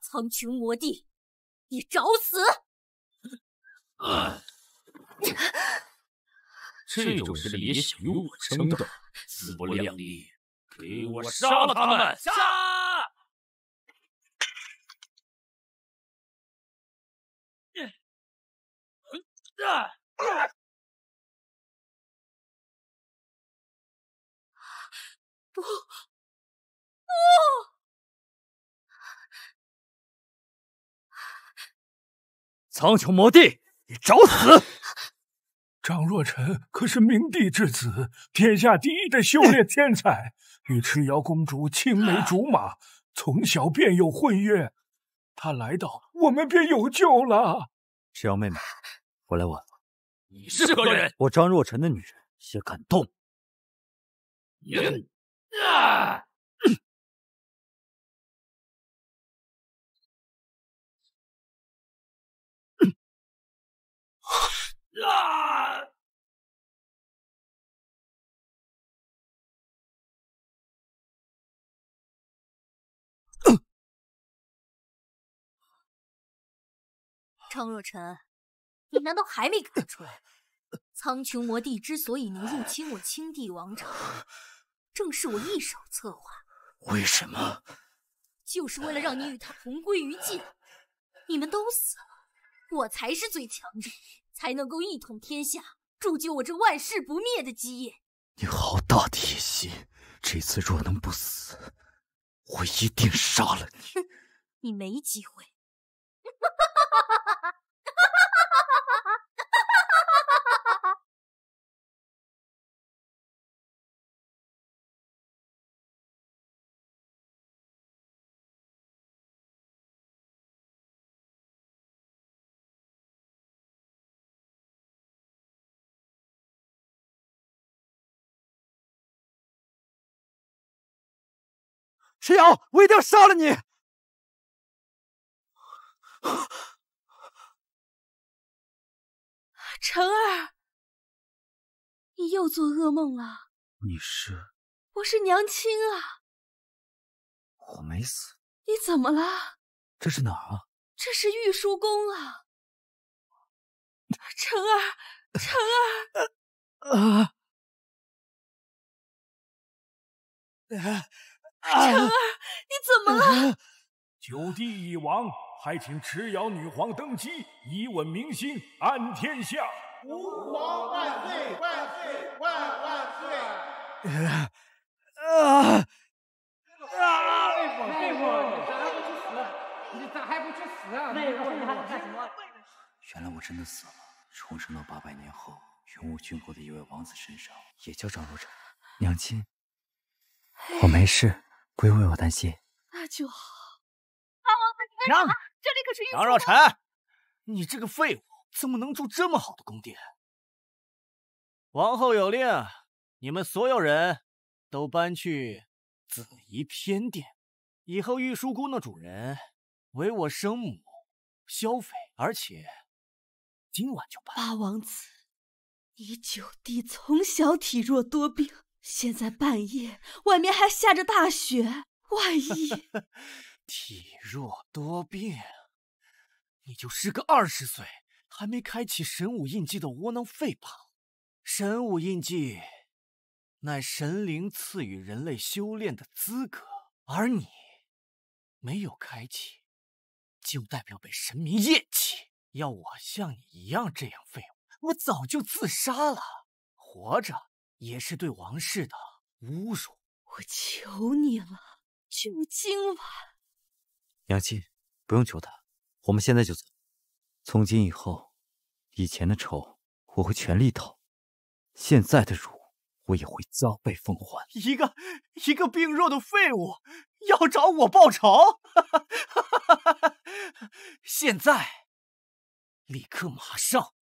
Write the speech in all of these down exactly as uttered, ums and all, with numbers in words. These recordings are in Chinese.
苍穹魔帝，你找死！啊、这种事也想与我争斗，自不量力！给我杀了他们！杀！啊啊 不不！苍穹魔帝，你找死！张若晨可是明帝之子，天下第一的修炼天才，与赤瑶公主青梅竹马，从小便有婚约。他来到，我们便有救了。赤瑶妹妹，我来晚了。你是何人？我张若晨的女人也敢动？你！ 啊！啊！张若晨，你难道还没看出来，苍穹魔帝之所以能入侵我青帝王朝？ 正是我一手策划，为什么？就是为了让你与他同归于尽。你们都死了，我才是最强者，才能够一统天下，铸就我这万世不灭的基业。你好大的野心！这次若能不死，我一定杀了你。哼，你没机会。石瑶，我一定要杀了你！晨儿，你又做噩梦了。你是？我是娘亲啊。我没死。你怎么了？这是哪儿啊？这是御书宫啊。晨儿，晨儿。啊！啊！ 晨儿，你怎么了？九帝已亡，还请持瑶女皇登基，以稳民心，安天下。吾皇万岁万岁万万岁！啊啊啊！那会咋还不去死？你咋还不去死啊？那会你还干什么？原来我真的死了。重生到八百年后，云雾郡国的一位王子身上，也叫张若晨。娘亲，我没事。 不用为我担心，那就好。啊，娘，这里可是玉。张若晨，你这个废物，怎么能住这么好的宫殿？王后有令，你们所有人都搬去紫夷天殿。以后御书宫的主人为我生母萧斐，而且今晚就搬。八王子，你九弟从小体弱多病。 现在半夜，外面还下着大雪，万一体弱多病，你就是个二十岁还没开启神武印记的窝囊废吧？神武印记乃神灵赐予人类修炼的资格，而你没有开启，就代表被神明厌弃。要我像你一样这样废物，我早就自杀了，活着。 也是对王室的侮辱。我求你了，就今晚。娘亲，不用求他，我们现在就走。从今以后，以前的仇我会全力讨，现在的辱我也会加倍奉还。一个一个病弱的废物，要找我报仇！现在，立刻马上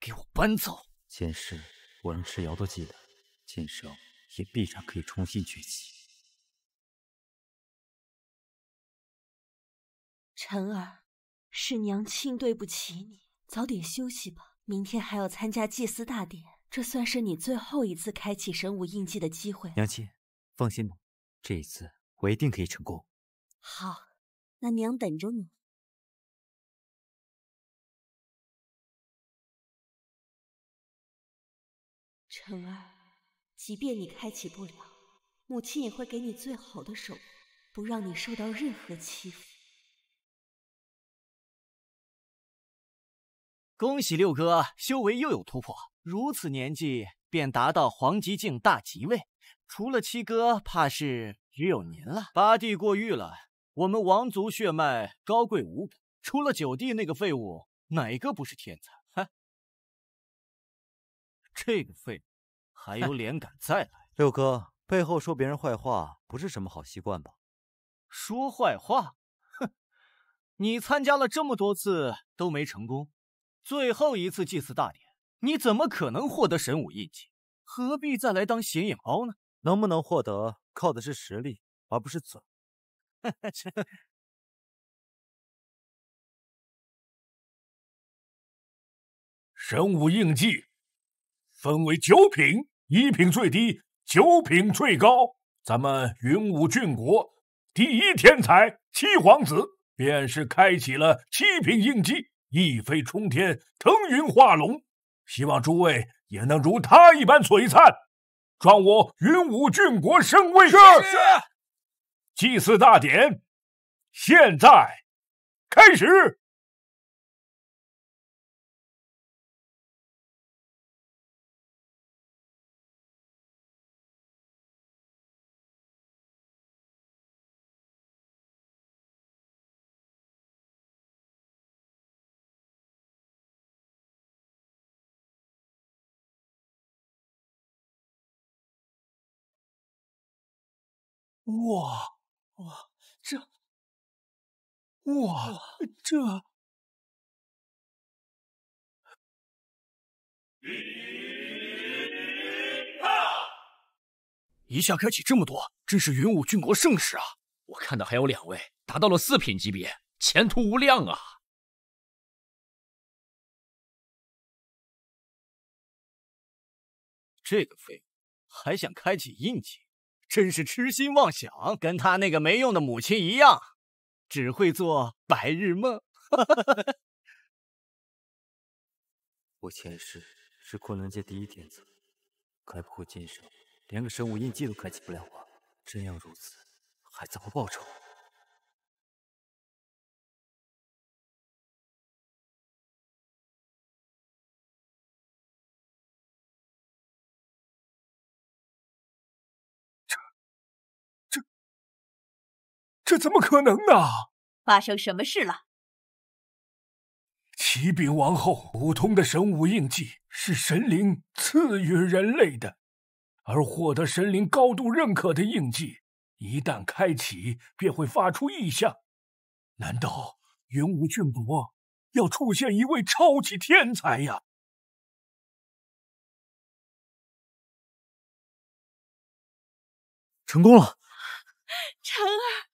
给我搬走！件事。 我让赤瑶都记得，剑圣也必然可以重新崛起。晨儿，是娘亲对不起你，早点休息吧。明天还要参加祭祀大典，这算是你最后一次开启神武印记的机会。娘亲，放心吧，这一次我一定可以成功。好，那娘等着你。晨儿，即便你开启不了，母亲也会给你最好的守护，不让你受到任何欺负。恭喜六哥，修为又有突破，如此年纪便达到黄极境大吉位。 除了七哥，怕是只有您了。八弟过誉了，我们王族血脉高贵无比，除了九弟那个废物，哪个不是天才？哈，这个废物还有脸敢再来？六哥背后说别人坏话，不是什么好习惯吧？说坏话？哼，你参加了这么多次都没成功，最后一次祭祀大典，你怎么可能获得神武印记？何必再来当显眼包呢？ 能不能获得，靠的是实力，而不是嘴。神武印记分为九品，一品最低，九品最高。咱们云武郡国第一天才七皇子，便是开启了七品印记，一飞冲天，腾云化龙。希望诸位也能如他一般璀璨。 壮我云武郡国声威！是。祭祀大典，现在开始。哇哇，这哇这！一下开启这么多，真是云武郡国盛世啊！我看到还有两位达到了四品级别，前途无量啊！这个废物还想开启印记？ 真是痴心妄想，跟他那个没用的母亲一样，只会做白日梦。我前世是昆仑界第一天才，该不会今生连个神武印记都开启不了吧？真要如此，还怎么报仇？这怎么可能呢？发生什么事了？启禀王后，普通的神武印记是神灵赐予人类的，而获得神灵高度认可的印记，一旦开启便会发出异象。难道云武郡国要出现一位超级天才呀？成功了，晨儿。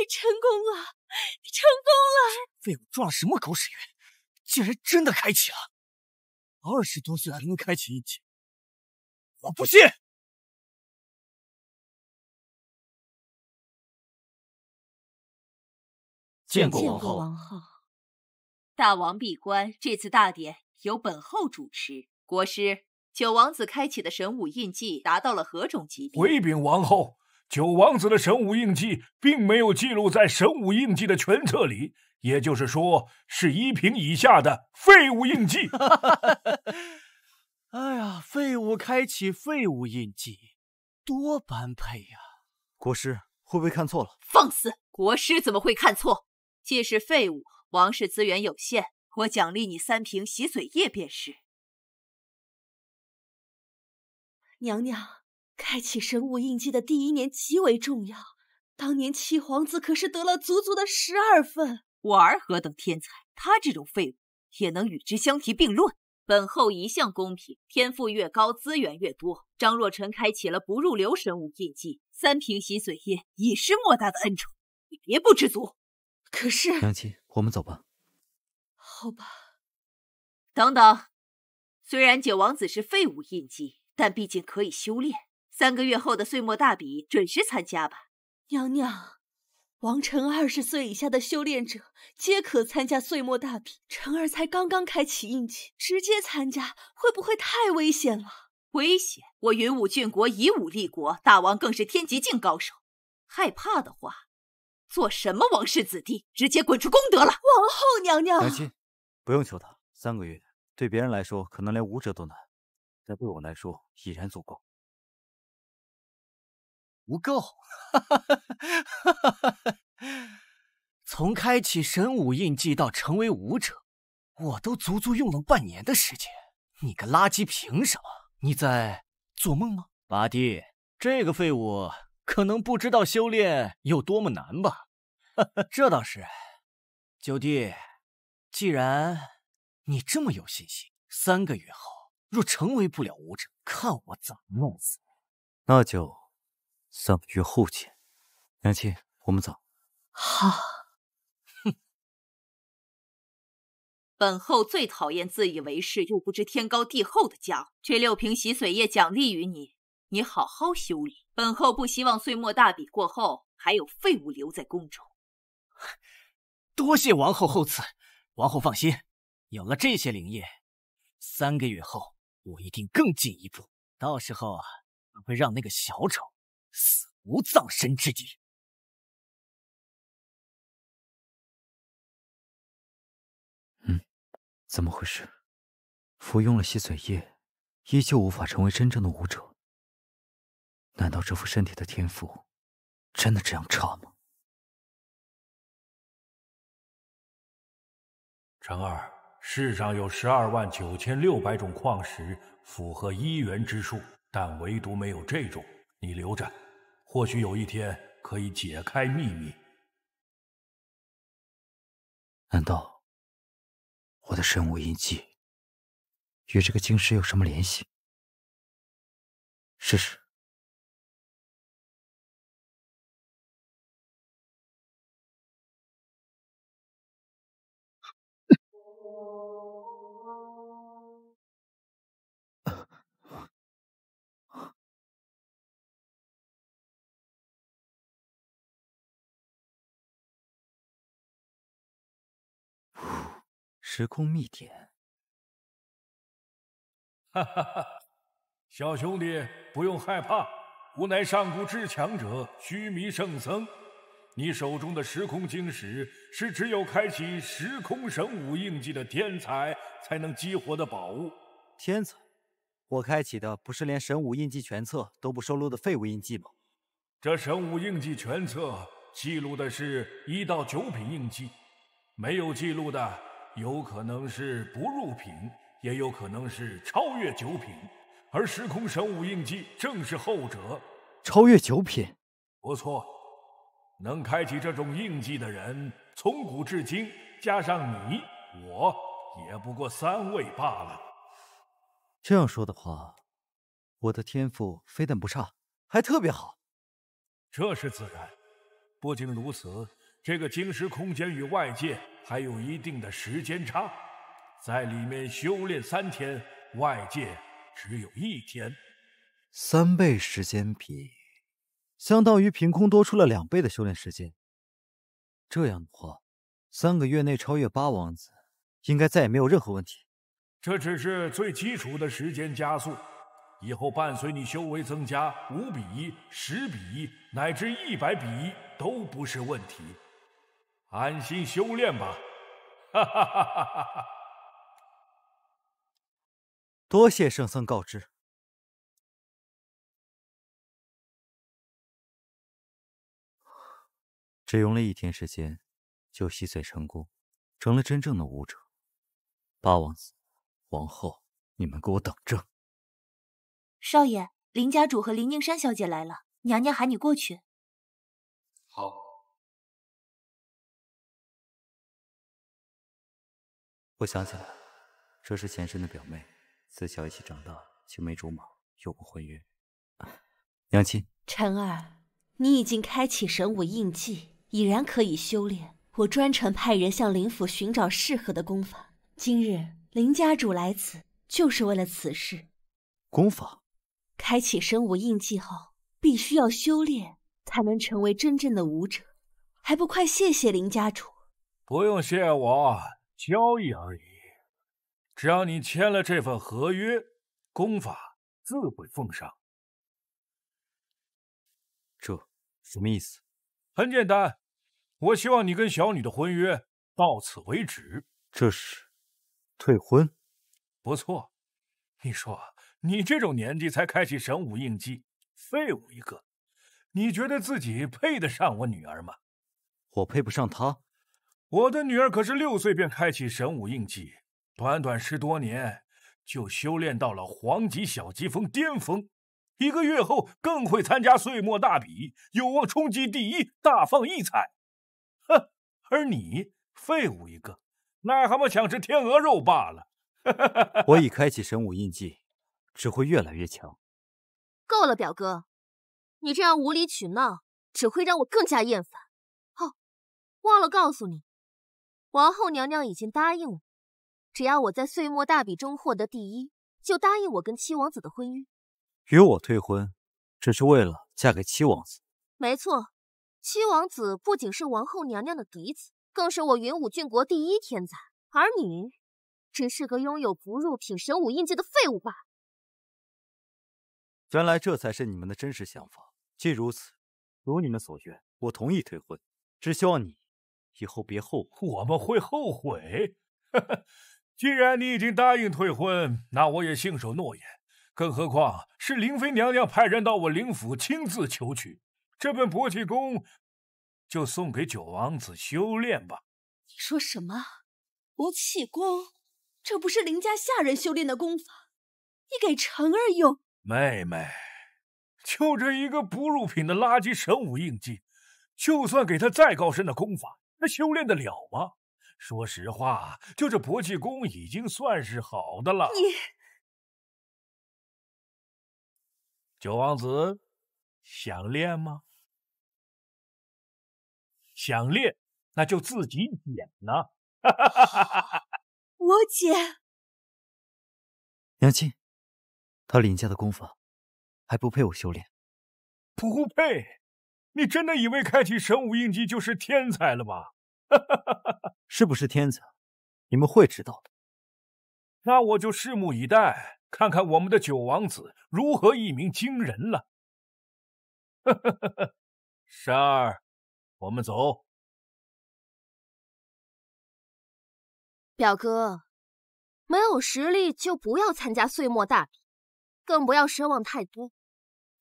你成功了！你成功了！废物撞了什么狗屎运，竟然真的开启了！二十多岁还能开启一级，我不信！见过王后。见过王后。大王闭关，这次大典由本后主持。国师，九王子开启的神武印记达到了何种级别？回禀王后。 九王子的神武印记并没有记录在神武印记的全册里，也就是说是一品以下的废物印记。哎呀，废物开启废物印记，多般配呀！国师会不会看错了？放肆！国师怎么会看错？既是废物，王室资源有限，我奖励你三瓶洗嘴液便是。娘娘。 开启神武印记的第一年极为重要，当年七皇子可是得了足足的十二分。我儿何等天才，他这种废物也能与之相提并论。本后一向公平，天赋越高，资源越多。张若晨开启了不入流神武印记，三瓶洗嘴液已是莫大的恩宠，你别不知足。可是娘亲，我们走吧。好吧。等等，虽然九王子是废物印记，但毕竟可以修炼。三个月后的岁末大比准时参加吧。娘娘，王臣二十岁以下的修炼者皆可参加岁末大比，臣儿才刚刚开启印记，直接参加会不会太危险了？危险！我云武郡国以武立国，大王更是天极境高手。害怕的话，做什么王室子弟，直接滚出宫德了。王后娘娘，来亲，不用求他，三个月对别人来说可能连武者都难，但对我来说已然足够。 不够，从开启神武印记到成为武者，我都足足用了半年的时间。你个垃圾，凭什么？你在做梦吗？八弟，这个废物可能不知道修炼有多么难吧？这倒是。九弟，既然你这么有信心，三个月后若成为不了武者，看我怎么弄死你！那就。 三个月后见，娘亲，我们走。好，哼。本后最讨厌自以为是又不知天高地厚的家伙。这六瓶洗髓液奖励于你，你好好修理。本后不希望岁末大比过后还有废物留在宫中。多谢王后厚赐，王后放心，有了这些灵液，三个月后我一定更进一步。到时候啊，会让那个小丑。 死无葬身之地。嗯，怎么回事？服用了洗髓液，依旧无法成为真正的武者。难道这副身体的天赋真的这样差吗？成儿，世上有十二万九千六百种矿石符合一元之数，但唯独没有这种。你留着。 或许有一天可以解开秘密。难道我的神武印记与这个晶石有什么联系？试试。时空密典，哈哈哈！小兄弟不用害怕，吾乃上古至强者须弥圣僧。你手中的时空晶石是只有开启时空神武印记的天才才能激活的宝物。天才？我开启的不是连神武印记全册都不收录的废物印记吗？这神武印记全册记录的是一到九品印记，没有记录的。 有可能是不入品，也有可能是超越九品，而时空神武印记正是后者。超越九品，不错。能开启这种印记的人，从古至今，加上你我，也不过三位罢了。这样说的话，我的天赋非但不差，还特别好。这是自然。不仅如此，这个晶石空间与外界。 还有一定的时间差，在里面修炼三天，外界只有一天，三倍时间比，相当于凭空多出了两倍的修炼时间。这样的话，三个月内超越八王子，应该再也没有任何问题。这只是最基础的时间加速，以后伴随你修为增加，五比一、十比一，乃至一百比一都不是问题。 安心修炼吧，哈哈哈哈哈哈！多谢圣僧告知。只用了一天时间，就洗髓成功，成了真正的武者。八王子、王后，你们给我等着！少爷，林家主和林宁山小姐来了，娘娘喊你过去。好。 我想起来了，这是前身的表妹，自小一起长大，青梅竹马，有过婚约。娘亲，晨儿，你已经开启神武印记，已然可以修炼。我专程派人向林府寻找适合的功法。今日林家主来此，就是为了此事。功法？开启身无印记后，必须要修炼才能成为真正的武者，还不快谢谢林家主？不用谢我，交易而已。只要你签了这份合约，功法自会奉上。这什么意思？很简单，我希望你跟小女的婚约到此为止。这是退婚？不错，你说你这种年纪才开启神武印记，废物一个。 你觉得自己配得上我女儿吗？我配不上她。我的女儿可是六岁便开启神武印记，短短十多年就修炼到了黄级小疾风巅峰，一个月后更会参加岁末大比，有望冲击第一，大放异彩。哼！而你废物一个，癞蛤蟆想吃天鹅肉罢了。我已开启神武印记，只会越来越强。够了，表哥。 你这样无理取闹，只会让我更加厌烦。哦，忘了告诉你，王后娘娘已经答应我，只要我在岁末大比中获得第一，就答应我跟七王子的婚约。与我退婚，只是为了嫁给七王子？没错，七王子不仅是王后娘娘的嫡子，更是我云武郡国第一天才，而你只是个拥有不入品神武印记的废物罢了。原来这才是你们的真实想法。 既如此，如你们所愿，我同意退婚。只希望你以后别后悔。我们会后悔？既然你已经答应退婚，那我也信守诺言。更何况是灵妃娘娘派人到我灵府亲自求娶，这本婆媳宫就送给九王子修炼吧。你说什么？婆媳宫？这不是林家下人修炼的功法，你给成儿用？妹妹。 就这一个不入品的垃圾神武印记，就算给他再高深的功法，他修炼得了吗？说实话，就这婆媳宫已经算是好的了。你九王子想练吗？想练，那就自己捡呢。我捡。娘亲，他林家的功法。 还不配我修炼？不配？你真的以为开启神武印记就是天才了吗？是不是天才？你们会知道的。那我就拭目以待，看看我们的九王子如何一鸣惊人了。珊儿，我们走。表哥，没有实力就不要参加岁末大比，更不要奢望太多。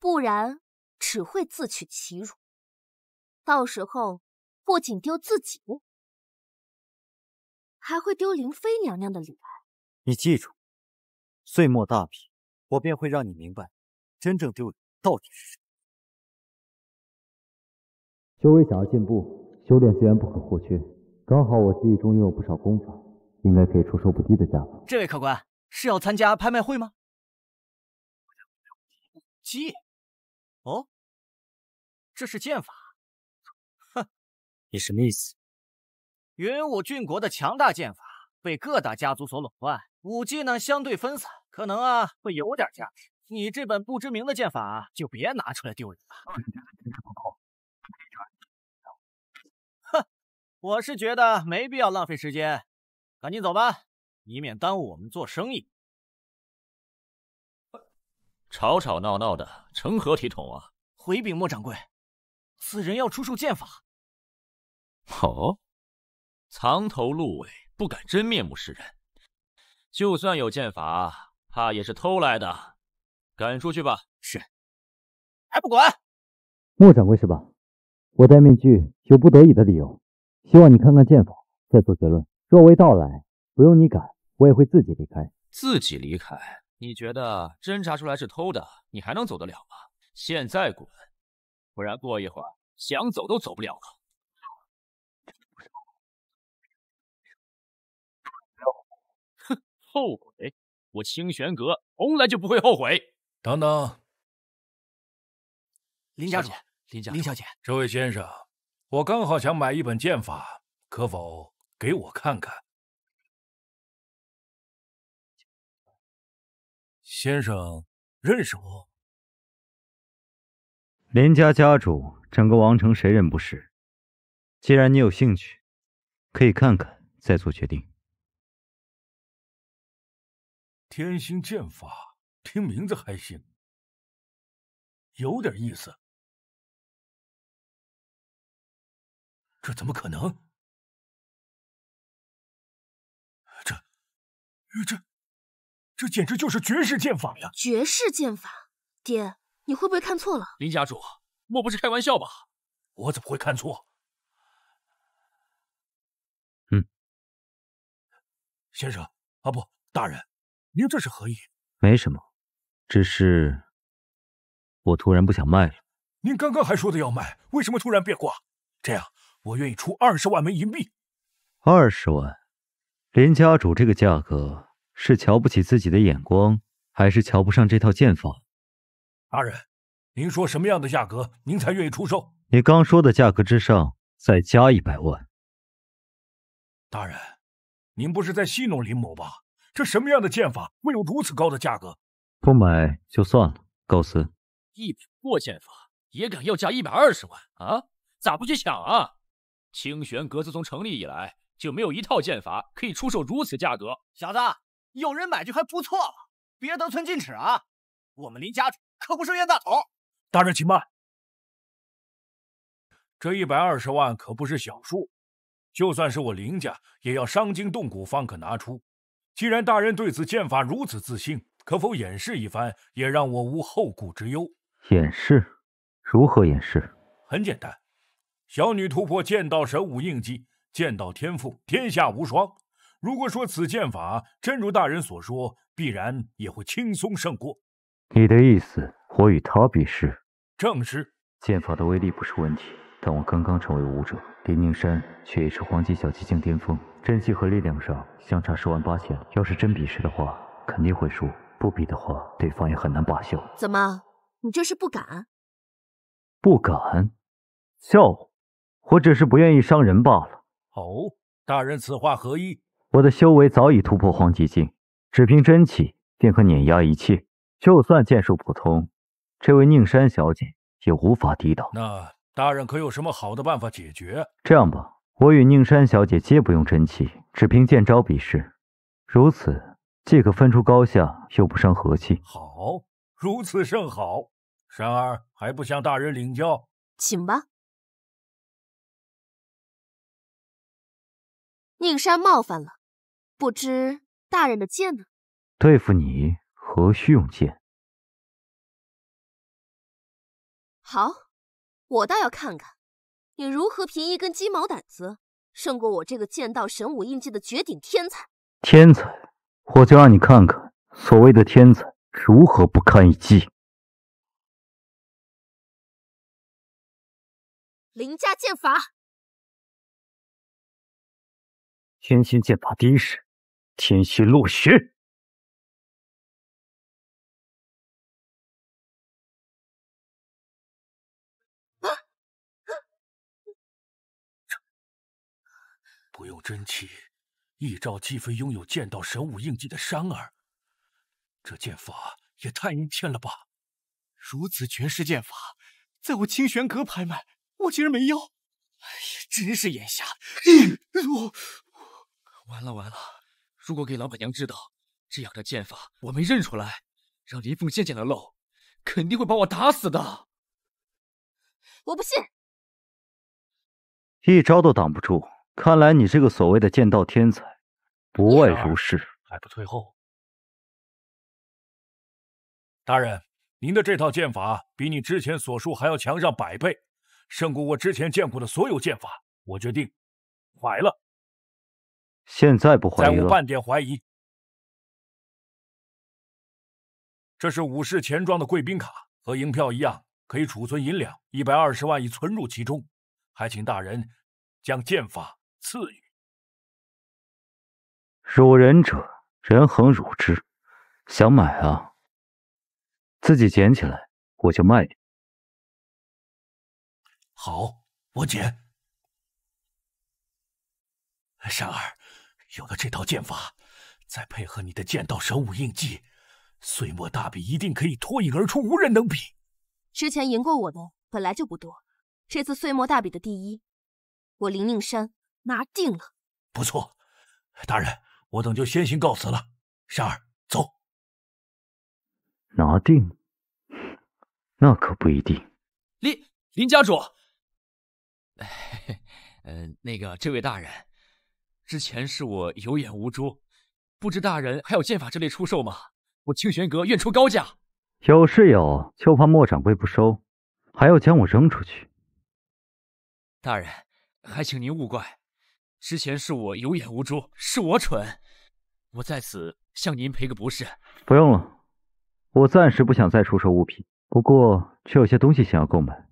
不然只会自取其辱，到时候不仅丢自己，还会丢灵妃娘娘的脸。你记住，岁末大比，我便会让你明白，真正丢人到底是什么。修为想要进步，修炼资源不可或缺。刚好我记忆中拥有不少功法，应该给出收不低的价格。这位客官是要参加拍卖会吗？记。 哦，这是剑法，哼，你什么意思？云武郡国的强大剑法被各大家族所垄断，武技呢相对分散，可能啊会有点价值。你这本不知名的剑法就别拿出来丢人了。哼，我是觉得没必要浪费时间，赶紧走吧，以免耽误我们做生意。 吵吵闹闹的，成何体统啊！回禀莫掌柜，此人要出售剑法。哦，藏头露尾，不敢真面目示人。就算有剑法，怕也是偷来的。赶出去吧！是。还不管？莫掌柜是吧？我戴面具有不得已的理由，希望你看看剑法，再做结论。若未到来，不用你赶，我也会自己离开。自己离开。 你觉得侦查出来是偷的，你还能走得了吗？现在滚，不然过一会儿想走都走不了了。哼，后悔？我清玄阁从来就不会后悔。等等，林家主，林家林小姐，这位先生，我刚好想买一本剑法，可否给我看看？ 先生认识我？林家家主，整个王城谁人不识？既然你有兴趣，可以看看，再做决定。天星剑法，听名字还行，有点意思。这怎么可能？这、这、这简直就是绝世剑法呀！绝世剑法，爹。 你会不会看错了？林家主，莫不是开玩笑吧？我怎么会看错？嗯，先生啊不，大人，您这是何意？没什么，只是我突然不想卖了。您刚刚还说的要卖，为什么突然变卦？这样，我愿意出二十万枚银币。二十万，林家主这个价格是瞧不起自己的眼光，还是瞧不上这套剑法？ 大人，您说什么样的价格您才愿意出售？你刚说的价格之上再加一百万。大人，您不是在戏弄林某吧？这什么样的剑法会有如此高的价格？不买就算了，高斯。一品破剑法也敢要价一百二十万啊？咋不去抢啊？清玄阁自从成立以来，就没有一套剑法可以出售如此价格。小子，有人买就还不错了，别得寸进尺啊！我们林家主。 可不是冤大头！大人，请慢。这一百二十万可不是小数，就算是我林家，也要伤筋动骨方可拿出。既然大人对此剑法如此自信，可否演示一番，也让我无后顾之忧？演示？如何演示？很简单，小女突破剑道神武印记，剑道天赋天下无双。如果说此剑法真如大人所说，必然也会轻松胜过。 你的意思，我与他比试。正是。剑法的威力不是问题，但我刚刚成为武者，林宁山却已是黄金小极境巅峰，真气和力量上相差十万八千。要是真比试的话，肯定会输；不比的话，对方也很难罢休。怎么，你这是不敢？不敢？笑我？我只是不愿意伤人罢了。哦，大人此话何意？我的修为早已突破黄极境，只凭真气便可碾压一切。 就算剑术普通，这位宁山小姐也无法抵挡。那大人可有什么好的办法解决？这样吧，我与宁山小姐皆不用真气，只凭剑招比试，如此既可分出高下，又不伤和气。好，如此甚好。然而还不向大人领教，请吧。宁山冒犯了，不知大人的剑呢？对付你。 何须用剑？好，我倒要看看你如何凭一根鸡毛掸子胜过我这个剑道神武印记的绝顶天才。天才，我就让你看看所谓的天才如何不堪一击。凌家剑法，天心剑法第一式，天心落雪。 不用真气，一招击飞拥有剑道神武印记的山儿。这剑法也太阴欠了吧！如此绝世剑法，在我清玄阁拍卖，我竟然没要！哎呀，真是眼瞎！我完了完了！如果给老板娘知道，这样的剑法我没认出来，让林凤仙捡了漏，肯定会把我打死的。我不信，一招都挡不住。 看来你这个所谓的剑道天才，不外如是，还不退后。大人，您的这套剑法比你之前所述还要强上百倍，胜过我之前见过的所有剑法。我决定怀了。现在不怀疑了。再无半点怀疑。这是武士钱庄的贵宾卡，和银票一样，可以储存银两一百二十万，已存入其中。还请大人将剑法。 赐予辱人者，人恒辱之。想买啊，自己捡起来，我就卖你。好，我捡。山儿，有了这套剑法，再配合你的剑道神武印记，岁末大比一定可以脱颖而出，无人能比。之前赢过我的，本来就不多，这次岁末大比的第一，我灵应山拿定了。不错，大人，我等就先行告辞了。善儿，走。拿定？那可不一定。林林家主，呃，那个这位大人，之前是我有眼无珠，不知大人还有剑法这类出售吗？我清玄阁愿出高价。有是有，就怕莫掌柜不收，还要将我扔出去。大人，还请您勿怪，之前是我有眼无珠，是我蠢，我在此向您赔个不是。不用了，我暂时不想再出售物品，不过却有些东西想要购买。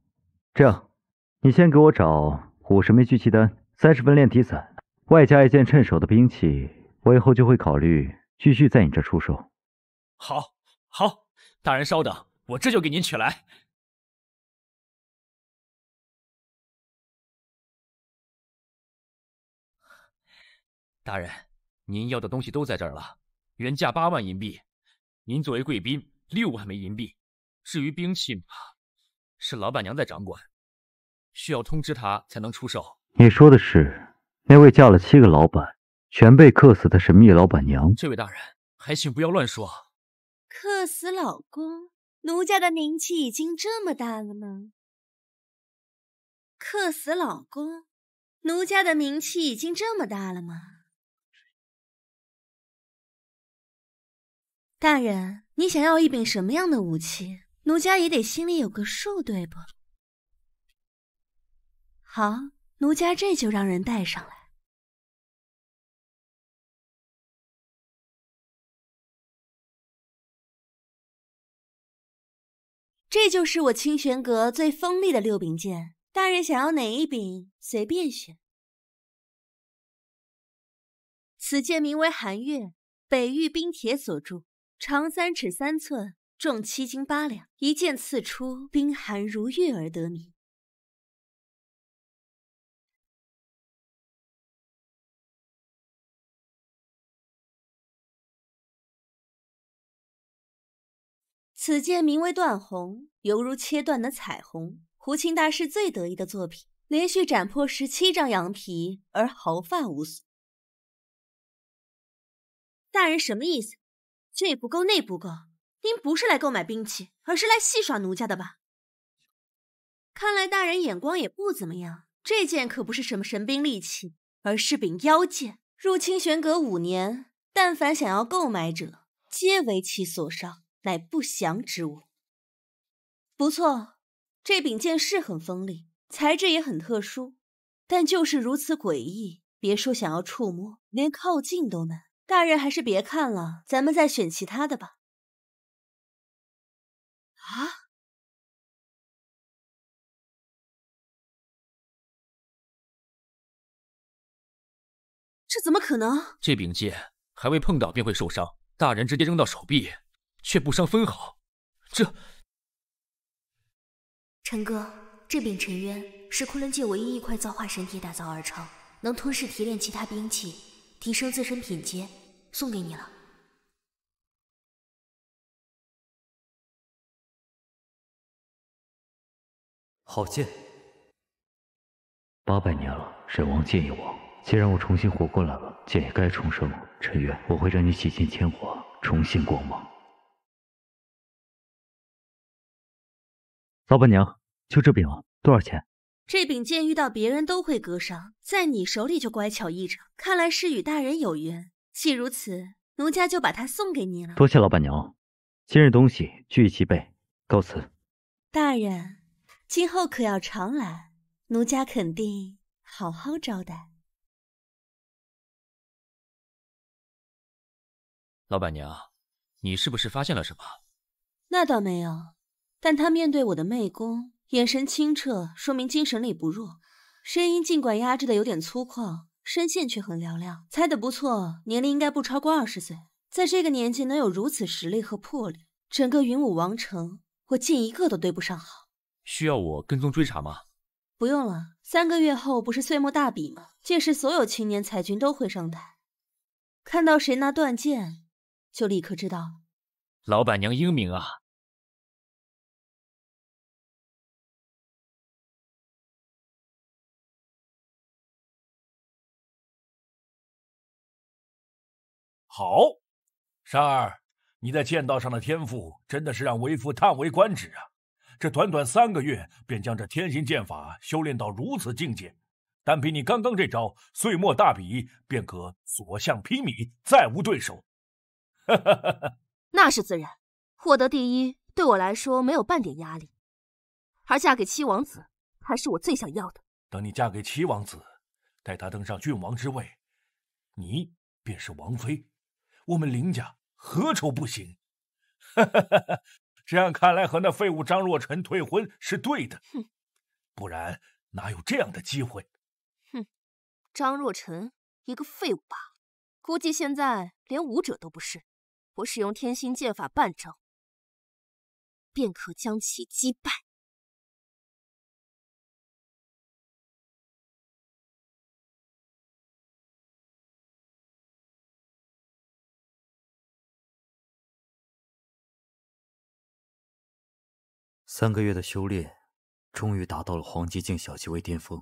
这样，你先给我找五十枚聚气丹，三十份炼体散，外加一件趁手的兵器，我以后就会考虑继续在你这出售。好，好。 大人稍等，我这就给您取来。大人，您要的东西都在这儿了，原价八万银币，您作为贵宾六万枚银币。至于兵器嘛，是老板娘在掌管，需要通知她才能出售。你说的是那位嫁了七个老板，全被克死的神秘老板娘？这位大人，还请不要乱说。 克死老公，奴家的名气已经这么大了吗？克死老公，奴家的名气已经这么大了吗？大人，你想要一柄什么样的武器，奴家也得心里有个数，对不？好，奴家这就让人带上来。 这就是我清玄阁最锋利的六柄剑，大人想要哪一柄，随便选。此剑名为寒月，北域冰铁所铸，长三尺三寸，重七斤八两，一剑刺出，冰寒如月而得名。此剑名为断虹，犹如切断的彩虹。胡琴大师最得意的作品，连续斩破十七张羊皮而毫发无损。大人什么意思？这不够那不够，您不是来购买兵器，而是来戏耍奴家的吧？看来大人眼光也不怎么样。这剑可不是什么神兵利器，而是柄妖剑。入清玄阁五年，但凡想要购买者，皆为其所伤。 乃不祥之物。不错，这柄剑是很锋利，材质也很特殊，但就是如此诡异，别说想要触摸，连靠近都难。大人还是别看了，咱们再选其他的吧。啊！这怎么可能？这柄剑还未碰到便会受伤，大人直接扔到手臂。 却不伤分毫，这。陈哥，这柄尘渊是昆仑界唯一一块造化神铁打造而成，能吞噬提炼其他兵器，提升自身品阶，送给你了。好剑！八百年了，人亡剑也亡。既然我重新活过来了，剑也该重生了。尘渊，我会让你洗尽铅华，重现光芒。 老板娘，就这柄了，多少钱？这柄剑遇到别人都会割伤，在你手里就乖巧异常，看来是与大人有缘。既如此，奴家就把它送给你了。多谢老板娘，今日东西据以齐备，告辞。大人，今后可要常来，奴家肯定好好招待。老板娘，你是不是发现了什么？那倒没有。 但他面对我的媚功，眼神清澈，说明精神力不弱。声音尽管压制的有点粗犷，声线却很嘹亮。猜得不错，年龄应该不超过二十岁。在这个年纪能有如此实力和魄力，整个云武王城，我进一个都对不上号。需要我跟踪追查吗？不用了，三个月后不是岁末大比吗？届时所有青年才俊都会上台，看到谁拿断剑，就立刻知道。老板娘英明啊！好，珊儿，你在剑道上的天赋真的是让为父叹为观止啊！这短短三个月，便将这天行剑法修炼到如此境界，单凭你刚刚这招碎末大笔，便可所向披靡，再无对手。哈哈哈哈！那是自然，获得第一对我来说没有半点压力，而嫁给七王子还是我最想要的。等你嫁给七王子，待他登上郡王之位，你便是王妃，我们林家何愁不行？哈哈哈哈！这样看来，和那废物张若晨退婚是对的，哼，不然哪有这样的机会？哼，张若晨一个废物吧，估计现在连武者都不是。我使用天心剑法半招，便可将其击败。三个月的修炼，终于达到了黄金境小级位巅峰。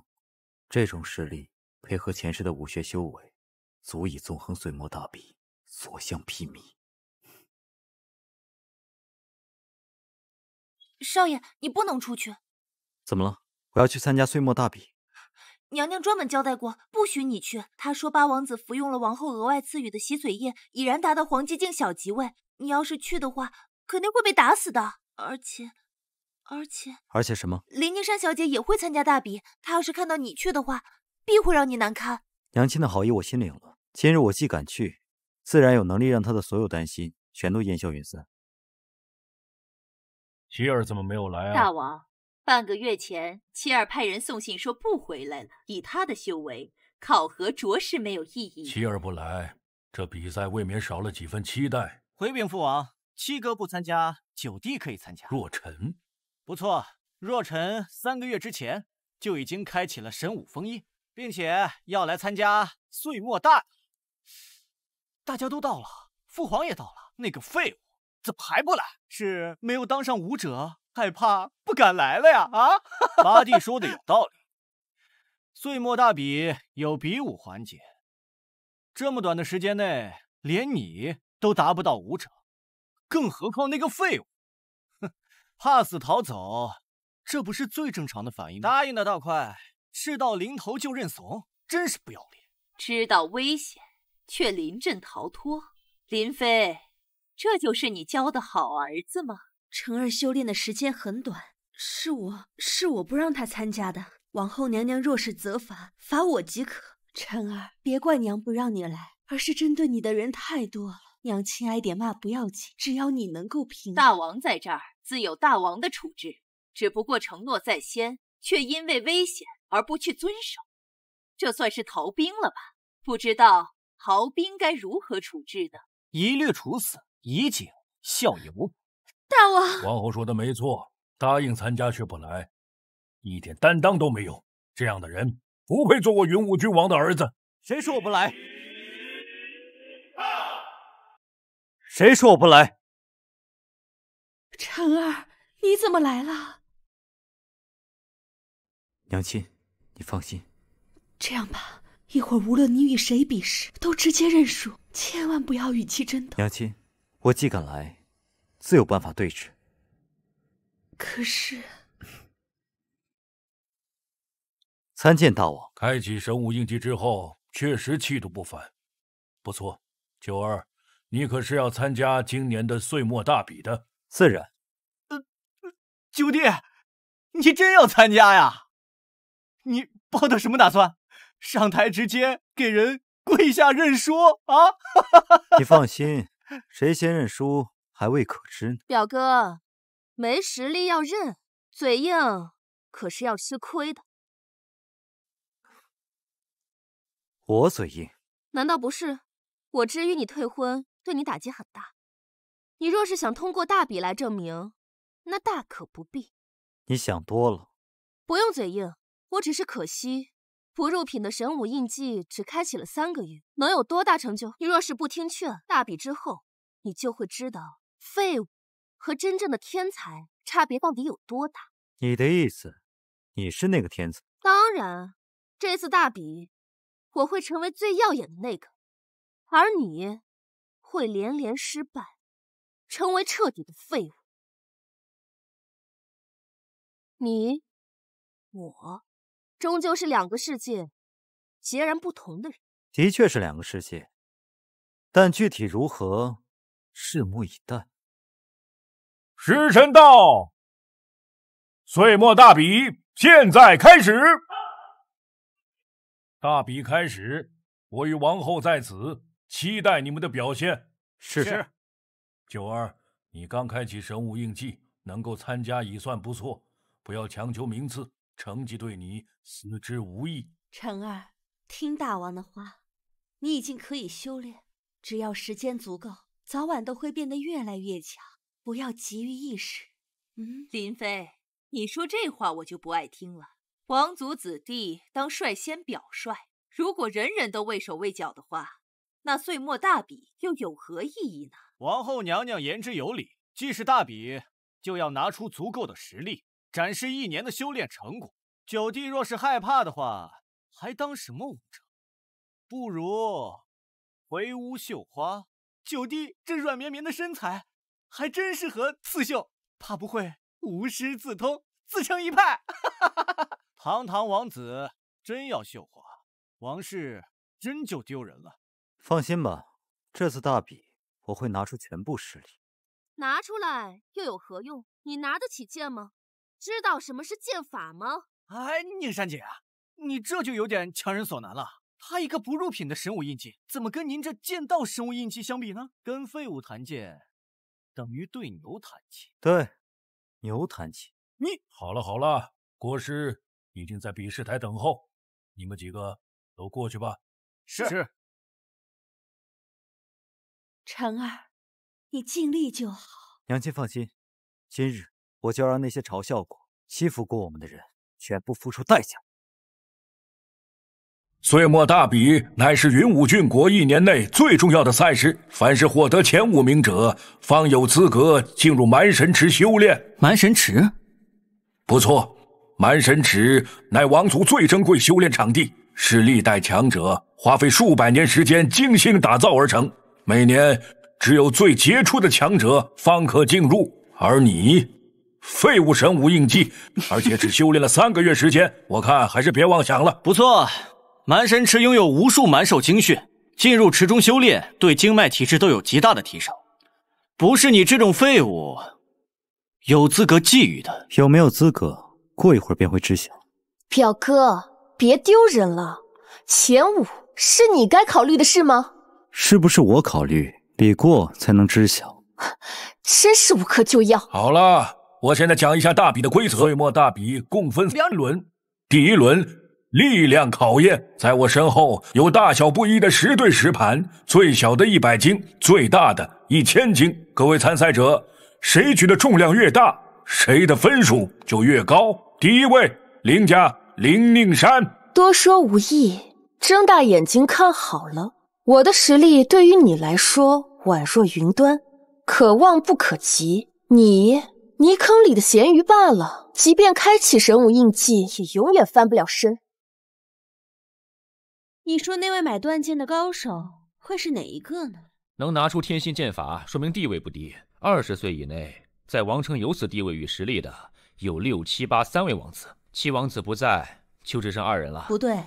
这种实力配合前世的武学修为，足以纵横碎末大比，所向披靡。少爷，你不能出去。怎么了？我要去参加碎末大比。娘娘专门交代过，不许你去。她说八王子服用了王后额外赐予的洗髓液，已然达到黄金境小级位。你要是去的话，肯定会被打死的。而且。而且而且什么？林宁山小姐也会参加大比，她要是看到你去的话，必会让你难堪。娘亲的好意我心领了，今日我既敢去，自然有能力让她的所有担心全都烟消云散。七儿怎么没有来啊？大王，半个月前七儿派人送信说不回来了，以她的修为，考核着实没有意义。七儿不来，这比赛未免少了几分期待。回禀父王，七哥不参加，九弟可以参加。若尘。不错，若晨三个月之前就已经开启了神武封印，并且要来参加岁末大。大家都到了，父皇也到了，那个废物怎么还不来？是没有当上武者，害怕不敢来了呀？啊，八弟说的有道理。岁末大比有比武环节，这么短的时间内，连你都达不到武者，更何况那个废物。怕死逃走，这不是最正常的反应吗？答应的倒快，事到临头就认怂，真是不要脸。知道危险，却临阵逃脱，林妃，这就是你教的好儿子吗？成儿修炼的时间很短，是我是我不让他参加的。往后娘娘若是责罚，罚我即可。晨儿，别怪娘不让你来，而是针对你的人太多了。娘亲挨点骂不要紧，只要你能够平。大王在这儿。自有大王的处置，只不过承诺在先，却因为危险而不去遵守，这算是逃兵了吧？不知道逃兵该如何处置的？一律处死，以儆效尤。大王，王后说的没错，答应参加却不来，一点担当都没有，这样的人不配做我云武郡王的儿子。谁说我不来？啊、谁说我不来？晨儿，你怎么来了？娘亲，你放心。这样吧，一会儿无论你与谁比试，都直接认输，千万不要与其争斗。娘亲，我既敢来，自有办法对峙。可是，参见大王。开启神武印记之后，确实气度不凡，不错。九儿，你可是要参加今年的岁末大比的。自然。呃，九弟，你真要参加呀？你抱的什么打算？上台直接给人跪下认输啊？你放心，谁先认输还未可知呢。表哥，没实力要认，嘴硬可是要吃亏的。我嘴硬？难道不是？我至于你退婚，对你打击很大。你若是想通过大比来证明，那大可不必。你想多了。不用嘴硬，我只是可惜，不入品的神武印记只开启了三个月，能有多大成就？你若是不听劝，大比之后，你就会知道废物和真正的天才差别到底有多大。你的意思，你是那个天才？当然，这次大比，我会成为最耀眼的那个，而你会连连失败，成为彻底的废物。你，我，终究是两个世界截然不同的人。的确是两个世界，但具体如何，拭目以待。时辰到，岁末大比现在开始。大比开始，我与王后在此。 期待你们的表现。是是，九儿，你刚开启神武印记，能够参加已算不错。不要强求名次，成绩对你丝之无益。晨儿，听大王的话，你已经可以修炼，只要时间足够，早晚都会变得越来越强。不要急于一时。嗯，林妃，你说这话我就不爱听了。王族子弟当率先表率，如果人人都畏手畏脚的话。 那岁末大比又有何意义呢？王后娘娘言之有理，既是大比，就要拿出足够的实力，展示一年的修炼成果。九弟若是害怕的话，还当什么武者？不如回屋绣花。九弟这软绵绵的身材，还真适合刺绣，怕不会无师自通，自成一派。堂堂王子真要绣花，王室真就丢人了。 放心吧，这次大比我会拿出全部实力。拿出来又有何用？你拿得起剑吗？知道什么是剑法吗？哎，宁山姐，你这就有点强人所难了。他一个不入品的神武印记，怎么跟您这剑道神武印记相比呢？跟废物谈剑，等于对牛弹琴。对，牛弹琴。你好了好了，国师已经在比试台等候，你们几个都过去吧。是。是 晨儿，你尽力就好。娘亲放心，今日我就让那些嘲笑过、欺负过我们的人，全部付出代价。岁末大比乃是云武郡国一年内最重要的赛事，凡是获得前五名者，方有资格进入蛮神池修炼。蛮神池，不错，蛮神池乃王族最珍贵修炼场地，是历代强者花费数百年时间精心打造而成。 每年只有最杰出的强者方可进入，而你，废物神武印记，而且只修炼了三个月时间，我看还是别妄想了。不错，蛮神池拥有无数蛮兽精血，进入池中修炼，对经脉体质都有极大的提升，不是你这种废物有资格觊觎的。有没有资格，过一会儿便会知晓。表哥，别丢人了，前五是你该考虑的事吗？ 是不是我考虑比过才能知晓？真是无可救药。好了，我现在讲一下大比的规则。岁末大比共分两轮，第一轮力量考验，在我身后有大小不一的十对石盘，最小的一百斤，最大的一千斤。各位参赛者，谁举的重量越大，谁的分数就越高。第一位，林家林宁山。多说无益，睁大眼睛看好了。 我的实力对于你来说宛若云端，可望不可及。你泥坑里的咸鱼罢了，即便开启神武印记，也永远翻不了身。你说那位买断剑的高手会是哪一个呢？能拿出天心剑法，说明地位不低。二十岁以内，在王城有此地位与实力的有六七八三位王子，七王子不在，就只剩二人了。不对，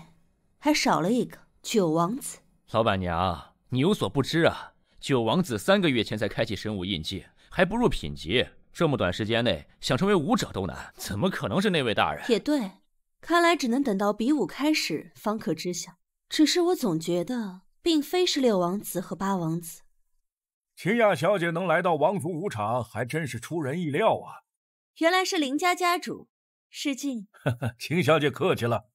还少了一个九王子。 老板娘，你有所不知啊，九王子三个月前才开启神武印记，还不入品级，这么短时间内想成为武者都难，怎么可能是那位大人？也对，看来只能等到比武开始方可知晓。只是我总觉得，并非是六王子和八王子。秦雅小姐能来到王族武场，还真是出人意料啊！原来是林家家主，失敬。秦小姐客气了。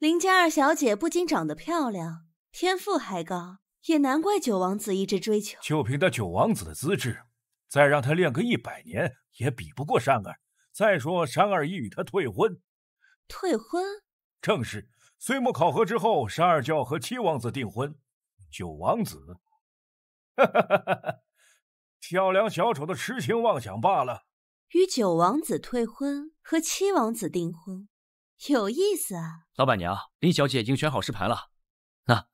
林家二小姐不仅长得漂亮，天赋还高，也难怪九王子一直追求。就凭她九王子的资质，再让她练个一百年，也比不过山儿。再说山儿已与她退婚。退婚？正是。岁末考核之后，山儿就要和七王子订婚。九王子，哈哈哈哈，小梁小丑的痴情妄想罢了。与九王子退婚，和七王子订婚。 有意思啊！老板娘，林小姐已经选好石盘了。那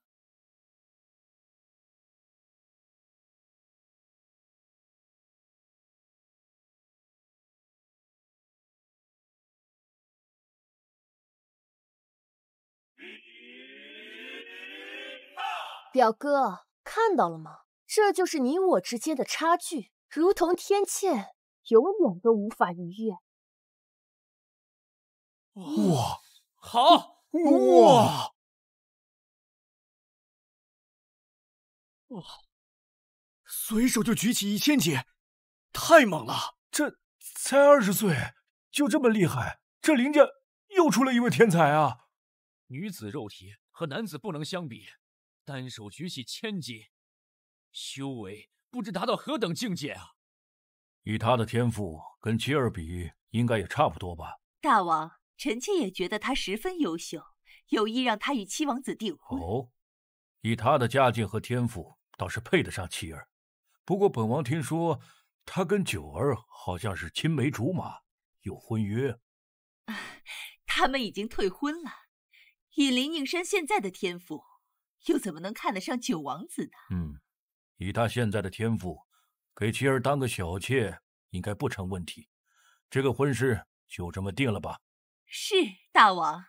表哥，看到了吗？这就是你我之间的差距，如同天堑，永远都无法逾越。哇，好！哇！哇！随手就举起一千斤，太猛了！这才二十岁，就这么厉害？这林家又出了一位天才啊！女子肉体和男子不能相比，单手举起千斤，修为不知达到何等境界啊！以他的天赋跟吉尔比，应该也差不多吧？大王，臣妾也觉得他十分优秀，有意让他与七王子订婚。哦，以他的家境和天赋，倒是配得上妻儿。 不过，本王听说他跟九儿好像是青梅竹马，有婚约。啊、他们已经退婚了。以林宁山现在的天赋，又怎么能看得上九王子呢？嗯，以他现在的天赋，给妻儿当个小妾应该不成问题。这个婚事就这么定了吧？是，大王。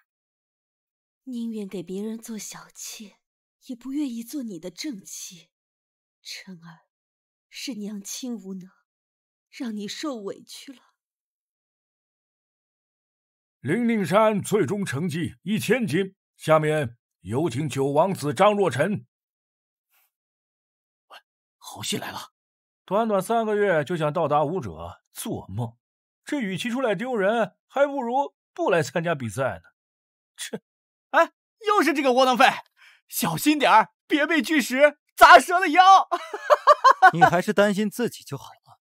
宁愿给别人做小妾，也不愿意做你的正妻，晨儿。 是娘亲无能，让你受委屈了。灵令山最终成绩一千斤，下面有请九王子张若晨。好戏来了！短短三个月就想到达武者，做梦！这与其出来丢人，还不如不来参加比赛呢。这，哎，又是这个窝囊废，小心点儿，别被巨石。 砸折了腰，你还是担心自己就好了。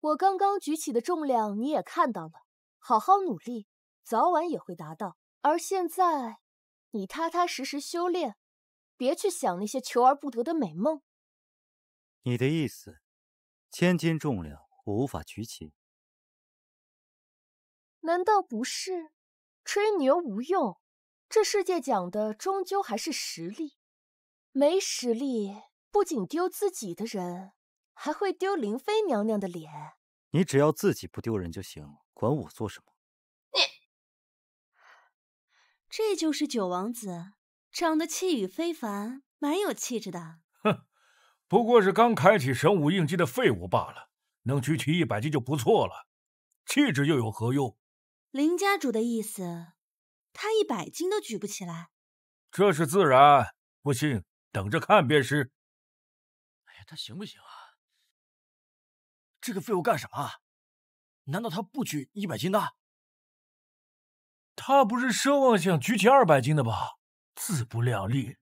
我刚刚举起的重量你也看到了，好好努力，早晚也会达到。而现在，你踏踏实实修炼，别去想那些求而不得的美梦。你的意思，千斤重量我无法举起？难道不是？吹牛无用，这世界讲的终究还是实力。 没实力，不仅丢自己的人，还会丢林妃娘娘的脸。你只要自己不丢人就行，管我做什么？你，这就是九王子，长得气宇非凡，蛮有气质的。哼，不过是刚开启神武印记的废物罢了，能举起一百斤就不错了，气质又有何用？林家主的意思，他一百斤都举不起来。这是自然，不信。 等着看便是。哎呀，他行不行啊？这个废物干什么？难道他不举一百斤的？他不是奢望想举起二百斤的吧？自不量力。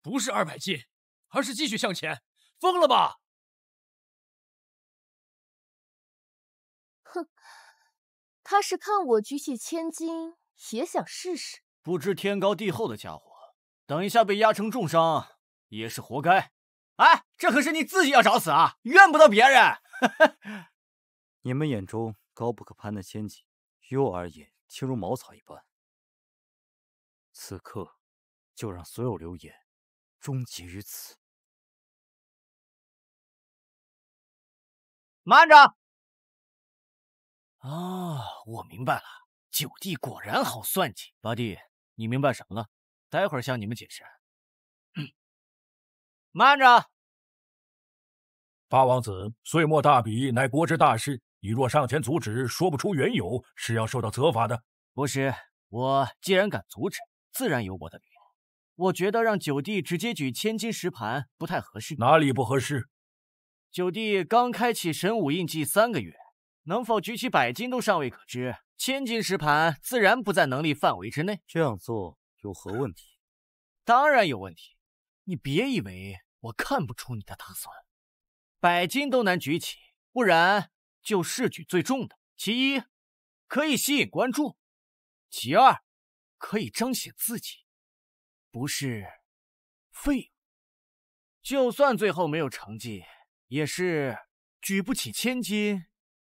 不是二百斤，而是继续向前。疯了吧？哼，他是看我举起千斤，也想试试。不知天高地厚的家伙。 等一下被压成重伤也是活该。哎，这可是你自己要找死啊，怨不得别人。你们眼中高不可攀的仙级，于我而言轻如茅草一般。此刻，就让所有流言终结于此。慢着！啊，我明白了，九弟果然好算计。八弟，你明白什么了？ 待会儿向你们解释。慢着，八王子，岁末大比乃国之大事，你若上前阻止，说不出缘由，是要受到责罚的。不是，我既然敢阻止，自然有我的理由。我觉得让九弟直接举千金石盘不太合适。哪里不合适？九弟刚开启神武印记三个月，能否举起百斤都尚未可知，千金石盘自然不在能力范围之内。这样做。 有何问题？当然有问题！你别以为我看不出你的打算，百斤都难举起，不然就试举最重的。其一，可以吸引关注；其二，可以彰显自己不是废物。就算最后没有成绩，也是举不起千斤，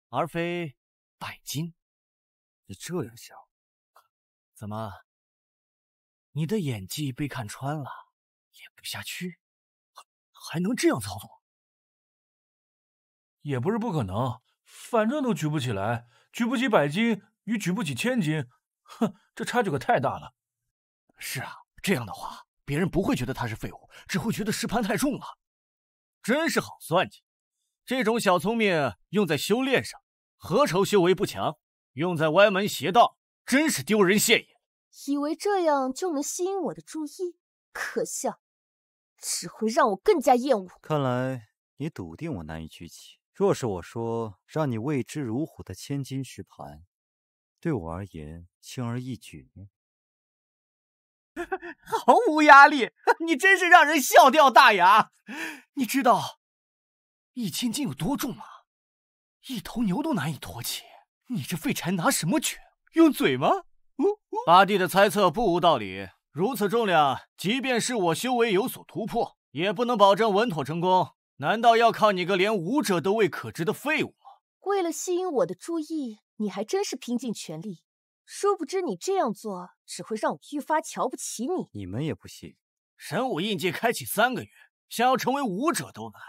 而非百斤。你这样想，怎么？ 你的演技被看穿了，演不下去，还还能这样操作？也不是不可能，反正都举不起来，举不起百斤与举不起千斤，哼，这差距可太大了。是啊，这样的话，别人不会觉得他是废物，只会觉得石盘太重了。真是好算计！这种小聪明用在修炼上，何愁修为不强？用在歪门邪道，真是丢人现眼。以为这样就能吸引我的注意，可笑！只会让我更加厌恶。看来你笃定我难以举起。若是我说让你畏之如虎的千金石盘，对我而言轻而易举呢？毫无压力，你真是让人笑掉大牙。你知道一千斤有多重吗？一头牛都难以驮起。你这废柴拿什么举？用嘴吗？哦哦、八弟的猜测不无道理。如此重量，即便是我修为有所突破，也不能保证稳妥成功。难道要靠你个连武者都未可知的废物吗？为了吸引我的注意，你还真是拼尽全力。殊不知你这样做，只会让我愈发瞧不起你。你们也不信？神武印记开启三个月，想要成为武者都难，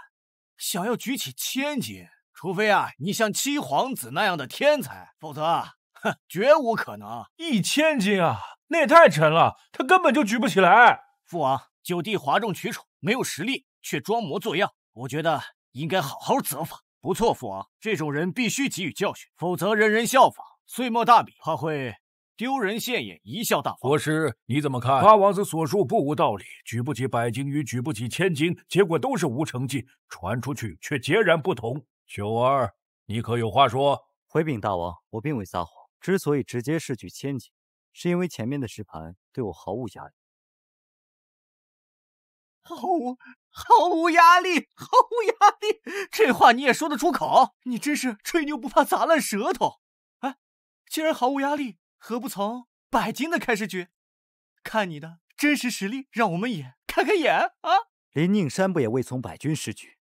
想要举起千斤，除非啊你像七皇子那样的天才，否则啊，哼，绝无可能。一千斤啊，那也太沉了，他根本就举不起来。父王，九弟哗众取宠，没有实力，却装模作样，我觉得应该好好责罚。不错，父王，这种人必须给予教训，否则人人效仿。 岁末大比，怕会丢人现眼，贻笑大方。国师，你怎么看？八王子所述不无道理，举不起百斤与举不起千斤，结果都是无成绩，传出去却截然不同。九儿，你可有话说？回禀大王，我并未撒谎。之所以直接试举千斤，是因为前面的石盘对我毫无压力。毫无毫无压力，毫无压力，这话你也说得出口？你真是吹牛不怕砸烂舌头。 既然毫无压力，何不从百斤的开始举？看你的真实实力，让我们也开开眼啊！连宁山不也未从百军试举？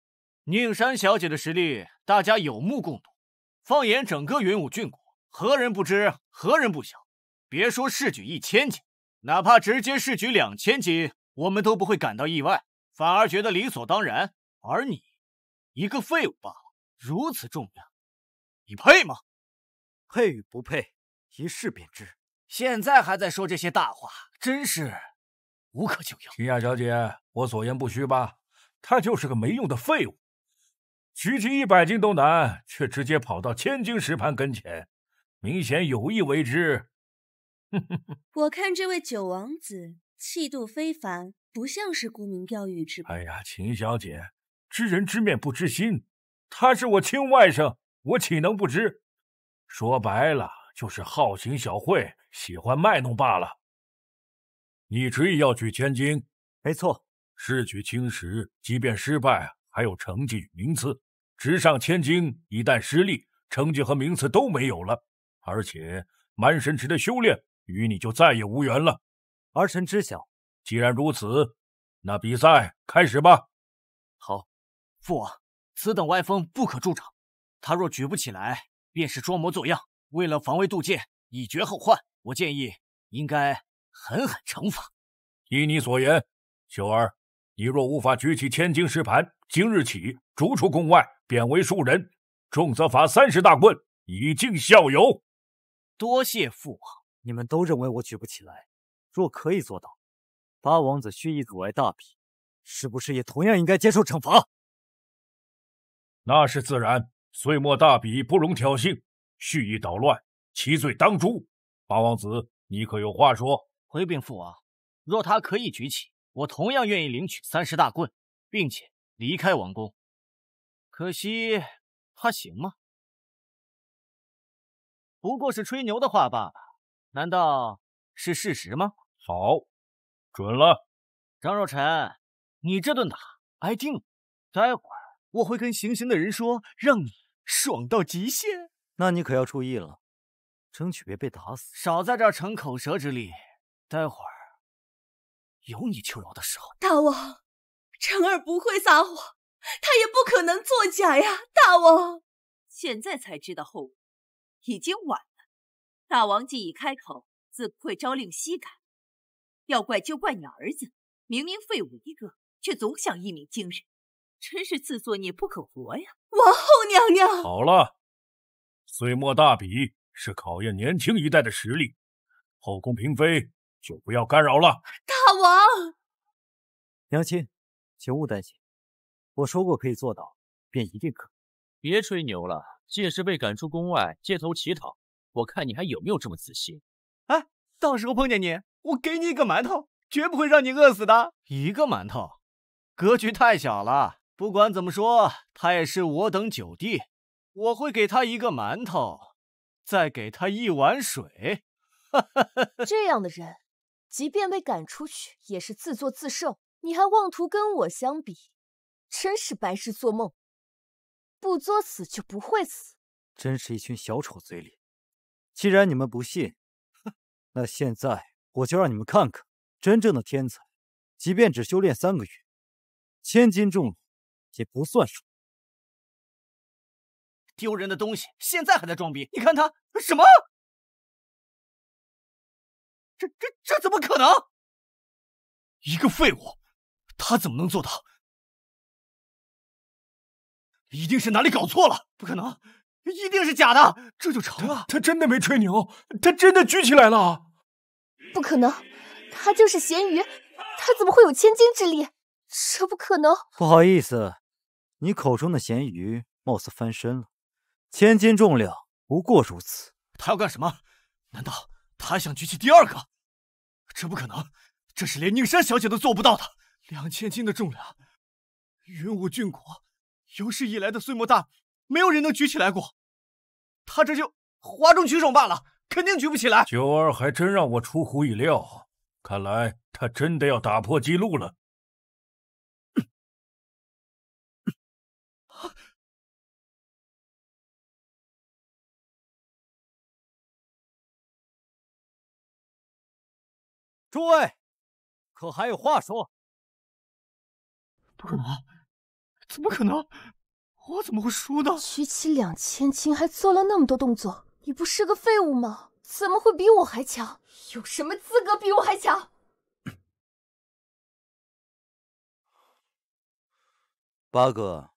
宁山小姐的实力，大家有目共睹。放眼整个云武郡国，何人不知，何人不晓？别说试举一千斤，哪怕直接试举两千斤，我们都不会感到意外，反而觉得理所当然。而你，一个废物罢了，如此重量，你配吗？ 配与不配，一试便知。现在还在说这些大话，真是无可救药。秦雅小姐，我所言不虚吧？他就是个没用的废物，举起一百斤都难，却直接跑到千斤石盘跟前，明显有意为之。我看这位九王子气度非凡，不像是沽名钓誉之辈。哎呀，秦小姐，知人知面不知心，他是我亲外甥，我岂能不知？ 说白了就是好行小惠，喜欢卖弄罢了。你执意要举千金，没错。试举青石，即便失败，还有成绩与名次；直上千金，一旦失利，成绩和名次都没有了。而且蛮神池的修炼与你就再也无缘了。儿臣知晓。既然如此，那比赛开始吧。好，父王，此等歪风不可助长。他若举不起来， 便是装模作样，为了防微杜渐，以绝后患。我建议应该狠狠惩罚。依你所言，九儿，你若无法举起千金石盘，今日起逐出宫外，贬为庶人，重则罚三十大棍，以儆效尤。多谢父王。你们都认为我举不起来，若可以做到，八王子蓄意阻碍大比，是不是也同样应该接受惩罚？那是自然。 岁末大比，不容挑衅，蓄意捣乱，其罪当诛。八王子，你可有话说？回禀父王，若他可以举起，我同样愿意领取三十大棍，并且离开王宫。可惜，他行吗？不过是吹牛的话罢了，难道是事实吗？好，准了。张若晨，你这顿打挨定了。待会儿我会跟行刑的人说，让你 爽到极限，那你可要注意了，争取别被打死。少在这儿逞口舌之力，待会儿有你求饶的时候。大王，晨儿不会撒谎，他也不可能作假呀，大王。现在才知道后果，已经晚了。大王既已开口，自不会朝令夕改。要怪就怪你儿子，明明废物一个，却总想一鸣惊人。 真是自作孽不可活呀，王后娘娘！好了，岁末大比是考验年轻一代的实力，后宫嫔妃就不要干扰了。大王，娘亲，请勿担心，我说过可以做到，便一定可。别吹牛了，届时被赶出宫外，街头乞讨，我看你还有没有这么自信？哎，到时候碰见你，我给你一个馒头，绝不会让你饿死的。一个馒头，格局太小了。不管怎么说，他也是我等九弟，我会给他一个馒头，再给他一碗水。这样的人，即便被赶出去，也是自作自受。 你还妄图跟我相比，真是白日做梦！不作死就不会死，真是一群小丑嘴脸。既然你们不信，哼，那现在我就让你们看看，真正的天才，即便只修炼三个月，千斤重也不算数。丢人的东西，现在还在装逼！你看他什么？这这这怎么可能？一个废物！ 他怎么能做到？一定是哪里搞错了，不可能，一定是假的，这就成了。他真的没吹牛，他真的举起来了。不可能，他就是咸鱼，他怎么会有千斤之力？这不可能。不好意思，你口中的咸鱼貌似翻身了，千斤重量不过如此。他要干什么？难道他想举起第二个？这不可能，这是连宁山小姐都做不到的。 两千斤的重量，云武郡国有史以来的岁末大，没有人能举起来过。他这就哗众取宠罢了，肯定举不起来。九儿还真让我出乎意料，看来他真的要打破记录了。诸位，可还有话说？ 不可能！怎么可能？我怎么会输呢？举起两千斤还做了那么多动作，你不是个废物吗？怎么会比我还强？有什么资格比我还强？八哥，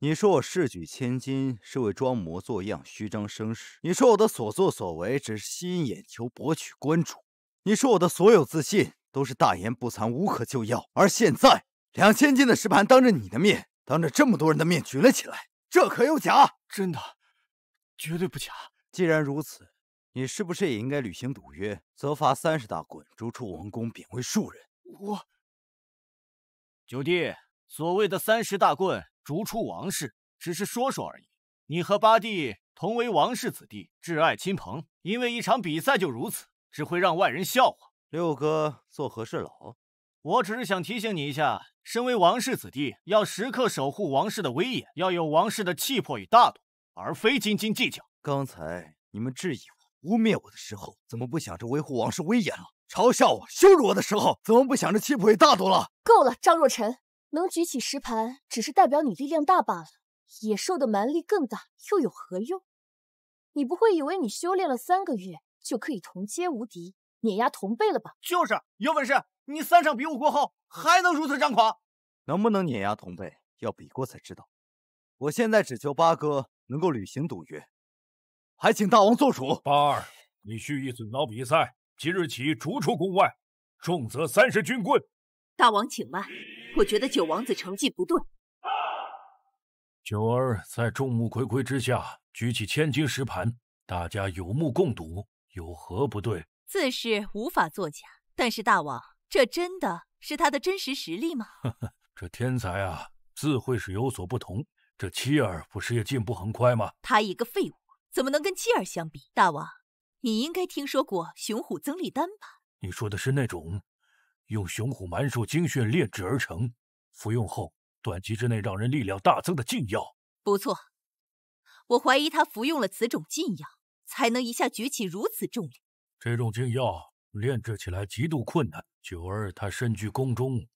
你说我试举千斤是为装模作样、虚张声势；你说我的所作所为只是吸引眼球、博取关注；你说我的所有自信都是大言不惭、无可救药。而现在。 两千斤的石盘当着你的面，当着这么多人的面举了起来，这可有假？真的，绝对不假。既然如此，你是不是也应该履行赌约，责罚三十大滚，逐出王宫，贬为庶人？我九弟，所谓的三十大棍，逐出王室，只是说说而已。你和八弟同为王室子弟，挚爱亲朋，因为一场比赛就如此，只会让外人笑话。六哥做和事佬。 我只是想提醒你一下，身为王室子弟，要时刻守护王室的威严，要有王室的气魄与大度，而非斤斤计较。刚才你们质疑我、污蔑我的时候，怎么不想着维护王室威严了？嘲笑我、羞辱我的时候，怎么不想着气魄与大度了？够了，张若晨，能举起石盘，只是代表你力量大罢了。野兽的蛮力更大，又有何用？你不会以为你修炼了三个月就可以同阶无敌、碾压同辈了吧？就是，有本事！ 你三场比武过后还能如此张狂？能不能碾压同辈，要比过才知道。我现在只求八哥能够履行赌约，还请大王做主。八二，你蓄意阻挠比赛，即日起逐出宫外，重责三十军棍。大王请慢，我觉得九王子成绩不对。九儿在众目睽睽之下举起千金石盘，大家有目共睹，有何不对？自是无法作假，但是大王。 这真的是他的真实实力吗？呵呵，这天才啊，自会是有所不同。这妻儿不是也进步很快吗？他一个废物，怎么能跟妻儿相比？大王，你应该听说过雄虎增力丹吧？你说的是那种用雄虎蛮兽精血炼制而成，服用后短期之内让人力量大增的禁药。不错，我怀疑他服用了此种禁药，才能一下举起如此重量。这种禁药。 炼制起来极度困难，九儿他身居宫中，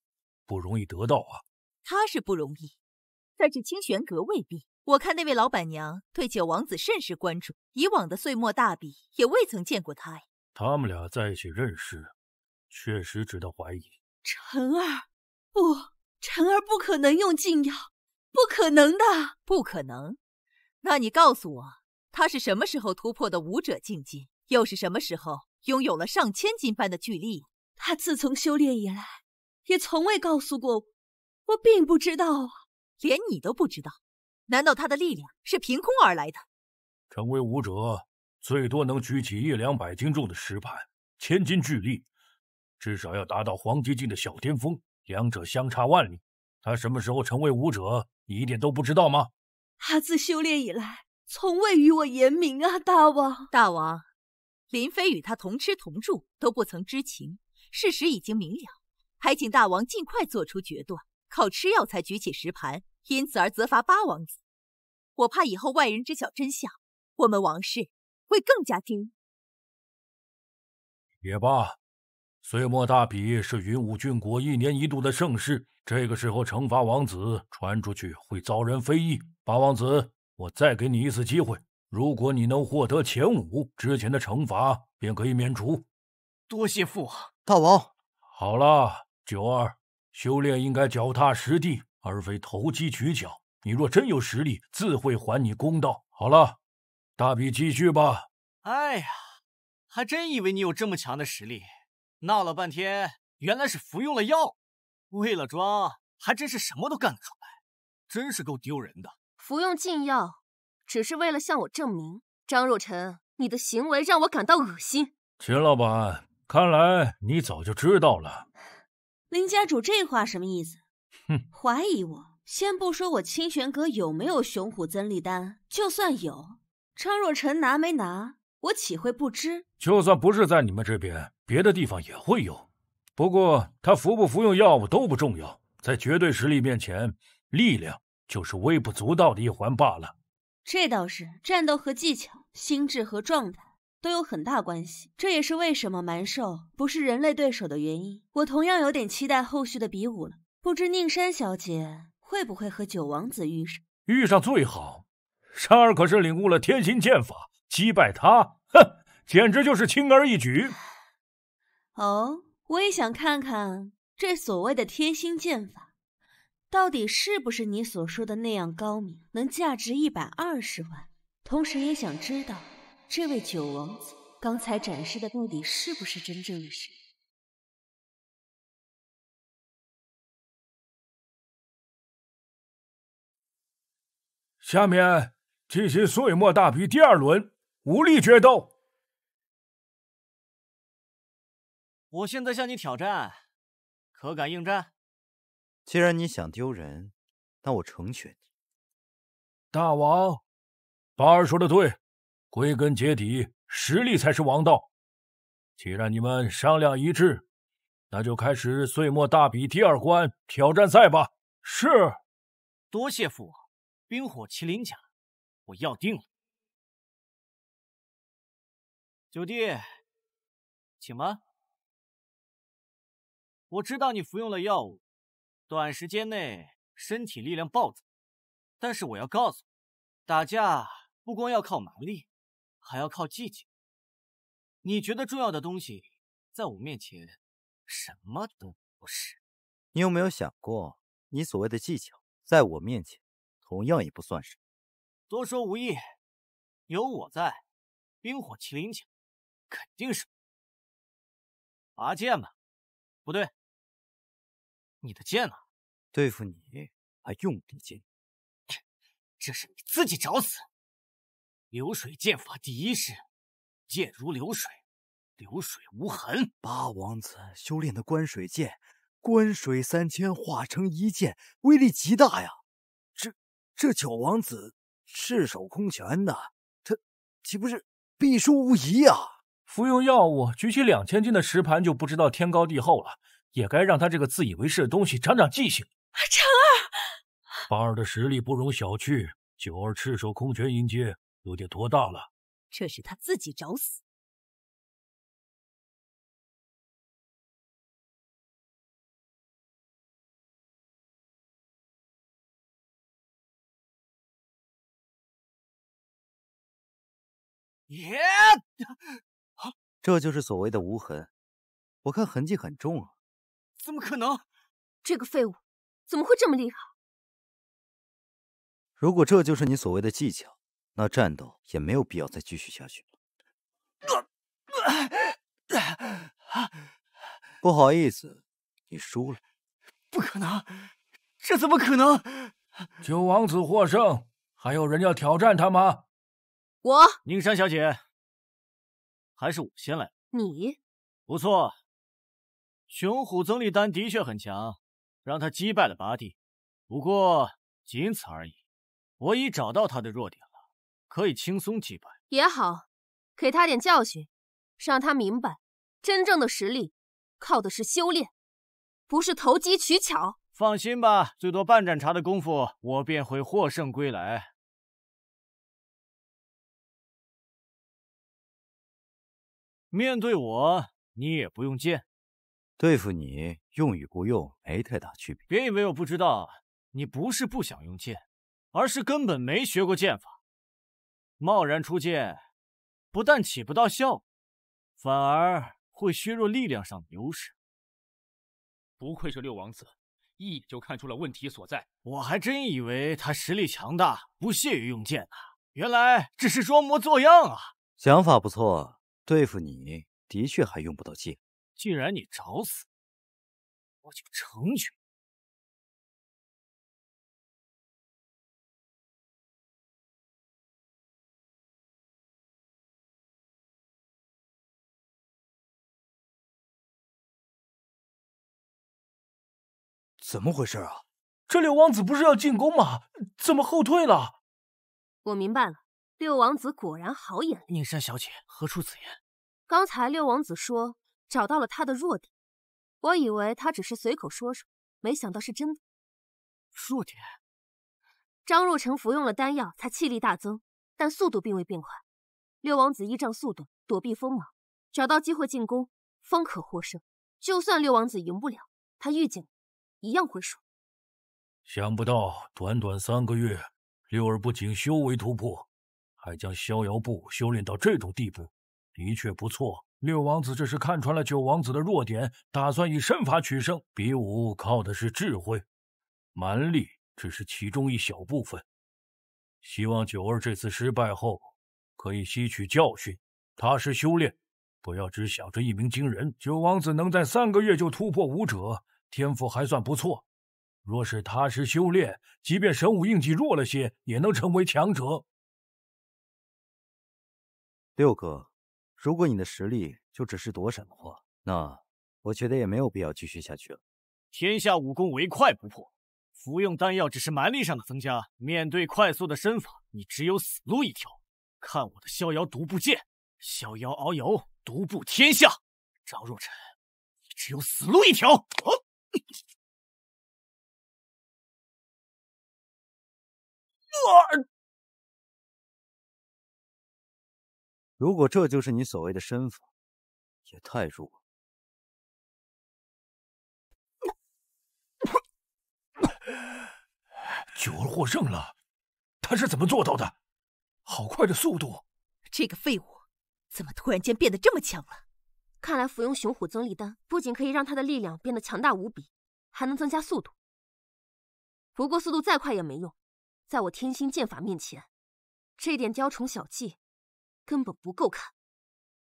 不容易得到啊。他是不容易，但是清玄阁未必。我看那位老板娘对九王子甚是关注，以往的岁末大比也未曾见过他呀。他们俩在一起认识，确实值得怀疑。晨儿，不，晨儿不可能用禁药，不可能的，不可能。那你告诉我，他是什么时候突破的武者境界？又是什么时候？ 拥有了上千斤般的巨力，他自从修炼以来，也从未告诉过我，我并不知道啊。连你都不知道，难道他的力量是凭空而来的？成为武者，最多能举起一两百斤重的石板，千斤巨力，至少要达到黄极境的小巅峰，两者相差万里。他什么时候成为武者，你一点都不知道吗？他自修炼以来，从未与我言明啊，大王。大王，林飞与他同吃同住，都不曾知情，事实已经明了，还请大王尽快做出决断。 靠吃药才举起石盘，因此而责罚八王子。我怕以后外人知晓真相，我们王室会更加惊异。也罢，岁末大比是云武郡国一年一度的盛事，这个时候惩罚王子传出去会遭人非议。八王子，我再给你一次机会，如果你能获得前五，之前的惩罚便可以免除。多谢父王，大王。好了，九儿。 修炼应该脚踏实地，而非投机取巧。你若真有实力，自会还你公道。好了，大比继续吧。哎呀，还真以为你有这么强的实力，闹了半天，原来是服用了药。为了装，还真是什么都干得出来，真是够丢人的。服用禁药，只是为了向我证明，张若晨，你的行为让我感到恶心。秦老板，看来你早就知道了。 林家主这话什么意思？哼，怀疑我。先不说我清玄阁有没有雄虎增力丹，就算有，张若晨拿没拿，我岂会不知？就算不是在你们这边，别的地方也会有。不过他服不服用药物都不重要，在绝对实力面前，力量就是微不足道的一环罢了。这倒是，战斗和技巧、心智和状态。 都有很大关系，这也是为什么蛮兽不是人类对手的原因。我同样有点期待后续的比武了，不知宁山小姐会不会和九王子遇上？遇上最好，山儿可是领悟了天行剑法，击败他，哼，简直就是轻而易举。哦，我也想看看这所谓的天行剑法，到底是不是你所说的那样高明，能价值一百二十万？同时也想知道。 这位九王子刚才展示的到底是不是真正的实力？下面进行岁末大比第二轮武力决斗。我现在向你挑战，可敢应战？既然你想丢人，那我成全你。大王，八儿说的对。 归根结底，实力才是王道。既然你们商量一致，那就开始岁末大比第二关挑战赛吧。是，多谢父王。冰火麒麟甲，我要定了。九弟，请吧。我知道你服用了药物，短时间内身体力量暴增，但是我要告诉你，打架不光要靠蛮力。 还要靠技巧。你觉得重要的东西，在我面前什么都不是。你有没有想过，你所谓的技巧，在我面前同样也不算什么？多说无益，有我在，冰火麒麟甲肯定是拔剑吧？不对，你的剑呢？对付你还用得剑？这是你自己找死！ 流水剑法第一式，剑如流水，流水无痕。八王子修炼的关水剑，关水三千化成一剑，威力极大呀！这这九王子赤手空拳的，他岂不是必输无疑呀？服用药物，举起两千斤的石盘就不知道天高地厚了，也该让他这个自以为是的东西长长记性。成儿，八儿的实力不容小觑，九儿赤手空拳迎接。 有点多大了，这是他自己找死。耶！这就是所谓的无痕，我看痕迹很重啊。怎么可能？这个废物怎么会这么厉害？如果这就是你所谓的技巧。 那战斗也没有必要再继续下去了。不好意思，你输了。不可能，这怎么可能？九王子获胜，还有人要挑战他吗？我，宁山小姐，还是我先来。你，不错，雄虎曾利丹的确很强，让他击败了八弟。不过仅此而已，我已找到他的弱点了，可以轻松击败。也好，给他点教训，让他明白，真正的实力靠的是修炼。 不是投机取巧。放心吧，最多半盏茶的功夫，我便会获胜归来。面对我，你也不用剑。对付你，用与不用没太大区别。别以为我不知道，你不是不想用剑，而是根本没学过剑法。贸然出剑，不但起不到效果，反而会削弱力量上的优势。 不愧是六王子，一眼就看出了问题所在。我还真以为他实力强大，不屑于用剑呢、啊，原来只是装模作样啊！想法不错，对付你的确还用不到剑。既然你找死，我就成全你。怎么回事啊？这六王子不是要进攻吗？怎么后退了？我明白了，六王子果然好眼力。宁山小姐，何出此言？刚才六王子说找到了他的弱点，我以为他只是随口说说，没想到是真的。弱点？张若成服用了丹药，才气力大增，但速度并未变快。六王子依仗速度躲避锋芒，找到机会进攻，方可获胜。就算六王子赢不了，他遇见了。 一样会输。想不到，短短三个月，六儿不仅修为突破，还将逍遥步修炼到这种地步，的确不错。六王子这是看穿了九王子的弱点，打算以身法取胜。比武靠的是智慧，蛮力只是其中一小部分。希望九儿这次失败后，可以吸取教训，踏实修炼，不要只想着一鸣惊人。九王子能在三个月就突破武者。 天赋还算不错，若是踏实修炼，即便神武印记弱了些，也能成为强者。六哥，如果你的实力就只是躲闪的话，那我觉得也没有必要继续下去了。天下武功唯快不破，服用丹药只是蛮力上的增加，面对快速的身法，你只有死路一条。看我的逍遥独步剑，逍遥遨游，独步天下。张若晨，你只有死路一条。啊 如果这就是你所谓的身法，也太弱了。九儿获胜了，他是怎么做到的？好快的速度！这个废物怎么突然间变得这么强了？ 看来服用雄虎曾利丹不仅可以让他的力量变得强大无比，还能增加速度。不过速度再快也没用，在我天心剑法面前，这点雕虫小技根本不够看。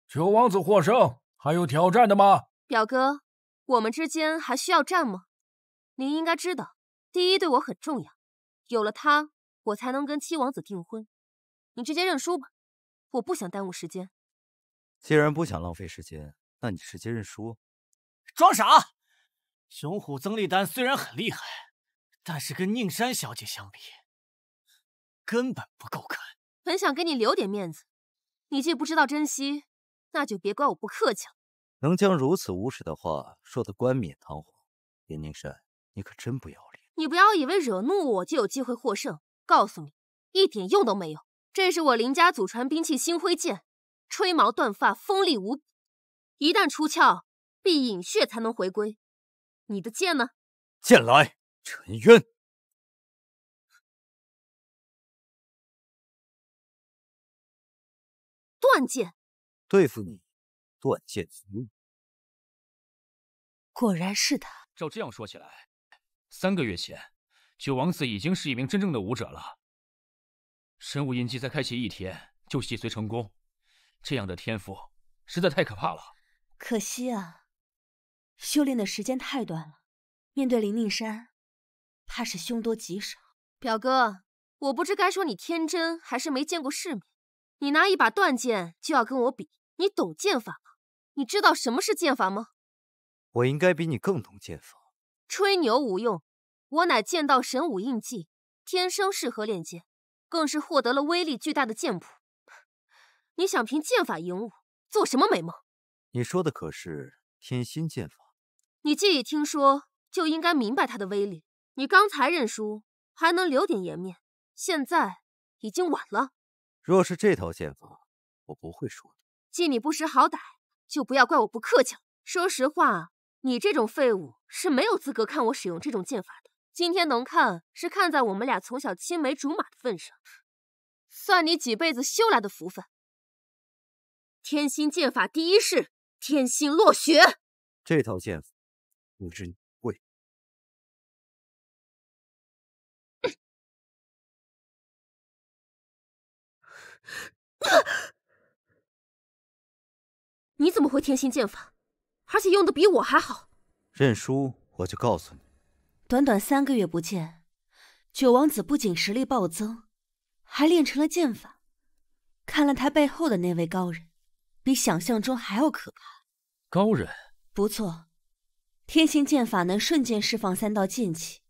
九王子获胜，还有挑战的吗？表哥，我们之间还需要战吗？您应该知道，第一对我很重要，有了他，我才能跟七王子订婚。你直接认输吧，我不想耽误时间。既然不想浪费时间。 那你直接认输？装傻！雄虎曾利丹虽然很厉害，但是跟宁山小姐相比，根本不够看。本想给你留点面子，你既不知道珍惜，那就别怪我不客气了。能将如此无耻的话说得冠冕堂皇，颜宁山，你可真不要脸！你不要以为惹怒我就有机会获胜，告诉你，一点用都没有。这是我林家祖传兵器星辉剑，吹毛断发，锋利无比。 一旦出鞘，必饮血才能回归。你的剑呢？剑来，沉冤。断剑。对付你，断剑族。果然是他。照这样说起来，三个月前，九王子已经是一名真正的武者了。神武印记在开启一天就洗髓成功，这样的天赋实在太可怕了。 可惜啊，修炼的时间太短了，面对林令山，怕是凶多吉少。表哥，我不知该说你天真，还是没见过世面。你拿一把断剑就要跟我比，你懂剑法吗？你知道什么是剑法吗？我应该比你更懂剑法。吹牛无用，我乃剑道神武印记，天生适合练剑，更是获得了威力巨大的剑谱。你想凭剑法赢我，做什么美梦？你说的可是天心剑法？你既已听说，就应该明白它的威力。你刚才认输，还能留点颜面，现在已经晚了。若是这套剑法，我不会输的。既你不识好歹，就不要怪我不客气了。说实话，你这种废物是没有资格看我使用这种剑法的。今天能看，是看在我们俩从小青梅竹马的份上，算你几辈子修来的福分。天心剑法第一式，天心落雪。这套剑法，不知你会。你怎么会天心剑法？而且用的比我还好。认输，我就告诉你。短短三个月不见，九王子不仅实力暴增，还练成了剑法。看了他背后的那位高人，比想象中还要可怕。高人？不错，天心剑法能瞬间释放三道剑气，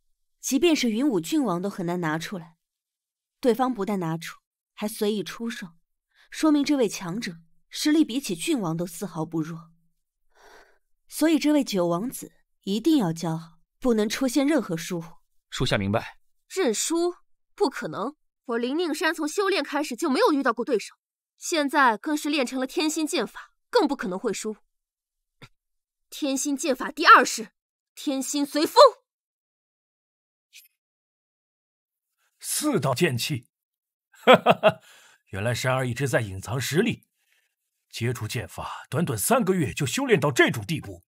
即便是云武郡王都很难拿出来。对方不但拿出，还随意出手，说明这位强者实力比起郡王都丝毫不弱。所以这位九王子一定要交好，不能出现任何疏忽。属下明白。认输？不可能，我林宁山从修炼开始就没有遇到过对手，现在更是练成了天心剑法，更不可能会输。天心剑法第二式，天心随风。四道剑气，哈哈哈！原来山儿一直在隐藏实力，接触剑法短短三个月就修炼到这种地步，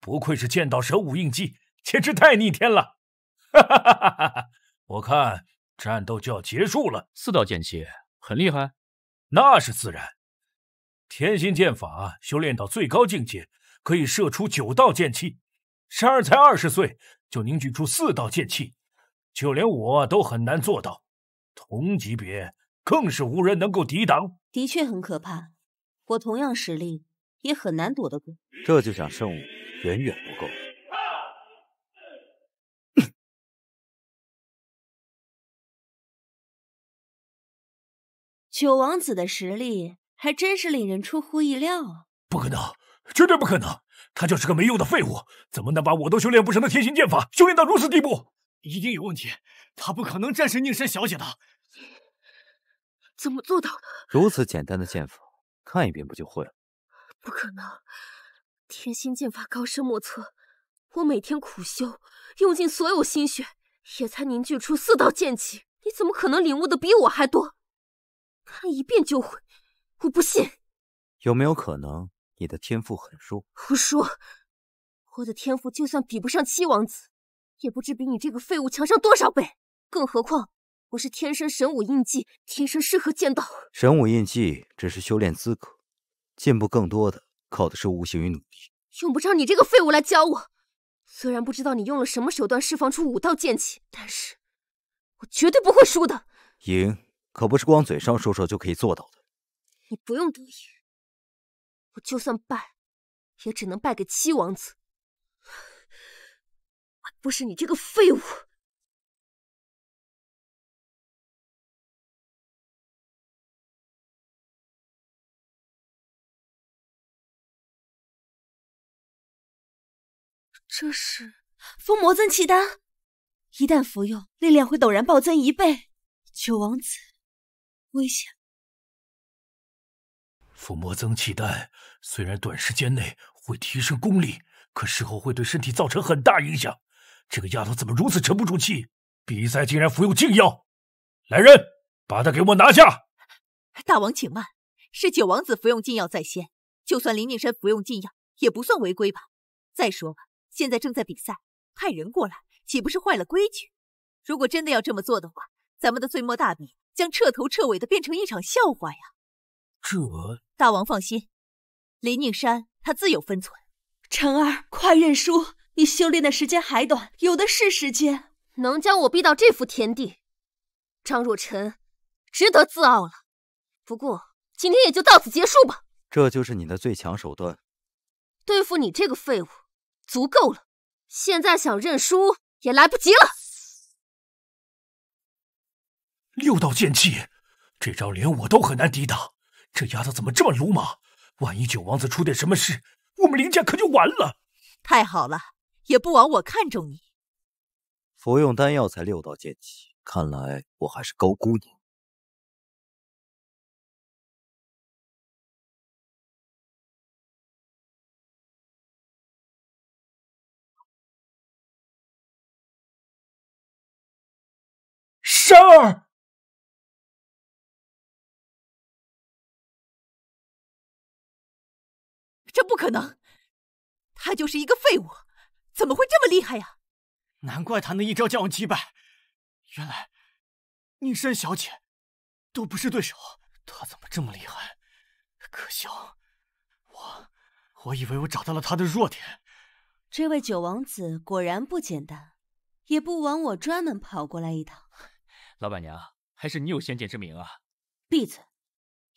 不愧是剑道神武印记。简直太逆天了！哈哈哈哈哈！我看战斗就要结束了。四道剑气很厉害，那是自然。天心剑法修炼到最高境界，可以射出九道剑气。山儿才二十岁就凝聚出四道剑气，就连我都很难做到。同级别更是无人能够抵挡。的确很可怕，我同样实力也很难躲得过。这就想胜我，远远不够。九王子的实力还真是令人出乎意料啊！不可能，绝对不可能！他就是个没用的废物，怎么能把我都修炼不成的天心剑法修炼到如此地步？一定有问题，他不可能战胜宁山小姐的。怎么做到的？如此简单的剑法，看一遍不就会了？不可能！天心剑法高深莫测，我每天苦修，用尽所有心血，也才凝聚出四道剑气。你怎么可能领悟的比我还多？看一遍就会，我不信。有没有可能你的天赋很弱？胡说，我的天赋就算比不上七王子，也不知比你这个废物强上多少倍。更何况我是天生神武印记，天生适合剑道。神武印记只是修炼资格，进步更多的靠的是悟性与努力。用不着你这个废物来教我。虽然不知道你用了什么手段释放出五道剑气，但是我绝对不会输的。赢可不是光嘴上说说就可以做到的。你不用得意，我就算败，也只能败给七王子，还不是你这个废物。这是封魔增奇丹，一旦服用，力量会陡然暴增一倍。九王子。危险！附魔增气丹虽然短时间内会提升功力，可事后会对身体造成很大影响。这个丫头怎么如此沉不住气？比赛竟然服用禁药！来人，把她给我拿下！大王请慢，是九王子服用禁药在先，就算林宁山服用禁药也不算违规吧？再说吧，现在正在比赛，派人过来岂不是坏了规矩？如果真的要这么做的话，咱们的罪莫大比将彻头彻尾的变成一场笑话呀！这……大王放心，林宁山他自有分寸。婵儿，快认输，你修炼的时间还短，有的是时间，能将我逼到这副田地，张若晨值得自傲了。不过今天也就到此结束吧。这就是你的最强手段，对付你这个废物足够了，现在想认输也来不及了。六道剑气，这招连我都很难抵挡。这丫头怎么这么鲁莽？万一九王子出点什么事，我们林家可就完了。太好了。 也不枉我看中你。服用丹药才六道剑气，看来我还是高估你。珊儿，这不可能，他就是一个废物。 怎么会这么厉害呀？难怪他那一招将我击败，原来宁山小姐都不是对手。他怎么这么厉害？可笑，我我以为我找到了他的弱点。这位九王子果然不简单，也不枉我专门跑过来一趟。老板娘，还是你有先见之明啊！闭嘴！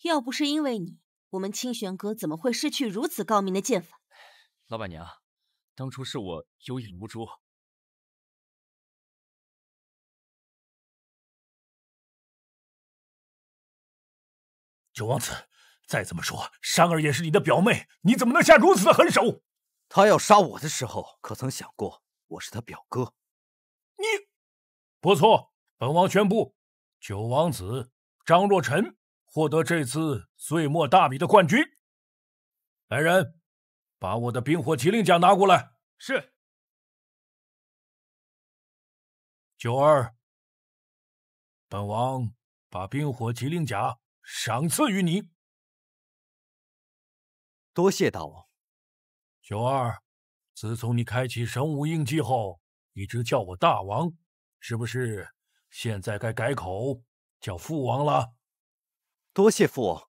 要不是因为你，我们清玄阁怎么会失去如此高明的剑法？老板娘。 当初是我有眼无珠。九王子，再怎么说，珊儿也是你的表妹，你怎么能下如此的狠手？他要杀我的时候，可曾想过我是他表哥？你不错，本王宣布，九王子张若晨获得这次岁末大比的冠军。来人！ 把我的冰火麒麟奖拿过来。是。九儿，本王把冰火麒麟甲赏赐于你。多谢大王。九儿，自从你开启神武印记后，一直叫我大王，是不是？现在该改口叫父王了。多谢父王。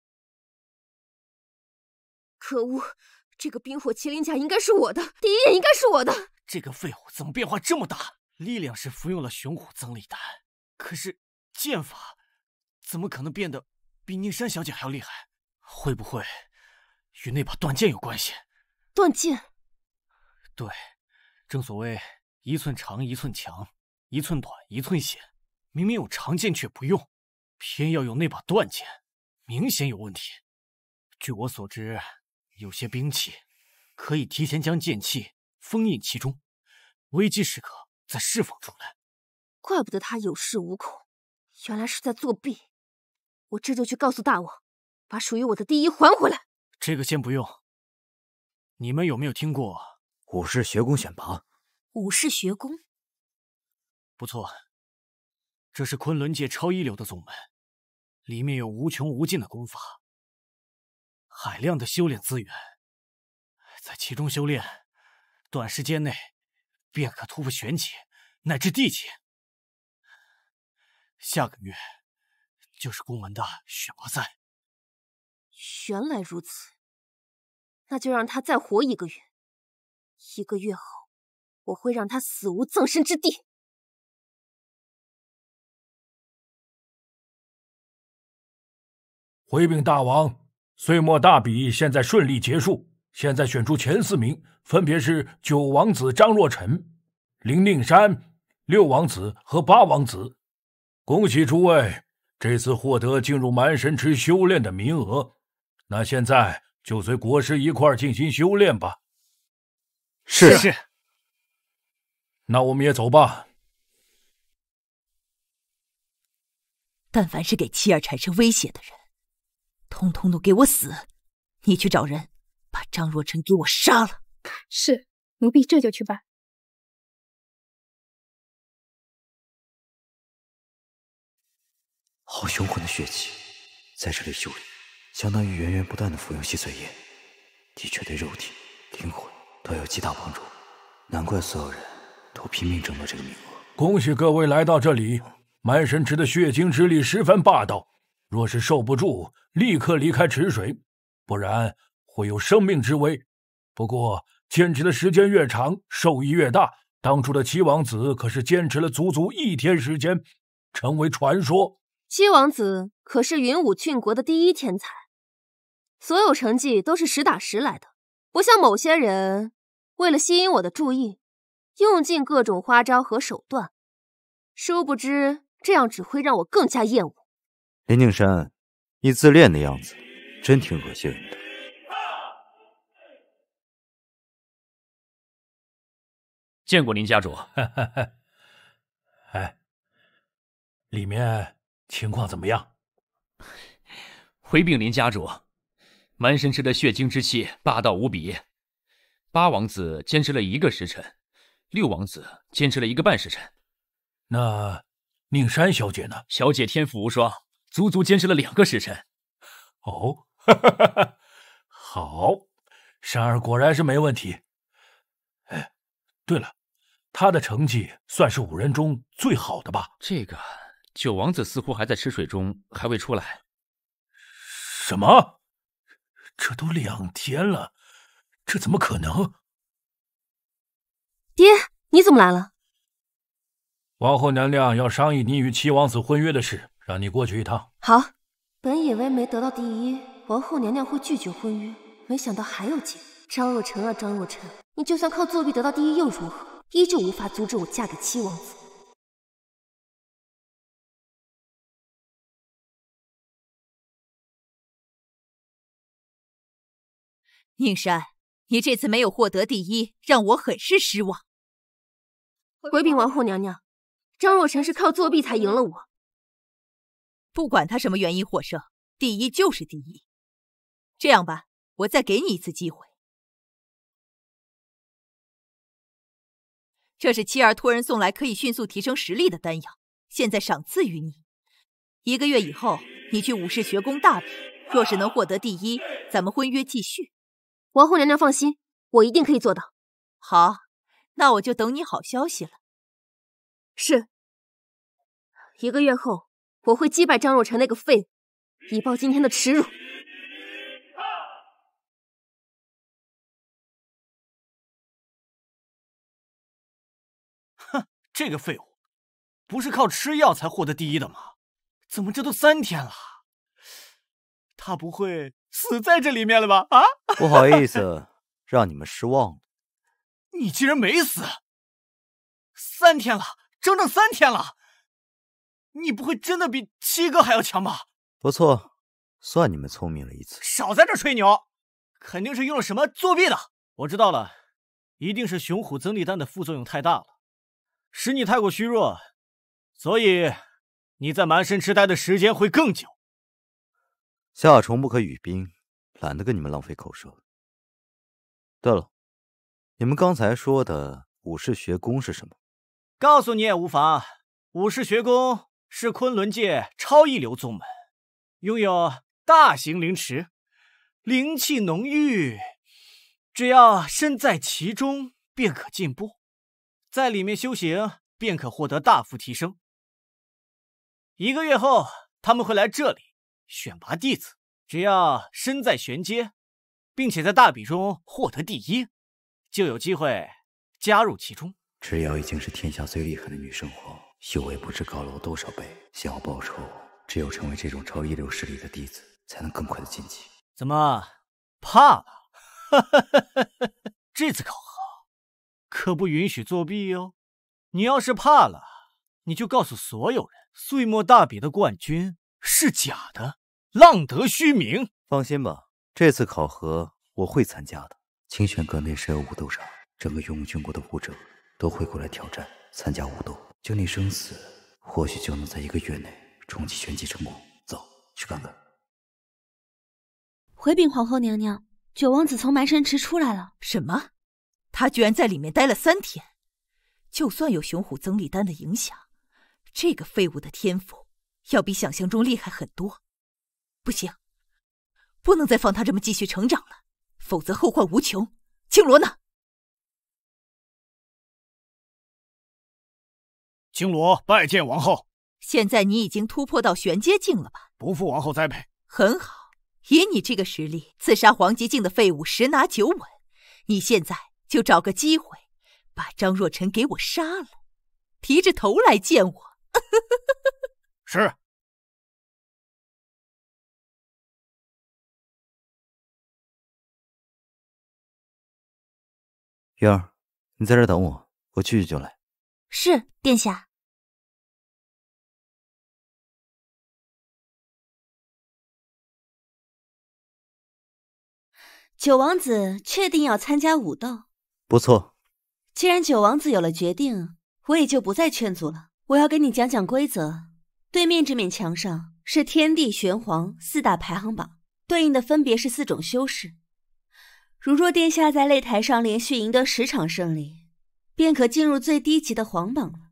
可恶！ 这个冰火麒麟甲应该是我的，第一眼应该是我的。这个废物怎么变化这么大？力量是服用了雄虎增力丹，可是剑法怎么可能变得比宁山小姐还要厉害？会不会与那把断剑有关系？断剑？对，正所谓一寸长一寸强，一寸短一寸险。明明有长剑却不用，偏要用那把断剑，明显有问题。据我所知。 有些兵器可以提前将剑气封印其中，危机时刻再释放出来。怪不得他有恃无恐，原来是在作弊。我这就去告诉大王，把属于我的第一还回来。这个先不用。你们有没有听过武士学宫选拔？武士学宫不错，这是昆仑界超一流的宗门，里面有无穷无尽的功法。 海量的修炼资源，在其中修炼，短时间内便可突破玄级乃至地级。下个月就是宫门的选拔赛。原来如此，那就让他再活一个月。一个月后，我会让他死无葬身之地。回禀大王。 岁末大比现在顺利结束，现在选出前四名，分别是九王子张若晨、林令山、六王子和八王子。恭喜诸位，这次获得进入蛮神池修炼的名额。那现在就随国师一块儿进行修炼吧。是是。那我们也走吧。但凡是给妻儿产生威胁的人。 通通都给我死！你去找人，把张若晨给我杀了。是，奴婢这就去办。好雄浑的血气，在这里修炼，相当于源源不断的服用洗髓液，的确对肉体、灵魂都有极大帮助。难怪所有人都拼命争夺这个名额。恭喜各位来到这里！蛮神池的血精之力十分霸道。 若是受不住，立刻离开池水，不然会有生命之危。不过坚持的时间越长，受益越大。当初的七王子可是坚持了足足一天时间，成为传说。七王子可是云武郡国的第一天才，所有成绩都是实打实来的，不像某些人为了吸引我的注意，用尽各种花招和手段，殊不知这样只会让我更加厌恶。林静山，你自恋的样子真挺恶心的。 见过林家主，哎，里面情况怎么样？回禀林家主，满身是的血精之气霸道无比。八王子坚持了一个时辰，六王子坚持了一个半时辰。那宁山小姐呢？小姐天赋无双，足足坚持了两个时辰。哦，好，山儿果然是没问题。哎。 对了，他的成绩算是五人中最好的吧？这个九王子似乎还在吃水中，还未出来。什么？这都两天了，这怎么可能？爹，你怎么来了？王后娘娘要商议你与七王子婚约的事，让你过去一趟。好。本以为没得到第一，王后娘娘会拒绝婚约，没想到还有结。 张若晨啊，张若晨，你就算靠作弊得到第一又如何？依旧无法阻止我嫁给七王子。宁山，你这次没有获得第一，让我很是失望。回禀王后娘娘，张若晨是靠作弊才赢了我。不管他什么原因获胜，第一就是第一。这样吧，我再给你一次机会。 这是妻儿托人送来可以迅速提升实力的丹药，现在赏赐于你。一个月以后，你去武士学宫大比，若是能获得第一，咱们婚约继续。王后娘娘放心，我一定可以做到。好，那我就等你好消息了。是。一个月后，我会击败张若晨那个废物，以报今天的耻辱。 这个废物，不是靠吃药才获得第一的吗？怎么这都三天了？他不会死在这里面了吧？啊！不好意思，让你们失望了。你竟然没死！三天了，整整三天了。你不会真的比七哥还要强吧？不错，算你们聪明了一次。少在这吹牛，肯定是用了什么作弊的。我知道了，一定是雄虎增力丹的副作用太大了。 使你太过虚弱，所以你在蛮身痴呆的时间会更久。夏虫不可语冰，懒得跟你们浪费口舌。对了，你们刚才说的武士学宫是什么？告诉你也无妨。武士学宫是昆仑界超一流宗门，拥有大型灵池，灵气浓郁，只要身在其中便可进步。 在里面修行，便可获得大幅提升。一个月后，他们会来这里选拔弟子，只要身在玄阶，并且在大比中获得第一，就有机会加入其中。芷瑶已经是天下最厉害的女圣皇，修为不知高了我多少倍。想要报仇，只有成为这种超一流势力的弟子，才能更快的晋级。怎么怕了？这次考核。 可不允许作弊哦！你要是怕了，你就告诉所有人，岁末大比的冠军是假的，浪得虚名。放心吧，这次考核我会参加的。清玄阁内设有武斗场，整个云武郡国的武者都会过来挑战，参加武斗，经历生死，或许就能在一个月内冲击玄机成功。走，去看看。回禀皇后娘娘，九王子从埋神池出来了。什么？ 他居然在里面待了三天，就算有雄虎增力丹的影响，这个废物的天赋要比想象中厉害很多。不行，不能再放他这么继续成长了，否则后患无穷。青罗呢？青罗拜见王后。现在你已经突破到玄阶境了吧？不负王后栽培。很好，以你这个实力，刺杀黄极境的废物十拿九稳。你现在。就找个机会把张若晨给我杀了，提着头来见我。是。云儿，你在这等我，我去去就来。是，殿下。 九王子确定要参加武斗，不错。既然九王子有了决定，我也就不再劝阻了。我要给你讲讲规则。对面这面墙上是天地玄黄四大排行榜，对应的分别是四种修士。如若殿下在擂台上连续赢得十场胜利，便可进入最低级的皇榜了。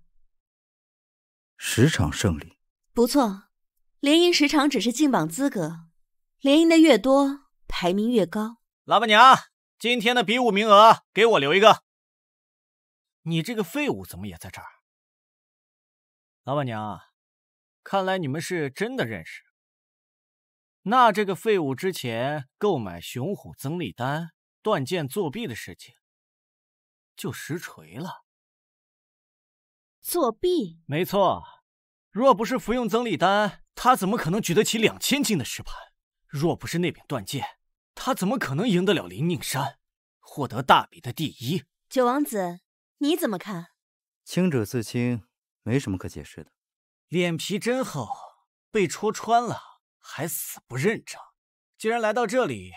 十场胜利，不错。连赢十场只是进榜资格，连赢的越多，排名越高。 老板娘，今天的比武名额给我留一个。你这个废物怎么也在这儿？老板娘，看来你们是真的认识。那这个废物之前购买雄虎增力丹、断剑作弊的事情，就实锤了。作弊？没错，若不是服用增力丹，他怎么可能举得起两千斤的石盘？若不是那柄断剑。 他怎么可能赢得了林宁山，获得大比的第一？九王子，你怎么看？清者自清，没什么可解释的。脸皮真厚，被戳穿了还死不认账。既然来到这里，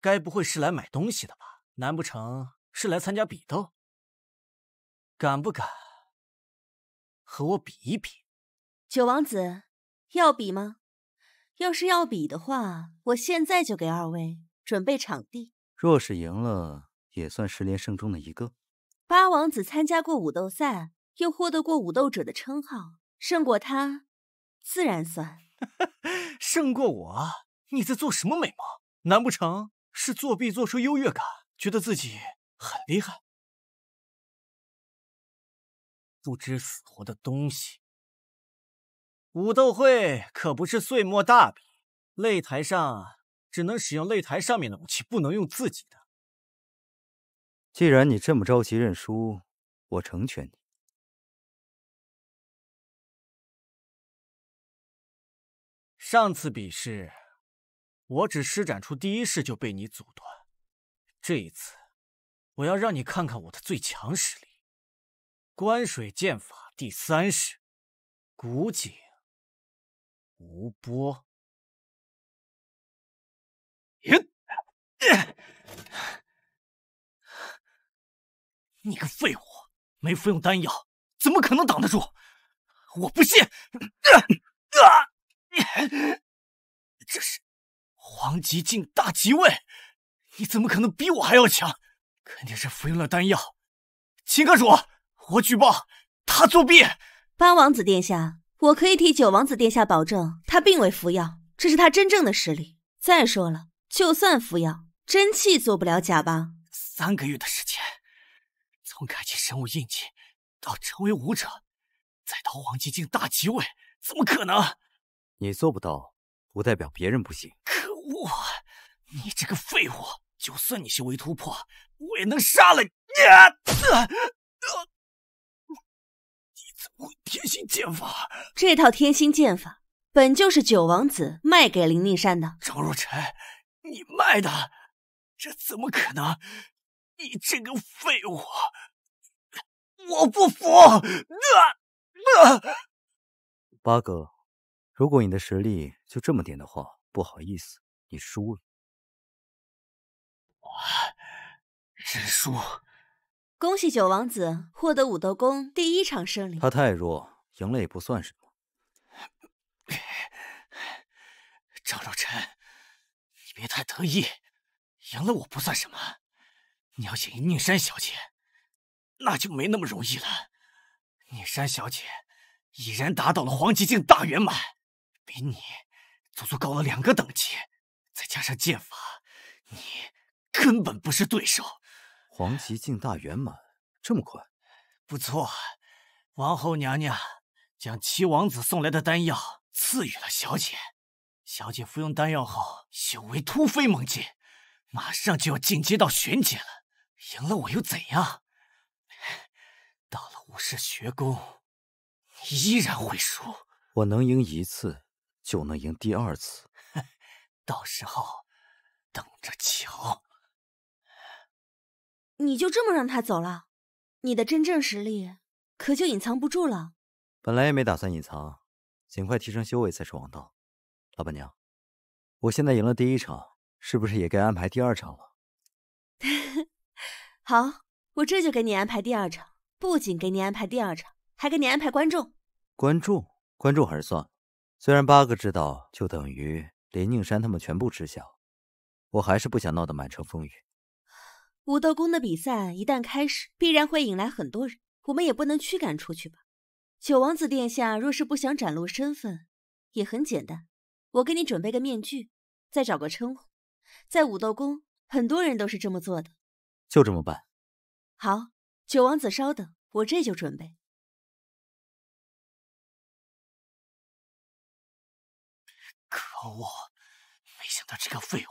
该不会是来买东西的吧？难不成是来参加比斗？敢不敢和我比一比？九王子，要比吗？ 要是要比的话，我现在就给二位准备场地。若是赢了，也算十连胜中的一个。八王子参加过武斗赛，又获得过武斗者的称号，胜过他，自然算。胜过我？你在做什么美梦？难不成是作弊做出优越感，觉得自己很厉害？不知死活的东西！ 武斗会可不是岁末大比，擂台上只能使用擂台上面的武器，不能用自己的。既然你这么着急认输，我成全你。上次比试，我只施展出第一式就被你阻断，这一次，我要让你看看我的最强实力——观水剑法第三式，古井。 无波，你个废物，没服用丹药，怎么可能挡得住？我不信！这是黄极境大极位，你怎么可能比我还要强？肯定是服用了丹药。秦阁主，我举报他作弊。八王子殿下。 我可以替九王子殿下保证，他并未服药，这是他真正的实力。再说了，就算服药，真气做不了假吧？三个月的时间，从开启神武印记到成为武者，再到黄极境大极位，怎么可能？你做不到，不代表别人不行。可恶！你这个废物，就算你修为突破，我也能杀了你！啊啊啊 天心剑法，这套天心剑法本就是九王子卖给灵宁山的。张若晨，你卖的？这怎么可能？你这个废物！我不服！啊啊！八哥，如果你的实力就这么点的话，不好意思，你输了。我认输。 恭喜九王子获得武斗宫第一场胜利。他太弱，赢了也不算什么。张若晨，你别太得意，赢了我不算什么。你要想赢宁山小姐，那就没那么容易了。宁山小姐已然达到了黄极境大圆满，比你足足高了两个等级，再加上剑法，你根本不是对手。 黄极境大圆满，这么快？不错，王后娘娘将七王子送来的丹药赐予了小姐。小姐服用丹药后，修为突飞猛进，马上就要进阶到玄阶了，赢了我又怎样？到了武士学宫，你依然会输。我能赢一次，就能赢第二次。到时候等着瞧。你就这么让他走了？你的真正实力可就隐藏不住了。本来也没打算隐藏，尽快提升修为才是王道。老板娘，我现在赢了第一场，是不是也该安排第二场了？好，我这就给你安排第二场。不仅给你安排第二场，还给你安排观众。观众，观众还是算了。虽然八个知道就等于林宁山他们全部知晓，我还是不想闹得满城风雨。武斗宫的比赛一旦开始，必然会引来很多人，我们也不能驱赶出去吧。九王子殿下若是不想展露身份，也很简单，我给你准备个面具，再找个称呼。在武斗宫，很多人都是这么做的。就这么办。好，九王子稍等，我这就准备。可恶，没想到这个废物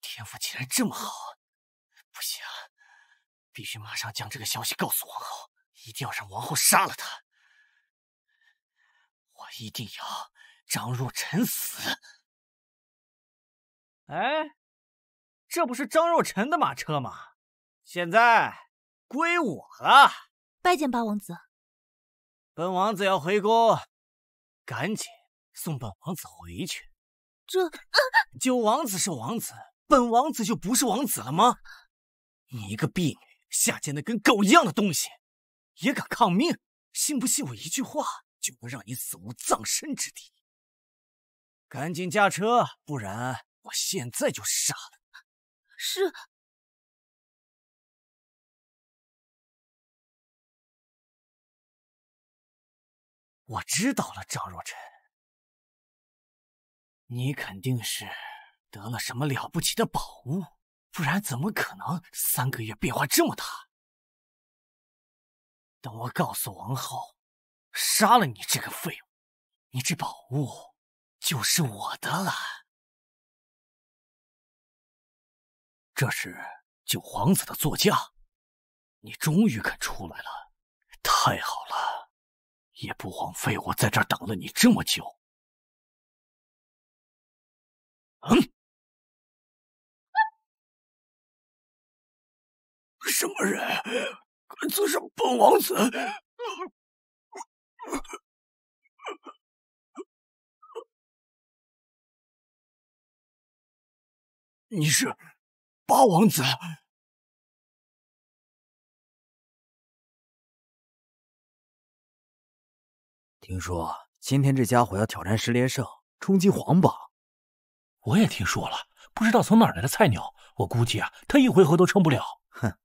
天赋竟然这么好！不行，必须马上将这个消息告诉王后，一定要让王后杀了他。我一定要张若晨死！哎，这不是张若晨的马车吗？现在归我了，拜见八王子。本王子要回宫，赶紧送本王子回去。这、啊、九王子是王子，本王子就不是王子了吗？你一个婢女，下贱的跟狗一样的东西，也敢抗命？信不信我一句话就能让你死无葬身之地？赶紧驾车，不然我现在就杀了你。是。我知道了，张若晨，你肯定是得了什么了不起的宝物，不然怎么可能三个月变化这么大？等我告诉王后，杀了你这个废物，你这宝物就是我的了。这是九皇子的座驾，你终于肯出来了，太好了。也不枉费我在这儿等了你这么久。嗯？什么人敢刺伤本王子？你是八王子？听说今天这家伙要挑战十连胜，冲击皇榜。我也听说了，不知道从哪儿来的菜鸟，我估计啊，他一回合都撑不了。哼，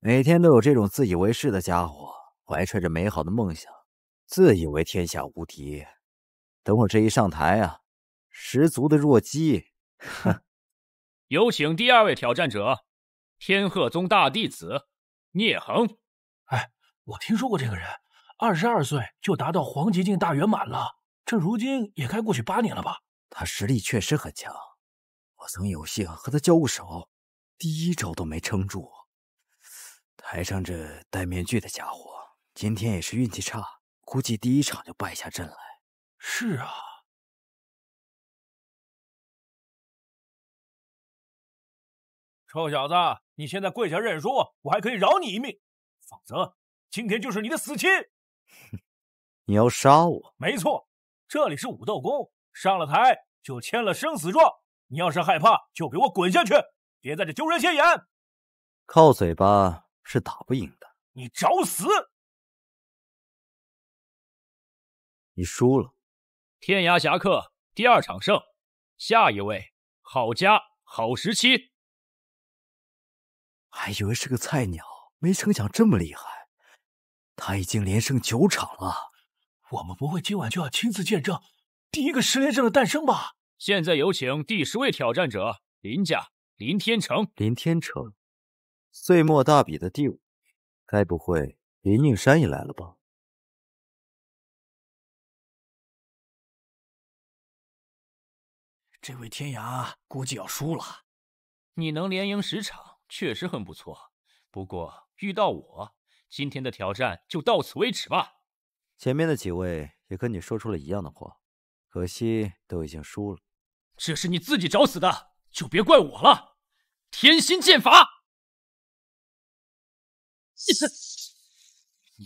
每天都有这种自以为是的家伙，怀揣着美好的梦想，自以为天下无敌。等我这一上台啊，十足的弱鸡。哼，有请第二位挑战者，天鹤宗大弟子聂恒。哎，我听说过这个人。二十二岁就达到黄极境大圆满了，这如今也该过去八年了吧？他实力确实很强，我曾有幸和他交过手，第一招都没撑住。台上这戴面具的家伙，今天也是运气差，估计第一场就败下阵来。是啊，臭小子，你现在跪下认输，我还可以饶你一命，否则今天就是你的死期！你要杀我？没错，这里是武斗宫，上了台就签了生死状。你要是害怕，就给我滚下去，别在这丢人现眼。靠嘴巴是打不赢的。你找死！你输了。天涯侠客第二场胜，下一位郝家郝十七。还以为是个菜鸟，没成想这么厉害。他已经连胜九场了，我们不会今晚就要亲自见证第一个十连胜的诞生吧？现在有请第十位挑战者林家林天成。林天成，岁末大比的第五，该不会林宁山也来了吧？这位天涯估计要输了。你能连赢十场，确实很不错，不过遇到我，今天的挑战就到此为止吧。前面的几位也跟你说出了一样的话，可惜都已经输了。这是你自己找死的，就别怪我了。天心剑法，你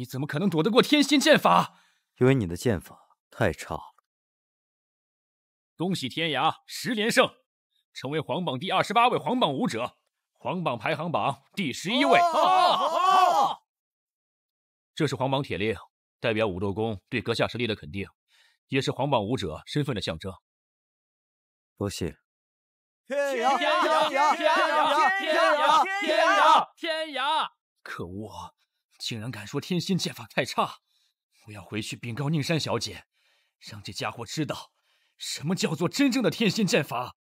你怎么可能躲得过天心剑法？因为你的剑法太差了。恭喜天涯十连胜，成为皇榜第二十八位皇榜武者。 皇榜排行榜第十一位，啊啊、这是皇榜铁令，代表武斗宫对阁下实力的肯定，也是皇榜武者身份的象征。多谢。天涯天涯天涯天涯天涯天涯天涯！可恶，竟然敢说天心剑法太差！我要回去禀告宁山小姐，让这家伙知道什么叫做真正的天心剑法。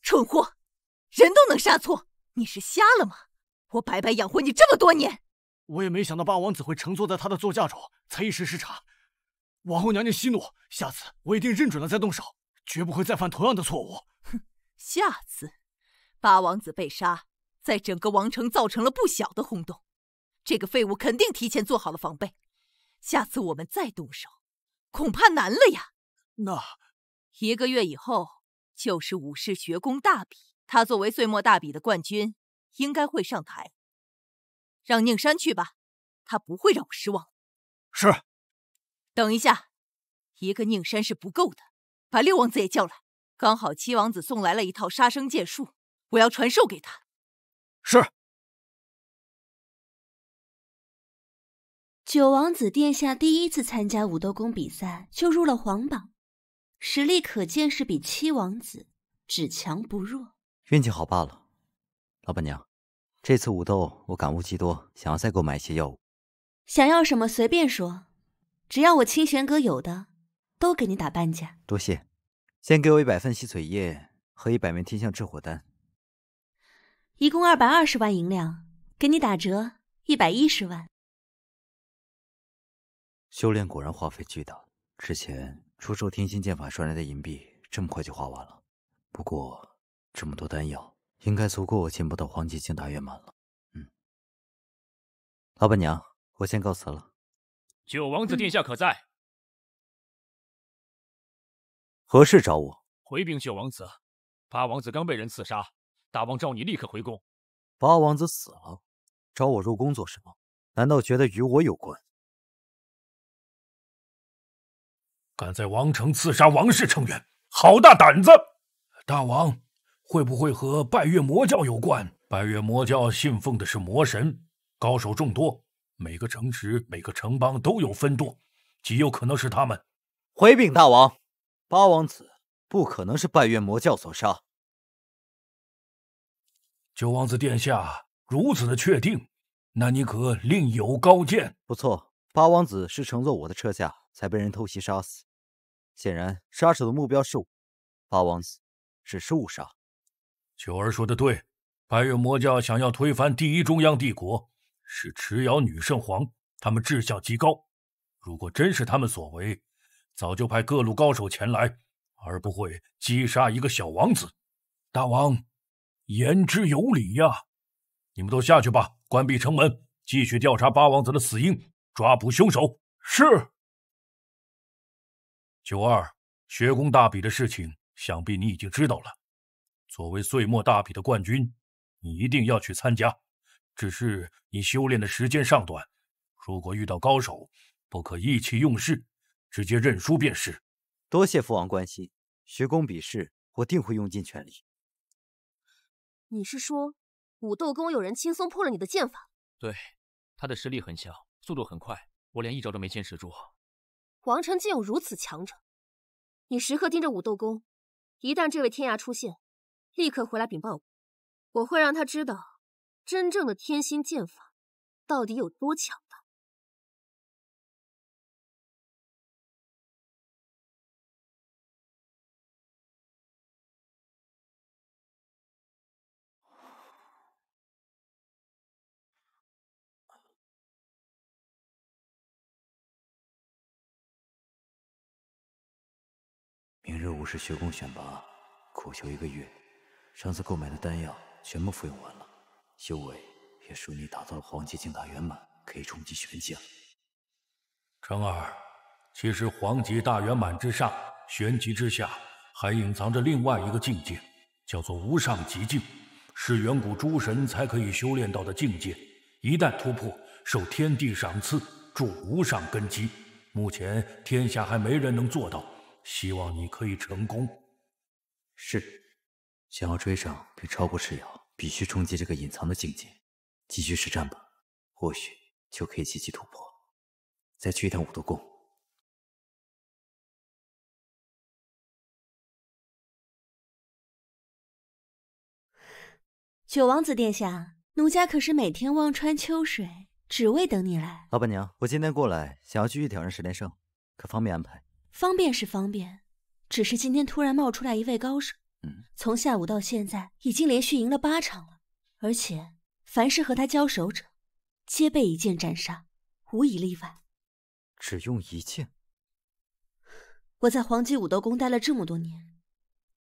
蠢货！ 人都能杀错，你是瞎了吗？我白白养活你这么多年，我也没想到八王子会乘坐在他的座驾中，才一时失察。王后娘娘息怒，下次我一定认准了再动手，绝不会再犯同样的错误。哼，下次八王子被杀，在整个王城造成了不小的轰动，这个废物肯定提前做好了防备。下次我们再动手，恐怕难了呀。那一个月以后就是武士学宫大比。 他作为岁末大比的冠军，应该会上台。让宁山去吧，他不会让我失望。是。等一下，一个宁山是不够的，把六王子也叫来。刚好七王子送来了一套杀生剑术，我要传授给他。是。九王子殿下第一次参加武斗宫比赛就入了皇榜，实力可见是比七王子只强不弱。 运气好罢了，老板娘，这次武斗我感悟极多，想要再购买一些药物。想要什么随便说，只要我清玄阁有的，都给你打半价。多谢，先给我一百份洗髓液和一百枚天象炽火丹，一共二百二十万银两，给你打折一百一十万。修炼果然花费巨大，之前出售天心剑法赚来的银币这么快就花完了，不过。 这么多丹药，应该足够我进步到黄极境大圆满了。嗯，老板娘，我先告辞了。九王子殿下可在？嗯、何事找我？回禀九王子，八王子刚被人刺杀，大王召你立刻回宫。八王子死了，找我入宫做什么？难道觉得与我有关？敢在王城刺杀王室成员，好大胆子！大王。 会不会和拜月魔教有关？拜月魔教信奉的是魔神，高手众多，每个城池、每个城邦都有分舵，极有可能是他们。回禀大王，八王子不可能是拜月魔教所杀。九王子殿下如此的确定，那你可另有高见。不错，八王子是乘坐我的车驾才被人偷袭杀死，显然杀手的目标是我，八王子只是误杀。 九儿说的对，白月魔教想要推翻第一中央帝国，是持瑶女圣皇，他们志向极高。如果真是他们所为，早就派各路高手前来，而不会击杀一个小王子。大王，言之有理呀！你们都下去吧，关闭城门，继续调查八王子的死因，抓捕凶手。是。九儿，学宫大比的事情，想必你已经知道了。 作为岁末大比的冠军，你一定要去参加。只是你修炼的时间尚短，如果遇到高手，不可意气用事，直接认输便是。多谢父王关心，学宫比试我定会用尽全力。你是说，武斗宫有人轻松破了你的剑法？对，他的实力很强，速度很快，我连一招都没坚持住。王城竟有如此强者，你时刻盯着武斗宫，一旦这位天涯出现。 立刻回来禀报我，我会让他知道真正的天心剑法到底有多强大。明日武士学宫选拔，苦修一个月。 上次购买的丹药全部复用完了，修为也顺利达到了黄阶境大圆满，可以冲击玄境。成儿，其实黄级大圆满之上，玄级之下，还隐藏着另外一个境界，叫做无上极境，是远古诸神才可以修炼到的境界。一旦突破，受天地赏赐，铸无上根基。目前天下还没人能做到，希望你可以成功。是。 想要追上并超过赤瑶，必须冲击这个隐藏的境界。继续实战吧，或许就可以积极突破。再去一趟五毒宫。九王子殿下，奴家可是每天望穿秋水，只为等你来。老板娘，我今天过来想要继续挑战十连胜，可方便安排？方便是方便，只是今天突然冒出来一位高手。 从下午到现在，已经连续赢了八场了，而且凡是和他交手者，皆被一剑斩杀，无一例外。只用一剑？我在黄级武斗宫待了这么多年，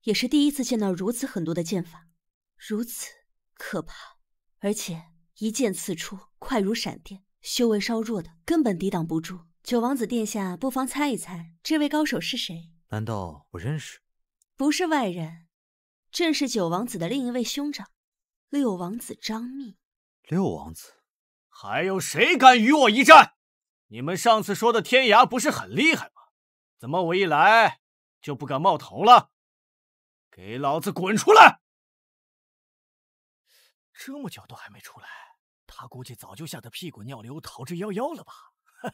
也是第一次见到如此狠毒的剑法，如此可怕，而且一剑刺出，快如闪电，修为稍弱的根本抵挡不住。九王子殿下，不妨猜一猜，这位高手是谁？难道我认识？ 不是外人，正是九王子的另一位兄长，六王子张密。六王子，还有谁敢与我一战？你们上次说的天涯不是很厉害吗？怎么我一来就不敢冒头了？给老子滚出来！这么久都还没出来，他估计早就吓得屁滚尿流、逃之夭夭了吧？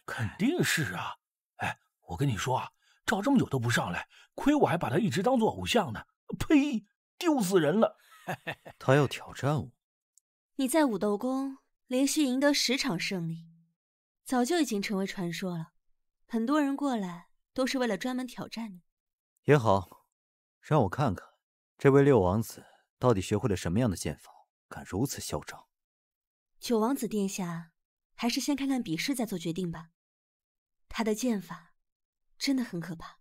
肯定是啊！哎，我跟你说啊。 找这么久都不上来，亏我还把他一直当做偶像呢！呸，丢死人了！他要挑战我？你在武斗宫连续赢得十场胜利，早就已经成为传说了。很多人过来都是为了专门挑战你。也好，让我看看这位六王子到底学会了什么样的剑法，敢如此嚣张。九王子殿下，还是先看看比试再做决定吧。他的剑法。 真的很可怕，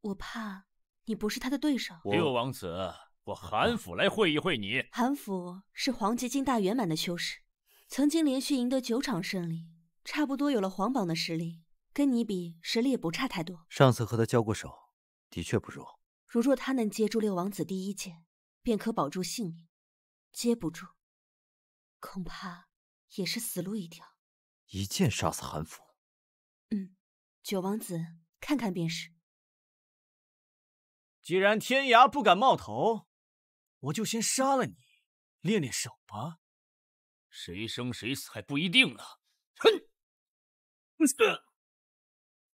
我怕你不是他的对手。六王子，我韩府来会一会你。韩府是黄级境大圆满的修士，曾经连续赢得九场胜利，差不多有了皇榜的实力。跟你比，实力也不差太多。上次和他交过手，的确不弱。如若他能接住六王子第一剑，便可保住性命；接不住，恐怕也是死路一条。一剑杀死韩府。嗯。 九王子，看看便是。既然天涯不敢冒头，我就先杀了你，练练手吧。谁生谁死还不一定呢。哼！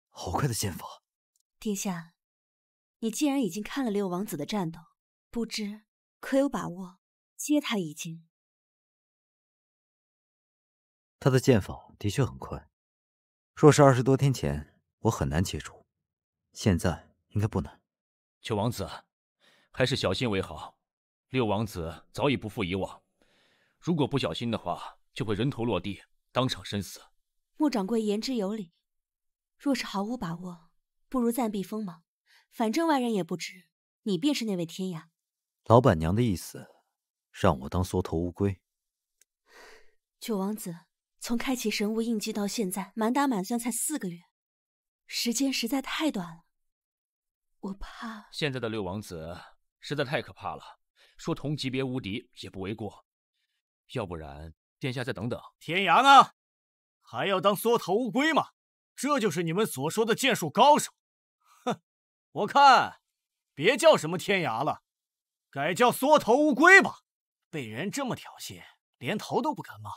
好快的剑法！殿下，你既然已经看了六王子的战斗，不知可有把握接他一剑？他的剑法的确很快，若是二十多天前。 我很难接住，现在应该不难。九王子，还是小心为好。六王子早已不复以往，如果不小心的话，就会人头落地，当场身死。穆掌柜言之有理，若是毫无把握，不如暂避锋芒。反正外人也不知你便是那位天涯。老板娘的意思，让我当缩头乌龟。九王子，从开启神无印记到现在，满打满算才四个月。 时间实在太短了，我怕现在的六王子实在太可怕了，说同级别无敌也不为过。要不然，殿下再等等。天涯呢？还要当缩头乌龟吗？这就是你们所说的剑术高手。哼，我看别叫什么天涯了，改叫缩头乌龟吧。被人这么挑衅，连头都不敢冒，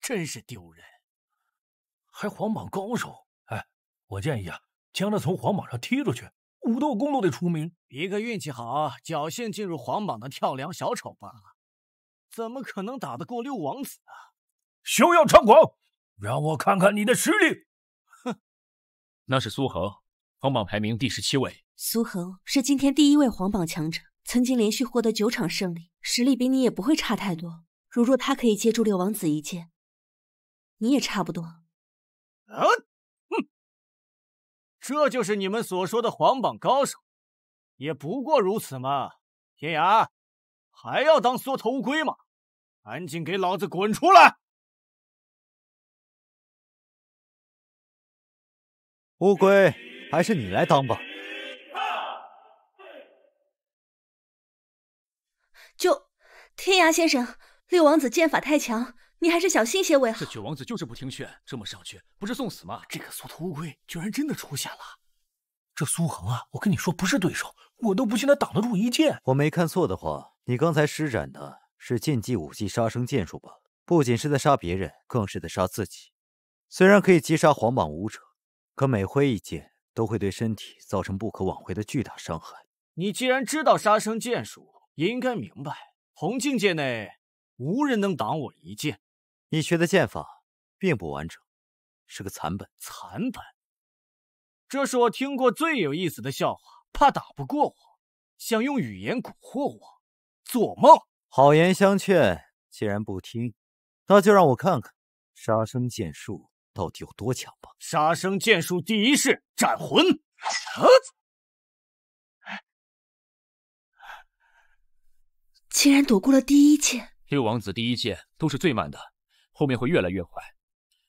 真是丢人。还皇榜高手，哎。 我建议啊，将他从皇榜上踢出去，武斗宫都得出名。一个运气好、侥幸进入皇榜的跳梁小丑罢了，怎么可能打得过六王子啊？休要猖狂，让我看看你的实力！哼，那是苏恒，皇榜排名第十七位。苏恒是今天第一位皇榜强者，曾经连续获得九场胜利，实力比你也不会差太多。如若他可以接住六王子一剑，你也差不多。啊！ 这就是你们所说的皇榜高手，也不过如此嘛。天涯，还要当缩头乌龟吗？赶紧给老子滚出来！乌龟，还是你来当吧。就，天涯先生，六王子剑法太强，你还是小心些为好。这九王子就是不听劝，这么上去不是送死吗？这个缩头乌龟居然真的出现了。 这苏恒啊，我跟你说不是对手，我都不信他挡得住一剑。我没看错的话，你刚才施展的是禁忌武技杀生剑术吧？不仅是在杀别人，更是在杀自己。虽然可以击杀黄榜武者，可每挥一剑都会对身体造成不可挽回的巨大伤害。你既然知道杀生剑术，也应该明白，同境界内无人能挡我一剑。你学的剑法并不完整，是个残本。残本。 这是我听过最有意思的笑话。怕打不过我，想用语言蛊惑我，做梦！好言相劝，既然不听，那就让我看看杀生剑术到底有多强吧。杀生剑术第一式：斩魂。啊！竟然躲过了第一剑。六王子第一剑都是最慢的，后面会越来越快。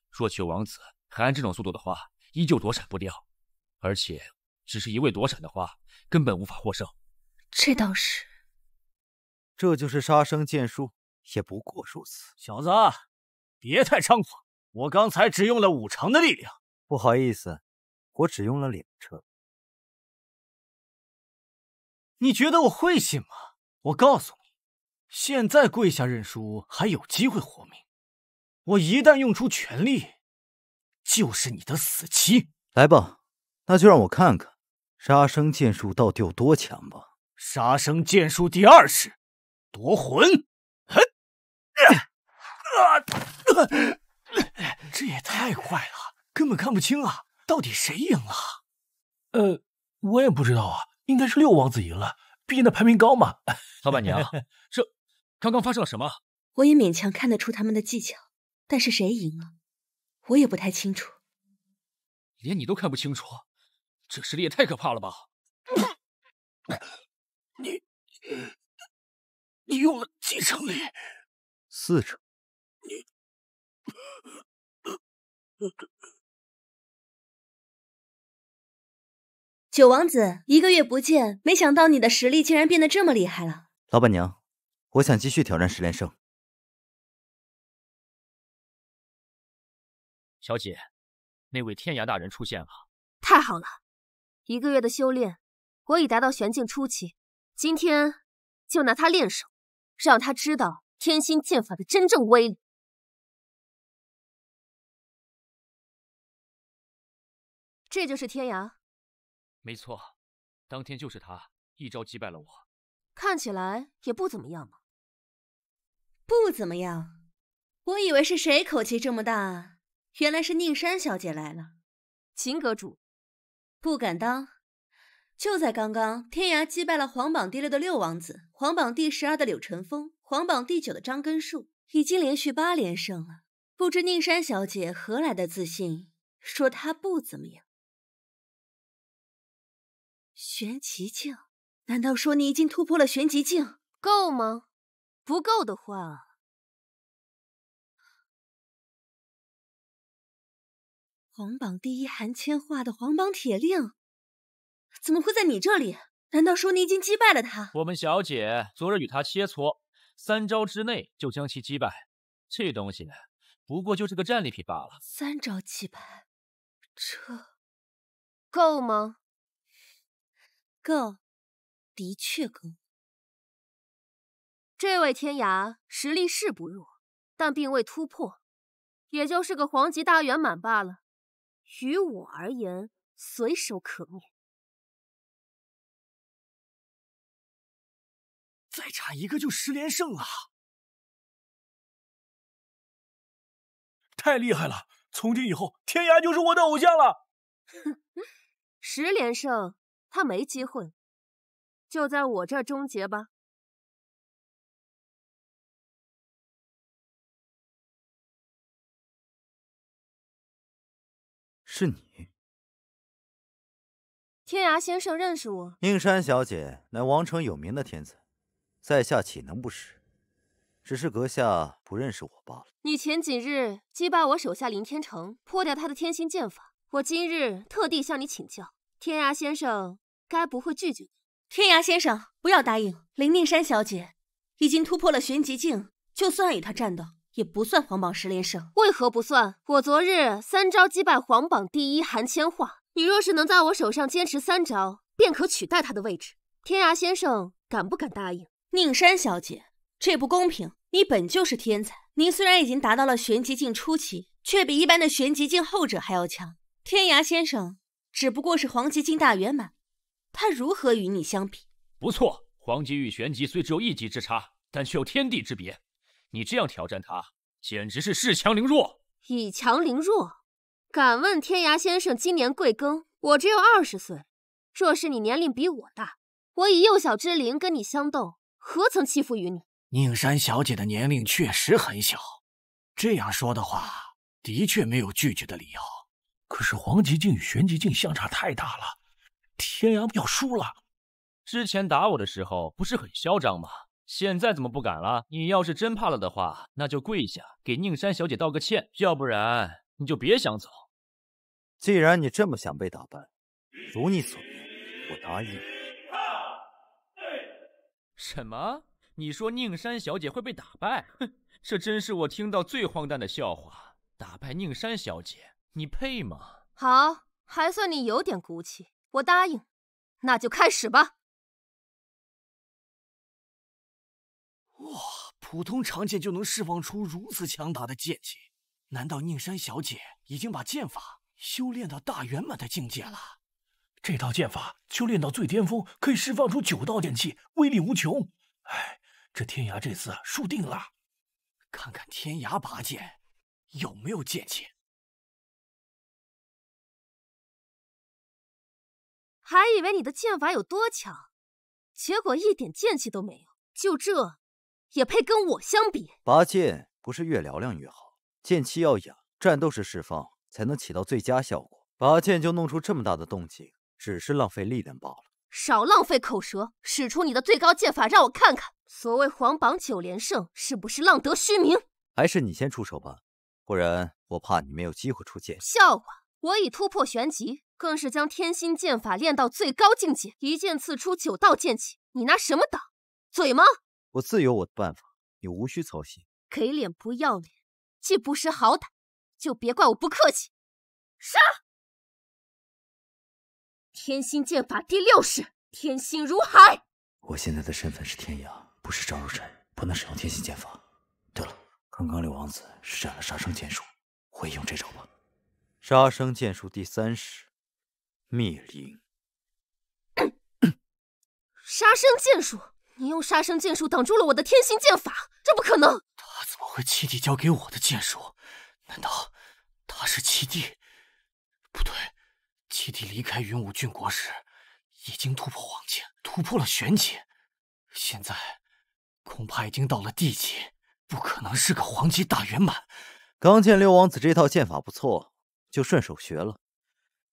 若九王子还按这种速度的话，依旧躲闪不掉。 而且，只是一味躲闪的话，根本无法获胜。这倒是。这就是杀生剑术，也不过如此。小子，别太张狂！我刚才只用了五成的力量。不好意思，我只用了两成。你觉得我会信吗？我告诉你，现在跪下认输还有机会活命。我一旦用出全力，就是你的死期。来吧。 那就让我看看杀生剑术到底有多强吧！杀生剑术第二式，夺魂。这也太快了，根本看不清啊！到底谁赢了？呃，我也不知道啊，应该是六王子赢了，毕竟他排名高嘛。老板娘，这刚刚发生了什么？我也勉强看得出他们的技巧，但是谁赢了，我也不太清楚。连你都看不清楚。 这实力也太可怕了吧！你你用了几成力？四成。你九王子，一个月不见，没想到你的实力竟然变得这么厉害了。老板娘，我想继续挑战十连胜。小姐，那位天涯大人出现了。太好了！ 一个月的修炼，我已达到玄境初期。今天就拿他练手，让他知道天心剑法的真正威力。这就是天涯。没错，当天就是他一招击败了我。看起来也不怎么样嘛。不怎么样？我以为是谁口气这么大，原来是宁山小姐来了。秦阁主。 不敢当。就在刚刚，天涯击败了皇榜第六的六王子、皇榜第十二的柳晨风、皇榜第九的张根树，已经连续八连胜了。不知宁山小姐何来的自信，说她不怎么样？玄极境？难道说你已经突破了玄极境？够吗？不够的话，皇榜第一韩千画的皇榜铁令，怎么会在你这里？难道说你已经击败了他？我们小姐昨日与他切磋，三招之内就将其击败。这东西不过就是个战利品罢了。三招击败，这够吗？够，的确够。这位天涯实力是不弱，但并未突破，也就是个黄级大圆满罢了。 于我而言，随手可灭。再差一个就十连胜了，太厉害了！从今以后，天涯就是我的偶像了。十连胜，他没机会，就在我这儿终结吧。是你，天涯先生认识我。宁山小姐乃王城有名的天才，在下岂能不识？只是阁下不认识我罢了。你前几日击败我手下林天成，破掉他的天心剑法，我今日特地向你请教。天涯先生该不会拒绝你？天涯先生，不要答应。林宁山小姐已经突破了玄极境，就算与她战斗，也不算皇榜十连胜。为何不算？我昨日三招击败皇榜第一韩千画，你若是能在我手上坚持三招，便可取代他的位置。天涯先生敢不敢答应？宁山小姐，这不公平！你本就是天才，您虽然已经达到了玄极境初期，却比一般的玄极境后者还要强。天涯先生只不过是黄极境大圆满，他如何与你相比？不错，黄极与玄极虽只有一级之差，但却有天地之别。你这样挑战他，简直是恃强凌弱。以强凌弱？敢问天涯先生今年贵庚？我只有二十岁，若是你年龄比我大，我以幼小之龄跟你相斗，何曾欺负于你？宁山小姐的年龄确实很小，这样说的话，的确没有拒绝的理由。可是黄极境与玄极境相差太大了，天涯要输了。之前打我的时候不是很嚣张吗？现在怎么不敢了？你要是真怕了的话，那就跪下给宁山小姐道个歉，要不然你就别想走。既然你这么想被打败，如你所愿，我答应你。什么？你说宁山小姐会被打败？哼，这真是我听到最荒诞的笑话！打败宁山小姐，你配吗？好，还算你有点骨气，我答应。那就开始吧。哇，普通长剑就能释放出如此强大的剑气，难道宁山小姐已经把剑法修炼到大圆满的境界了？这套剑法修炼到最巅峰，可以释放出九道剑气，威力无穷。哎，这天涯这次输定了。看看天涯拔剑有没有剑气。还以为你的剑法有多强，结果一点剑气都没有，就这也配跟我相比？拔剑不是越嘹亮越好，剑气要雅，战斗时释放才能起到最佳效果。拔剑就弄出这么大的动静，只是浪费力量罢了。少浪费口舌，使出你的最高剑法让我看看，所谓皇榜九连胜是不是浪得虚名？还是你先出手吧，不然我怕你没有机会出剑。笑话！我已突破玄极，更是将天心剑法练到最高境界，一剑刺出九道剑气，你拿什么挡？嘴吗？我自有我的办法，你无需操心。给脸不要脸，既不识好歹，就别怪我不客气。杀！天心剑法第六式，天心如海。我现在的身份是天涯，不是赵如尘，不能使用天心剑法。对了，刚刚柳王子施展了杀生剑术，我也用这招吧。杀生剑术第三式，密林。杀生剑术？你用杀生剑术挡住了我的天心剑法，这不可能！他怎么会七弟教给我的剑术？难道他是七弟？不对。七弟离开云武郡国时，已经突破黄境，突破了玄级，现在恐怕已经到了地级，不可能是个黄级大圆满。刚见六王子这套剑法不错，就顺手学了，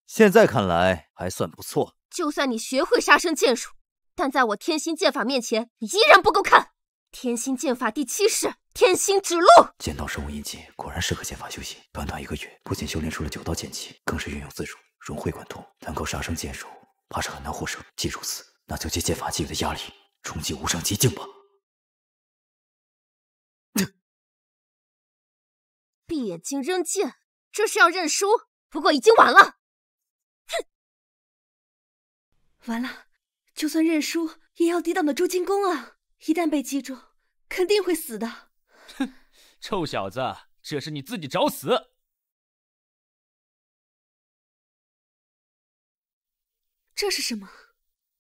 现在看来还算不错。就算你学会杀生剑术，但在我天心剑法面前，你依然不够看。天心剑法第七式，天心指路。剑道生物印记果然适合剑法修习，短短一个月，不仅修炼出了九道剑气，更是运用自如，融会贯通。单靠杀生剑术怕是很难获胜，既如此，那就借剑法给予的压力，冲击无上极境吧。闭眼睛扔剑，这是要认输？不过已经晚了。哼！完了，就算认输也要抵挡得住进攻啊！一旦被击中，肯定会死的。哼，臭小子，这是你自己找死！这是什么？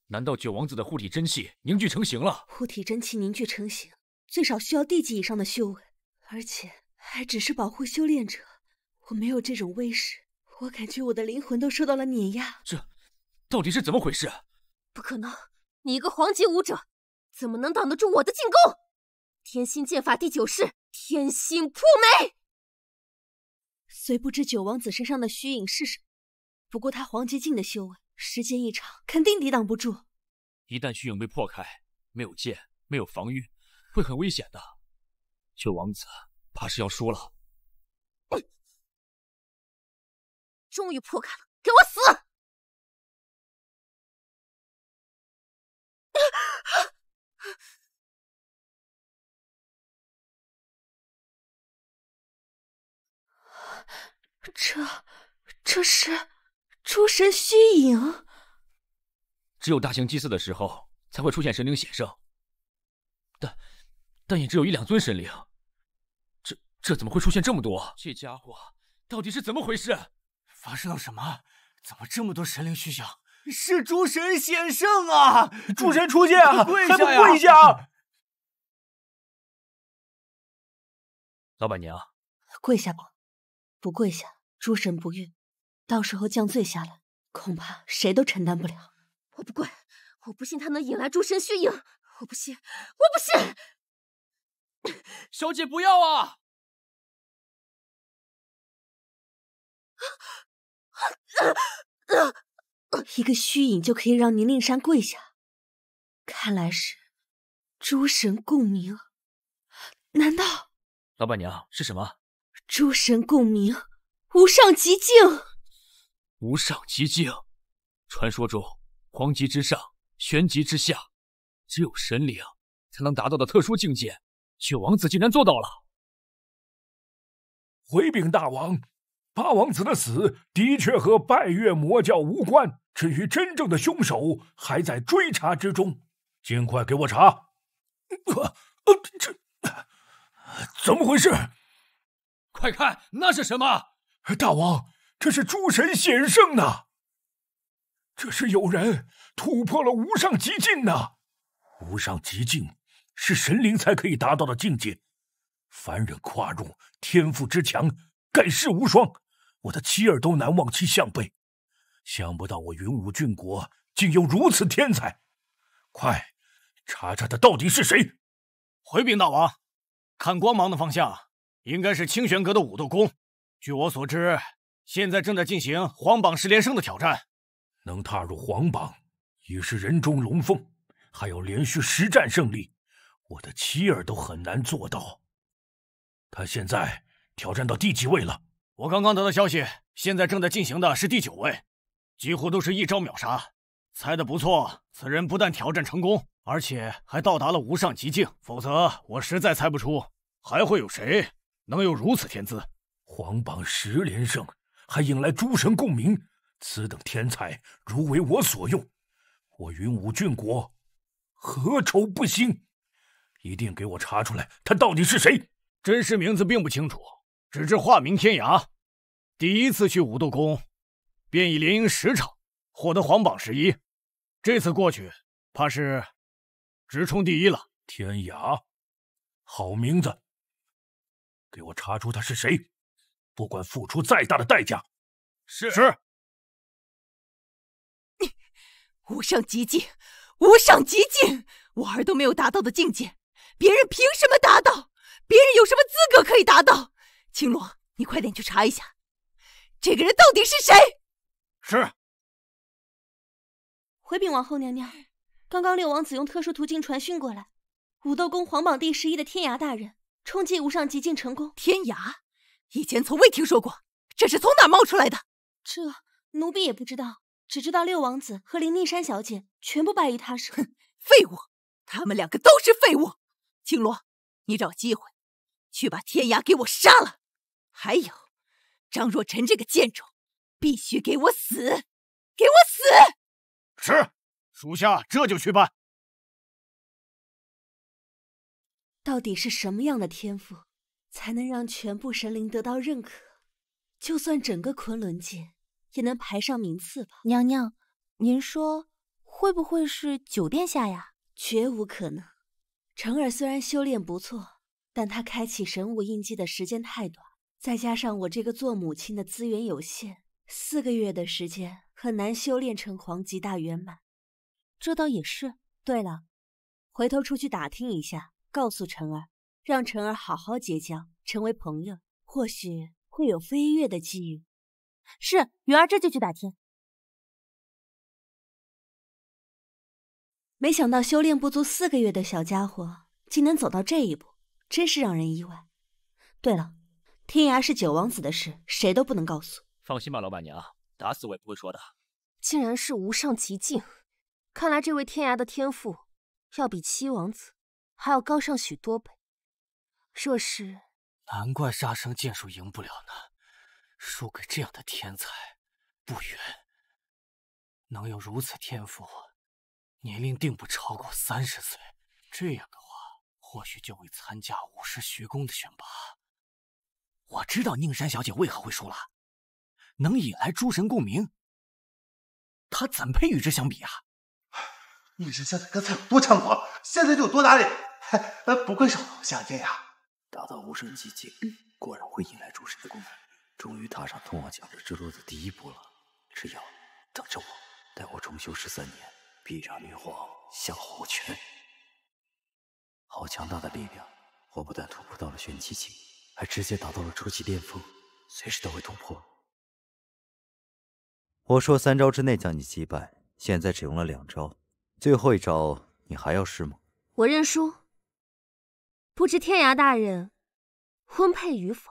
难道九王子的护体真气凝聚成型了？护体真气凝聚成型，最少需要地级以上的修为，而且还只是保护修炼者。我没有这种威势，我感觉我的灵魂都受到了碾压。这到底是怎么回事？不可能！你一个黄级武者，怎么能挡得住我的进攻？天心剑法第九式，天心扑眉。虽不知九王子身上的虚影是什么，不过他黄极境的修为，时间一长，肯定抵挡不住。一旦虚影被破开，没有剑，没有防御，会很危险的。九王子怕是要输了。嗯、终于破开了，给我死！这这是诸神虚影。只有大型祭祀的时候才会出现神灵显圣，但但也只有一两尊神灵。这这怎么会出现这么多？这家伙到底是怎么回事？发生了什么？怎么这么多神灵虚影？是诸神显圣啊！诸神出现啊！跪下呀！还不跪下！老板娘，跪下吧。 不跪下，诸神不孕，到时候降罪下来，恐怕谁都承担不了。我不跪，我不信他能引来诸神虚影，我不信，我不信！小姐不要啊！一个虚影就可以让宁令山跪下，看来是诸神共鸣。难道？老板娘是什么？ 诸神共鸣，无上极境。无上极境，传说中黄极之上，玄极之下，只有神灵才能达到的特殊境界，九王子竟然做到了。回禀大王，八王子的死的确和拜月魔教无关，至于真正的凶手还在追查之中，尽快给我查。呃呃、这怎么回事？ 快看，那是什么？大王，这是诸神显圣呢！这是有人突破了无上极境呢！无上极境是神灵才可以达到的境界，凡人跨入，天赋之强，盖世无双。我的妻儿都难忘其项背，想不到我云武郡国竟有如此天才！快，查查他到底是谁！回禀大王，看光芒的方向。 应该是清玄阁的武斗宫。据我所知，现在正在进行皇榜十连胜的挑战。能踏入皇榜，已是人中龙凤。还有连续十战胜利，我的妻儿都很难做到。他现在挑战到第几位了？我刚刚得到消息，现在正在进行的是第九位，几乎都是一招秒杀。猜得不错，此人不但挑战成功，而且还到达了无上极境。否则，我实在猜不出还会有谁。 能有如此天资，皇榜十连胜，还引来诸神共鸣，此等天才如为我所用，我云武郡国何愁不兴？一定给我查出来，他到底是谁！真实名字并不清楚，只知化名天涯。第一次去武斗宫，便已连赢十场，获得皇榜十一。这次过去，怕是直冲第一了。天涯，好名字。 给我查出他是谁，不管付出再大的代价。是是。无上极境，无上极境，我儿都没有达到的境界，别人凭什么达到？别人有什么资格可以达到？青罗，你快点去查一下，这个人到底是谁？是。回禀王后娘娘，刚刚六王子用特殊途径传讯过来，武斗宫皇榜第十一的天涯大人。 冲击无上极境成功！天涯，以前从未听说过，这是从哪冒出来的？这奴婢也不知道，只知道六王子和林立山小姐全部败于他手。哼，废物！他们两个都是废物！青罗，你找机会去把天涯给我杀了。还有，张若晨这个贱种，必须给我死！给我死！是，属下这就去办。 到底是什么样的天赋，才能让全部神灵得到认可？就算整个昆仑界，也能排上名次吧？娘娘，您说会不会是九殿下呀？绝无可能。成儿虽然修炼不错，但她开启神武印记的时间太短，再加上我这个做母亲的资源有限，四个月的时间很难修炼成皇极大圆满。这倒也是。对了，回头出去打听一下。 告诉晨儿，让晨儿好好结交，成为朋友，或许会有飞跃的机遇。是，云儿这就去打听。没想到修炼不足四个月的小家伙竟能走到这一步，真是让人意外。对了，天涯是九王子的事，谁都不能告诉。放心吧，老板娘，打死我也不会说的。竟然是无上极境，看来这位天涯的天赋要比七王子还要高上许多倍。这是……难怪杀生剑术赢不了呢，输给这样的天才不远。能有如此天赋，年龄定不超过三十岁。这样的话，或许就会参加五十学宫的选拔。我知道宁山小姐为何会输了。 能引来诸神共鸣，他怎配与之相比啊？宁神小姐刚才有多猖狂，现在就有多打脸，不愧是老乡天涯。达到无神极境，果然会引来诸神的共鸣。终于踏上通往强者之路的第一步了。只要等着我，待我重修十三年，必让女皇向我拳。好强大的力量！我不但突破到了玄极境，还直接达到了初级巅峰，随时都会突破。 我说三招之内将你击败，现在只用了两招，最后一招你还要试吗？我认输。不知天涯大人，婚配与否，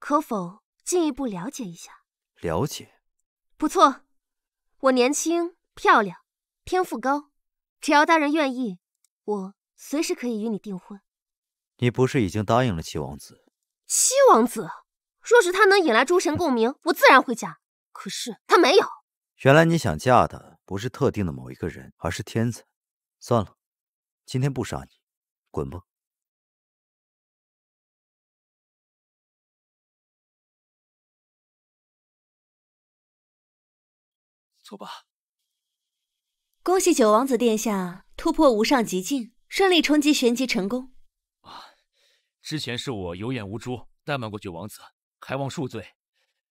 可否进一步了解一下？了解。不错，我年轻漂亮，天赋高，只要大人愿意，我随时可以与你订婚。你不是已经答应了七王子？七王子，若是他能引来诸神共鸣，我自然会嫁。 可是他没有。原来你想嫁的不是特定的某一个人，而是天才。算了，今天不杀你，滚吧。走吧。恭喜九王子殿下突破无上极境，顺利冲击玄极成功。啊，之前是我有眼无珠，怠慢过九王子，还望恕罪。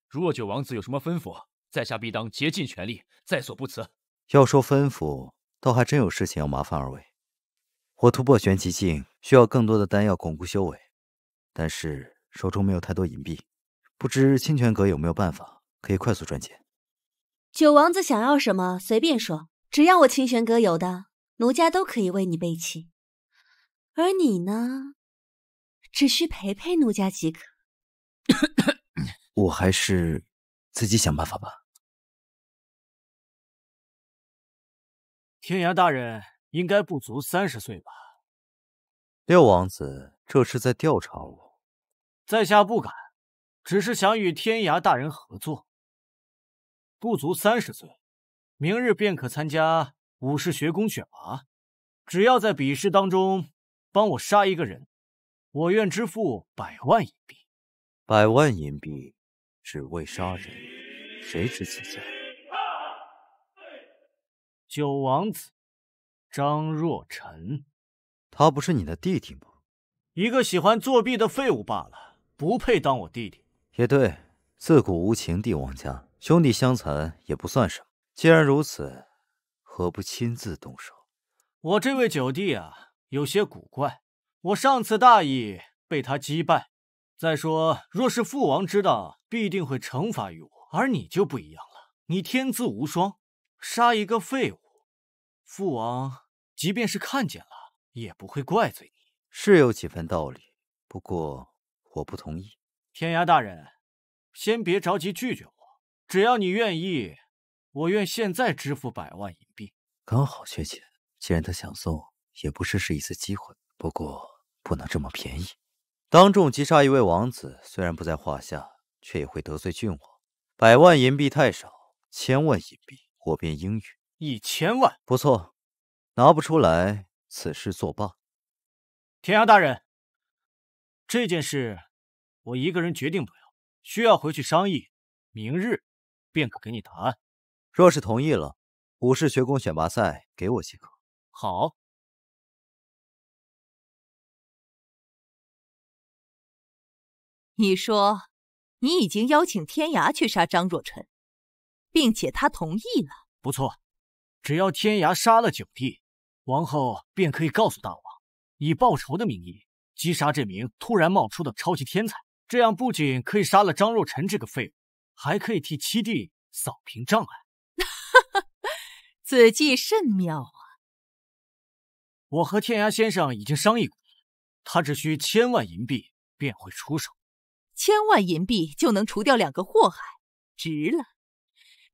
如若九王子有什么吩咐，在下必当竭尽全力，在所不辞。要说吩咐，倒还真有事情要麻烦二位。我突破玄极境需要更多的丹药巩固修为，但是手中没有太多银币，不知清泉阁有没有办法可以快速赚钱？九王子想要什么随便说，只要我清泉阁有的，奴家都可以为你备齐。而你呢，只需陪陪奴家即可。我还是自己想办法吧。天涯大人应该不足三十岁吧？六王子这是在调查我。在下不敢，只是想与天涯大人合作。不足三十岁，明日便可参加武士学宫选拔。只要在比试当中帮我杀一个人，我愿支付百万银币。百万银币。 只为杀人，谁知其价？九王子张若晨，他不是你的弟弟吗？一个喜欢作弊的废物罢了，不配当我弟弟。也对，自古无情帝王家，兄弟相残也不算什么。既然如此，何不亲自动手？我这位九弟啊，有些古怪。我上次大意被他击败。 再说，若是父王知道，必定会惩罚于我。而你就不一样了，你天资无双，杀一个废物，父王即便是看见了，也不会怪罪你。是有几分道理，不过我不同意。天涯大人，先别着急拒绝我，只要你愿意，我愿现在支付百万银币。刚好缺钱，既然他想送，也不失是一次机会。不过不能这么便宜。 当众击杀一位王子，虽然不在话下，却也会得罪郡王。百万银币太少，千万银币我便应允。一千万，不错，拿不出来，此事作罢。天涯大人，这件事我一个人决定不了，需要回去商议，明日便可给你答案。若是同意了，武士学宫选拔赛给我即可。好。 你说，你已经邀请天涯去杀张若晨，并且他同意了。不错，只要天涯杀了九弟，王后便可以告诉大王，以报仇的名义击杀这名突然冒出的超级天才。这样不仅可以杀了张若晨这个废物，还可以替七弟扫平障碍。哈哈，此计甚妙啊！我和天涯先生已经商议过，他只需千万银币便会出手。千万银币就能除掉两个祸害，值了。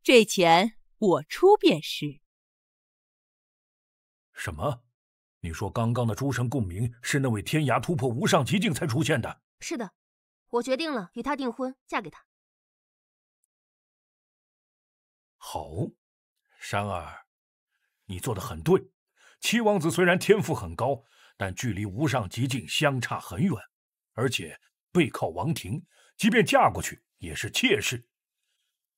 这钱我出便是。什么？你说刚刚的诸神共鸣是那位天涯突破无上极境才出现的？是的，我决定了与他订婚，嫁给他。好，珊儿，你做的很对。 七王子虽然天赋很高，但距离无上极境相差很远，而且背靠王庭，即便嫁过去也是妾室。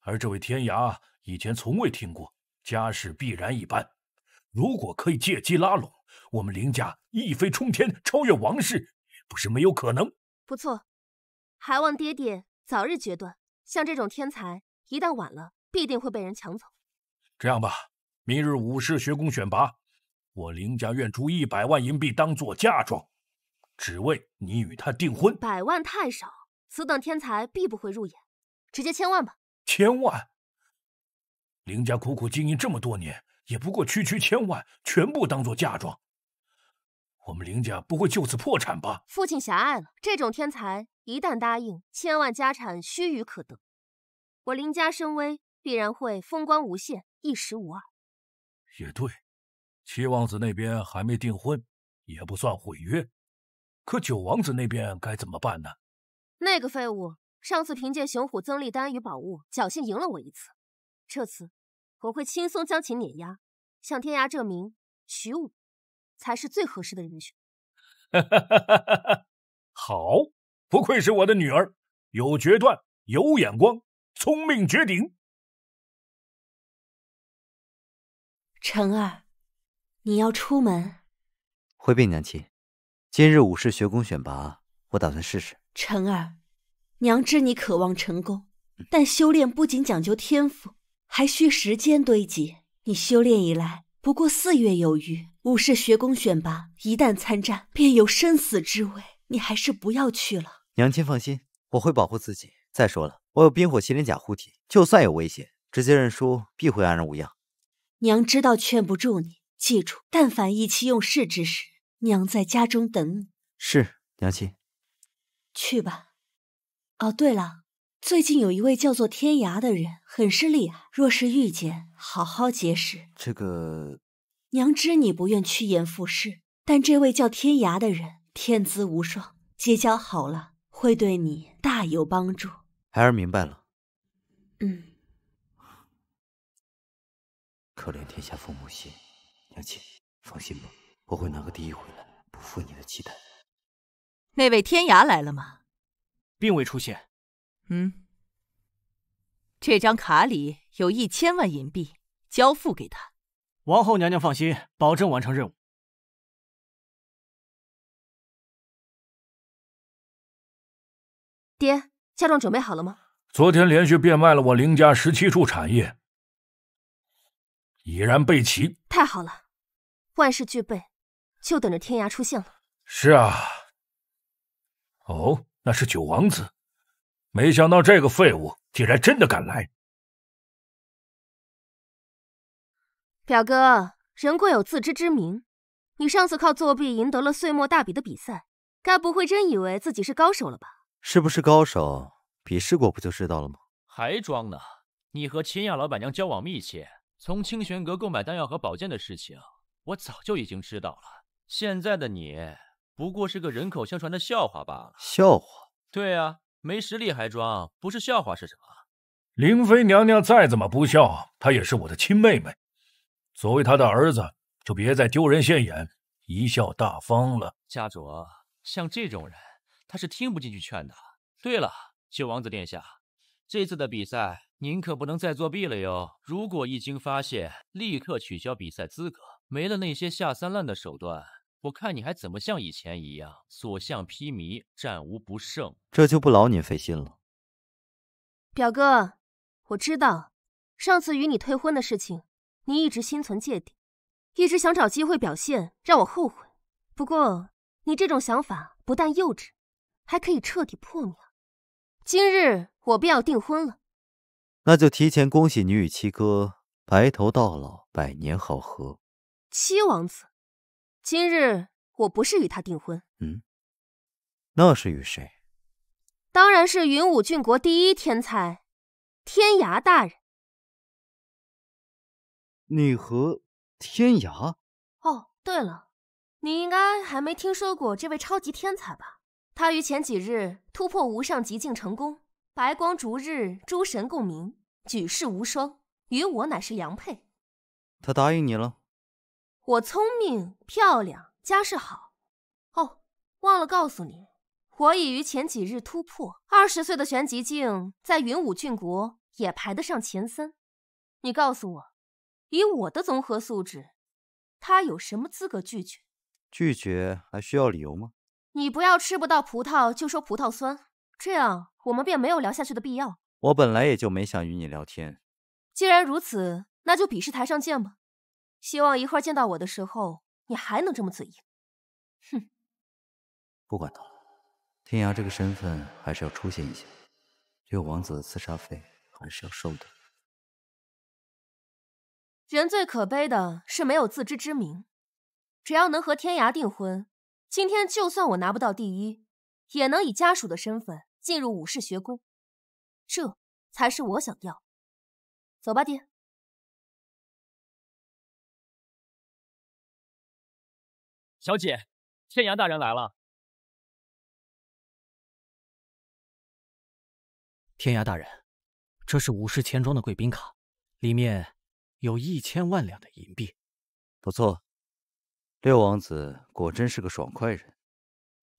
而这位天涯以前从未听过，家世必然一般。如果可以借机拉拢，我们林家一飞冲天，超越王室，不是没有可能。不错，还望爹爹早日决断。像这种天才，一旦晚了，必定会被人抢走。这样吧，明日舞狮学宫选拔。 我林家愿出一百万银币当做嫁妆，只为你与他订婚。百万太少，此等天才必不会入眼，直接千万吧。千万？林家苦苦经营这么多年，也不过区区千万，全部当做嫁妆。我们林家不会就此破产吧？父亲狭隘了，这种天才一旦答应，千万家产须臾可得。我林家声威必然会风光无限，一时无二。也对。 七王子那边还没订婚，也不算毁约。可九王子那边该怎么办呢？那个废物上次凭借雄虎增力丹与宝物侥幸赢了我一次，这次我会轻松将其碾压。向天涯证明，徐武才是最合适的人选。哈哈哈哈哈！好，不愧是我的女儿，有决断，有眼光，聪明绝顶。晨儿。 你要出门？回禀娘亲，今日舞狮学宫选拔，我打算试试。晨儿，娘知你渴望成功，但修炼不仅讲究天赋，还需时间堆积。你修炼以来不过四月有余，舞狮学宫选拔一旦参战，便有生死之危，你还是不要去了。娘亲放心，我会保护自己。再说了，我有冰火麒麟甲护体，就算有危险，直接认输，必会安然无恙。娘知道劝不住你。 记住，但凡意气用事之时，娘在家中等你。是，娘亲。去吧。哦，对了，最近有一位叫做天涯的人，很是厉害。若是遇见，好好结识。这个，娘知你不愿趋炎附势，但这位叫天涯的人天资无双，结交好了会对你大有帮助。孩儿明白了。嗯。可怜天下父母心。 娘亲，放心吧，我会拿个第一回来，不负你的期待。那位天涯来了吗？并未出现。嗯，这张卡里有一千万银币，交付给他。王后娘娘放心，保证完成任务。爹，嫁妆准备好了吗？昨天连续变卖了我林家十七处产业，已然备齐。太好了。 万事俱备，就等着天涯出现了。是啊，哦，那是九王子，没想到这个废物竟然真的敢来。表哥，人贵有自知之明，你上次靠作弊赢得了岁末大比的比赛，该不会真以为自己是高手了吧？是不是高手，比试过不就知道了吗？还装呢！你和秦雅老板娘交往密切，从清玄阁购买丹药和宝剑的事情。 我早就已经知道了，现在的你不过是个人口相传的笑话罢了。笑话？对啊，没实力还装，不是笑话是什么？灵妃娘娘再怎么不孝，她也是我的亲妹妹。作为她的儿子，就别再丢人现眼、贻笑大方了。家主，像这种人，他是听不进去劝的。对了，九王子殿下，这次的比赛您可不能再作弊了哟！如果一经发现，立刻取消比赛资格。 没了那些下三滥的手段，我看你还怎么像以前一样所向披靡、战无不胜？这就不劳您费心了。表哥，我知道上次与你退婚的事情，你一直心存芥蒂，一直想找机会表现，让我后悔。不过你这种想法不但幼稚，还可以彻底破灭。今日我便要订婚了，那就提前恭喜你与七哥白头到老，百年好合。 七王子，今日我不是与他订婚。嗯，那是与谁？当然是云武郡国第一天才，天涯大人。你和天涯？哦，对了，你应该还没听说过这位超级天才吧？他于前几日突破无上极境成功，白光逐日，诸神共鸣，举世无双，与我乃是良配。他答应你了？我聪明、漂亮、家世好。哦，忘了告诉你，我已于前几日突破二十岁的玄极境，在云武郡国也排得上前三。你告诉我，以我的综合素质，他有什么资格拒绝？拒绝还需要理由吗？你不要吃不到葡萄就说葡萄酸，这样我们便没有聊下去的必要。我本来也就没想与你聊天。既然如此，那就比试台上见吧。希望一会儿见到我的时候，你还能这么嘴硬。哼，不管他了，天涯这个身份还是要出现一下，这个王子的刺杀费还是要收的。人最可悲的是没有自知之明，只要能和天涯订婚，今天就算我拿不到第一，也能以家属的身份进入武士学宫，这才是我想要。走吧，爹。小姐，天涯大人来了。天涯大人，这是武士钱庄的贵宾卡，里面有一千万两的银币。不错，六王子果真是个爽快人。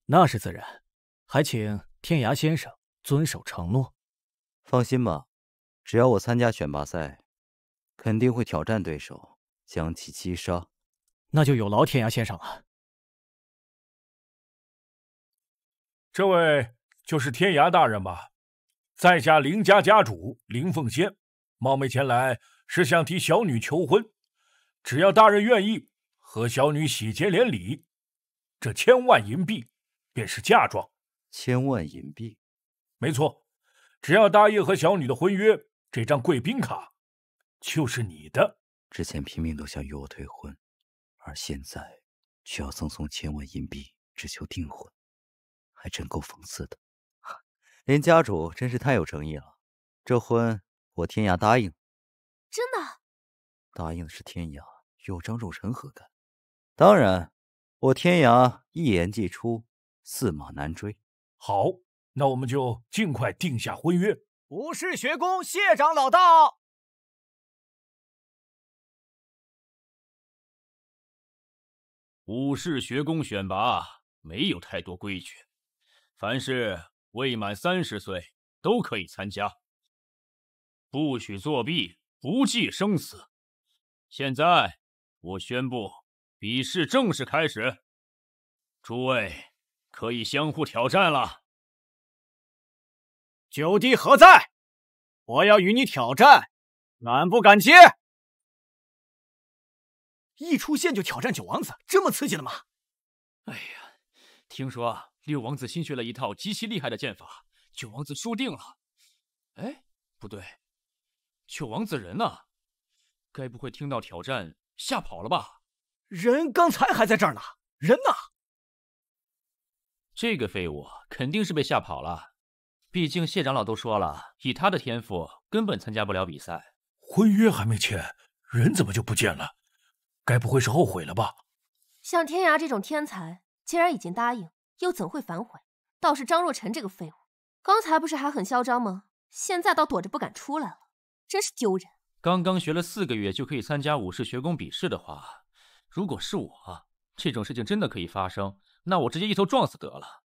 那是自然，还请天涯先生遵守承诺。放心吧，只要我参加选拔赛，肯定会挑战对手，将其击杀。那就有劳天涯先生了。这位就是天涯大人吧？在下林家家主林凤仙，冒昧前来是想替小女求婚，只要大人愿意和小女喜结连理，这千万银币便是嫁妆。千万银币？没错，只要答应和小女的婚约，这张贵宾卡就是你的。之前拼命都想与我退婚，而现在却要赠送千万银币，只求订婚，还真够讽刺的。林家主真是太有诚意了，这婚我天涯答应。真的？答应的是天涯，有张若晨何干？当然，我天涯一言既出，驷马难追。好，那我们就尽快定下婚约。武士学宫谢长老到。武士学宫选拔没有太多规矩，凡是未满三十岁都可以参加，不许作弊，不计生死。现在我宣布比试正式开始，诸位可以相互挑战了。九弟何在？我要与你挑战，敢不敢接？一出现就挑战九王子，这么刺激的吗？哎呀，听说六王子新学了一套极其厉害的剑法，九王子输定了。哎，不对，九王子人呢？该不会听到挑战吓跑了吧？人刚才还在这儿呢，人呢？这个废物肯定是被吓跑了，毕竟谢长老都说了，以他的天赋根本参加不了比赛。婚约还没签，人怎么就不见了？该不会是后悔了吧？像天涯这种天才，既然已经答应，又怎会反悔？倒是张若晨这个废物，刚才不是还很嚣张吗？现在倒躲着不敢出来了，真是丢人。刚刚学了四个月就可以参加武士学宫比试的话，如果是我，这种事情真的可以发生，那我直接一头撞死得了。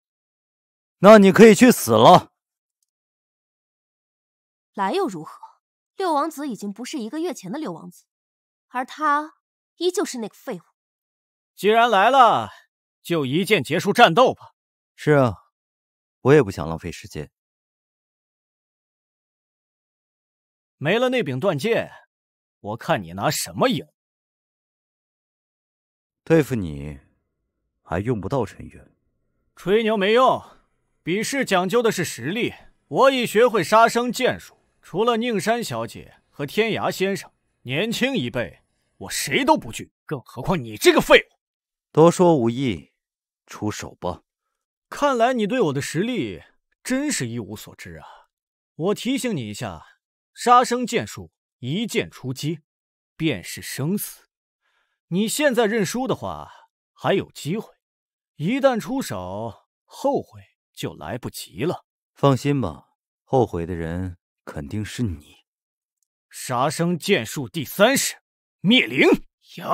那你可以去死了。来又如何？六王子已经不是一个月前的六王子，而他依旧是那个废物。既然来了，就一剑结束战斗吧。是啊，我也不想浪费时间。没了那柄断剑，我看你拿什么赢？对付你，还用不到尘缘。吹牛没用，比试讲究的是实力。我已学会杀生剑术，除了宁山小姐和天涯先生，年轻一辈我谁都不惧，更何况你这个废物。多说无益，出手吧。看来你对我的实力真是一无所知啊！我提醒你一下，杀生剑术一剑出击，便是生死。你现在认输的话，还有机会；一旦出手，后悔就来不及了。放心吧，后悔的人肯定是你。杀生剑术第三式，灭灵炎。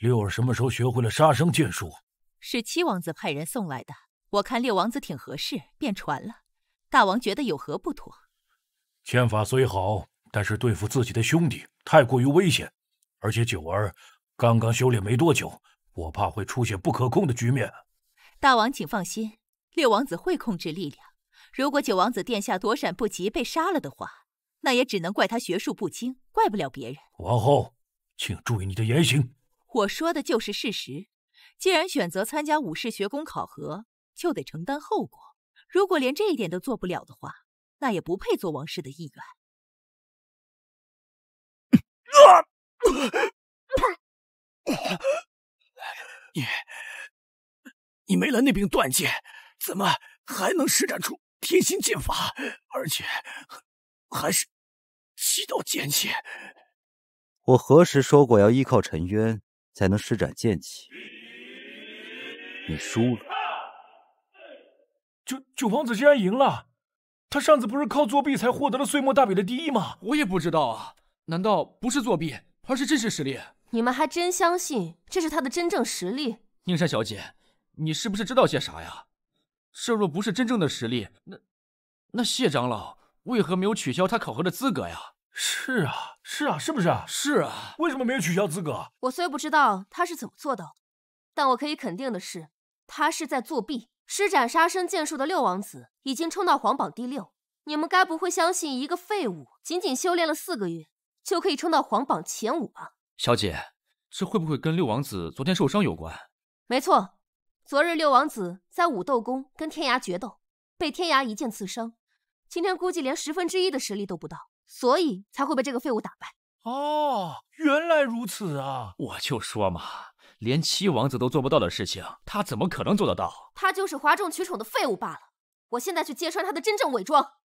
六儿什么时候学会了杀生剑术？是七王子派人送来的，我看六王子挺合适，便传了。大王觉得有何不妥？剑法虽好，但是对付自己的兄弟太过于危险，而且九儿刚刚修炼没多久，我怕会出现不可控的局面。大王请放心，六王子会控制力量。如果九王子殿下躲闪不及被杀了的话，那也只能怪他学术不精，怪不了别人。王后，请注意你的言行。 我说的就是事实，既然选择参加武士学宫考核，就得承担后果。如果连这一点都做不了的话，那也不配做王室的一员。你，你没了那柄断剑，怎么还能施展出天心剑法？而且还是七道剑气。我何时说过要依靠尘渊？ 才能施展剑气。你输了。九九王子竟然赢了，他上次不是靠作弊才获得了岁末大比的第一吗？我也不知道啊，难道不是作弊，而是真实实力？你们还真相信这是他的真正实力？宁山小姐，你是不是知道些啥呀？这若不是真正的实力，那那谢长老为何没有取消他考核的资格呀？ 是啊，是啊，是不是啊？是啊，为什么没有取消资格？我虽不知道他是怎么做到的，但我可以肯定的是，他是在作弊。施展杀生剑术的六王子已经冲到皇榜第六，你们该不会相信一个废物仅仅修炼了四个月就可以冲到皇榜前五吧？小姐，这会不会跟六王子昨天受伤有关？没错，昨日六王子在武斗宫跟天涯决斗，被天涯一剑刺伤，今天估计连十分之一的实力都不到。 所以才会被这个废物打败。哦，原来如此啊！我就说嘛，连七王子都做不到的事情，他怎么可能做得到？他就是哗众取宠的废物罢了。我现在去揭穿他的真正伪装。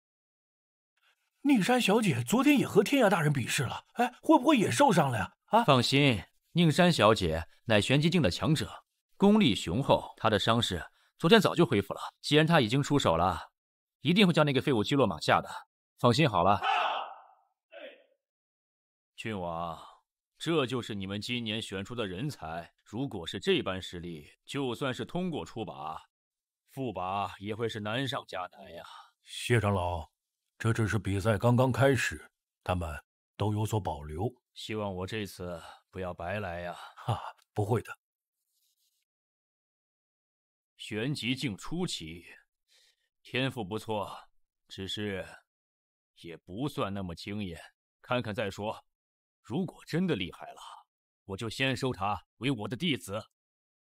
宁山小姐昨天也和天涯大人比试了，哎，会不会也受伤了呀？啊，放心，宁山小姐乃玄机境的强者，功力雄厚，她的伤势昨天早就恢复了。既然她已经出手了，一定会将那个废物击落马下的。放心好了。啊 郡王，这就是你们今年选出的人才。如果是这般实力，就算是通过出靶，副靶也会是难上加难呀。谢长老，这只是比赛刚刚开始，他们都有所保留。希望我这次不要白来呀。哈，不会的。玄极境初期，天赋不错，只是也不算那么惊艳。看看再说。 如果真的厉害了，我就先收他为我的弟子。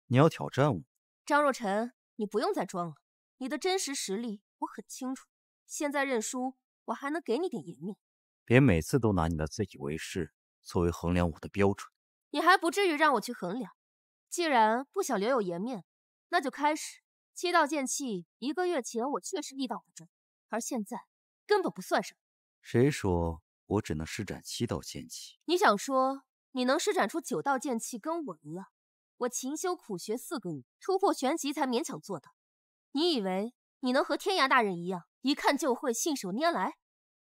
你要挑战我，张若晨，你不用再装了，你的真实实力我很清楚。现在认输，我还能给你点颜面。别每次都拿你的自以为是作为衡量我的标准。你还不至于让我去衡量。既然不想留有颜面，那就开始。七道剑气，一个月前我确实力道不正，而现在根本不算什么。谁说？ 我只能施展七道剑气。你想说你能施展出九道剑气跟我一样？我勤修苦学四个月，突破玄级才勉强做到。你以为你能和天涯大人一样，一看就会，信手拈来？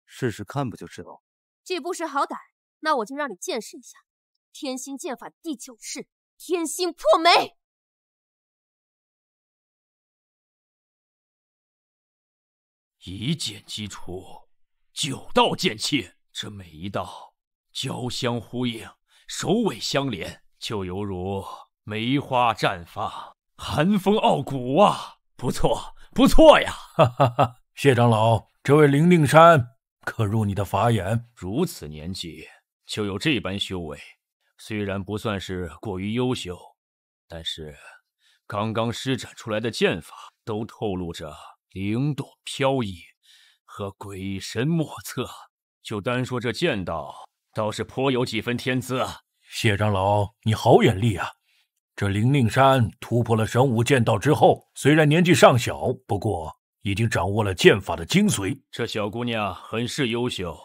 试试看不就知道。既不识好歹，那我就让你见识一下天心剑法第九式——天心破梅。一剑击出九道剑气。 这每一道交相呼应，首尾相连，就犹如梅花绽放，寒风傲骨啊！不错，不错呀！哈哈哈！谢长老，这位灵令山可入你的法眼。如此年纪就有这般修为，虽然不算是过于优秀，但是刚刚施展出来的剑法都透露着灵动飘逸和鬼神莫测。 就单说这剑道，倒是颇有几分天资啊！谢长老，你好眼力啊！这灵令山突破了神武剑道之后，虽然年纪尚小，不过已经掌握了剑法的精髓。这小姑娘很是优秀，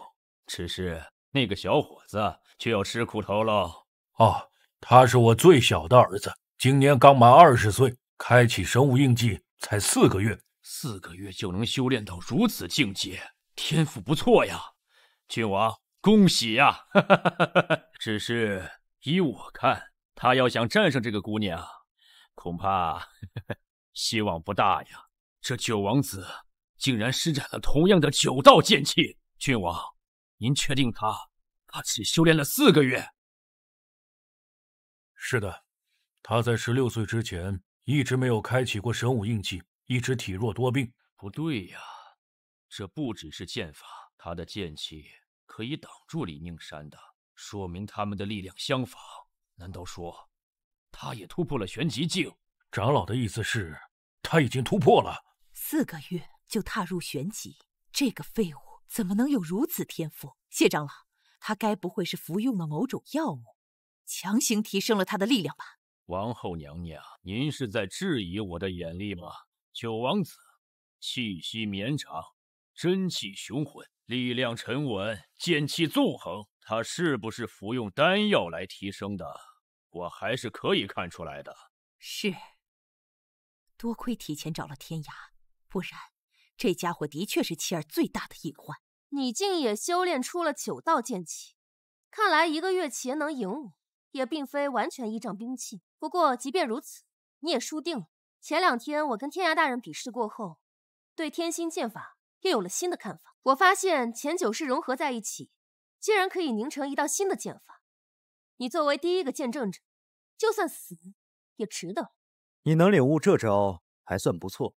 只是那个小伙子却要吃苦头喽。哦，他是我最小的儿子，今年刚满二十岁，开启神武印记才四个月，四个月就能修炼到如此境界，天赋不错呀！君王，恭喜呀！只是依我看， 他要想战胜这个姑娘，恐怕呵呵希望不大呀。这九王子竟然施展了同样的九道剑气，郡王，您确定他他只修炼了四个月？是的，他在十六岁之前一直没有开启过神武印记，一直体弱多病。不对呀，这不只是剑法，他的剑气可以挡住李宁山的，说明他们的力量相仿。 难道说，他也突破了玄极境？长老的意思是，他已经突破了四个月就踏入玄极，这个废物怎么能有如此天赋？谢长老，他该不会是服用了某种药物，强行提升了他的力量吧？王后娘娘，您是在质疑我的眼力吗？九王子气息绵长，真气雄浑，力量沉稳，剑气纵横，他是不是服用丹药来提升的？ 我还是可以看出来的，是。多亏提前找了天涯，不然这家伙的确是七儿最大的隐患。你竟也修炼出了九道剑气，看来一个月前能赢我，也并非完全依仗兵器。不过即便如此，你也输定了。前两天我跟天涯大人比试过后，对天心剑法又有了新的看法。我发现前九式融合在一起，竟然可以凝成一道新的剑法。 你作为第一个见证者，就算死也值得。你能领悟这招还算不错，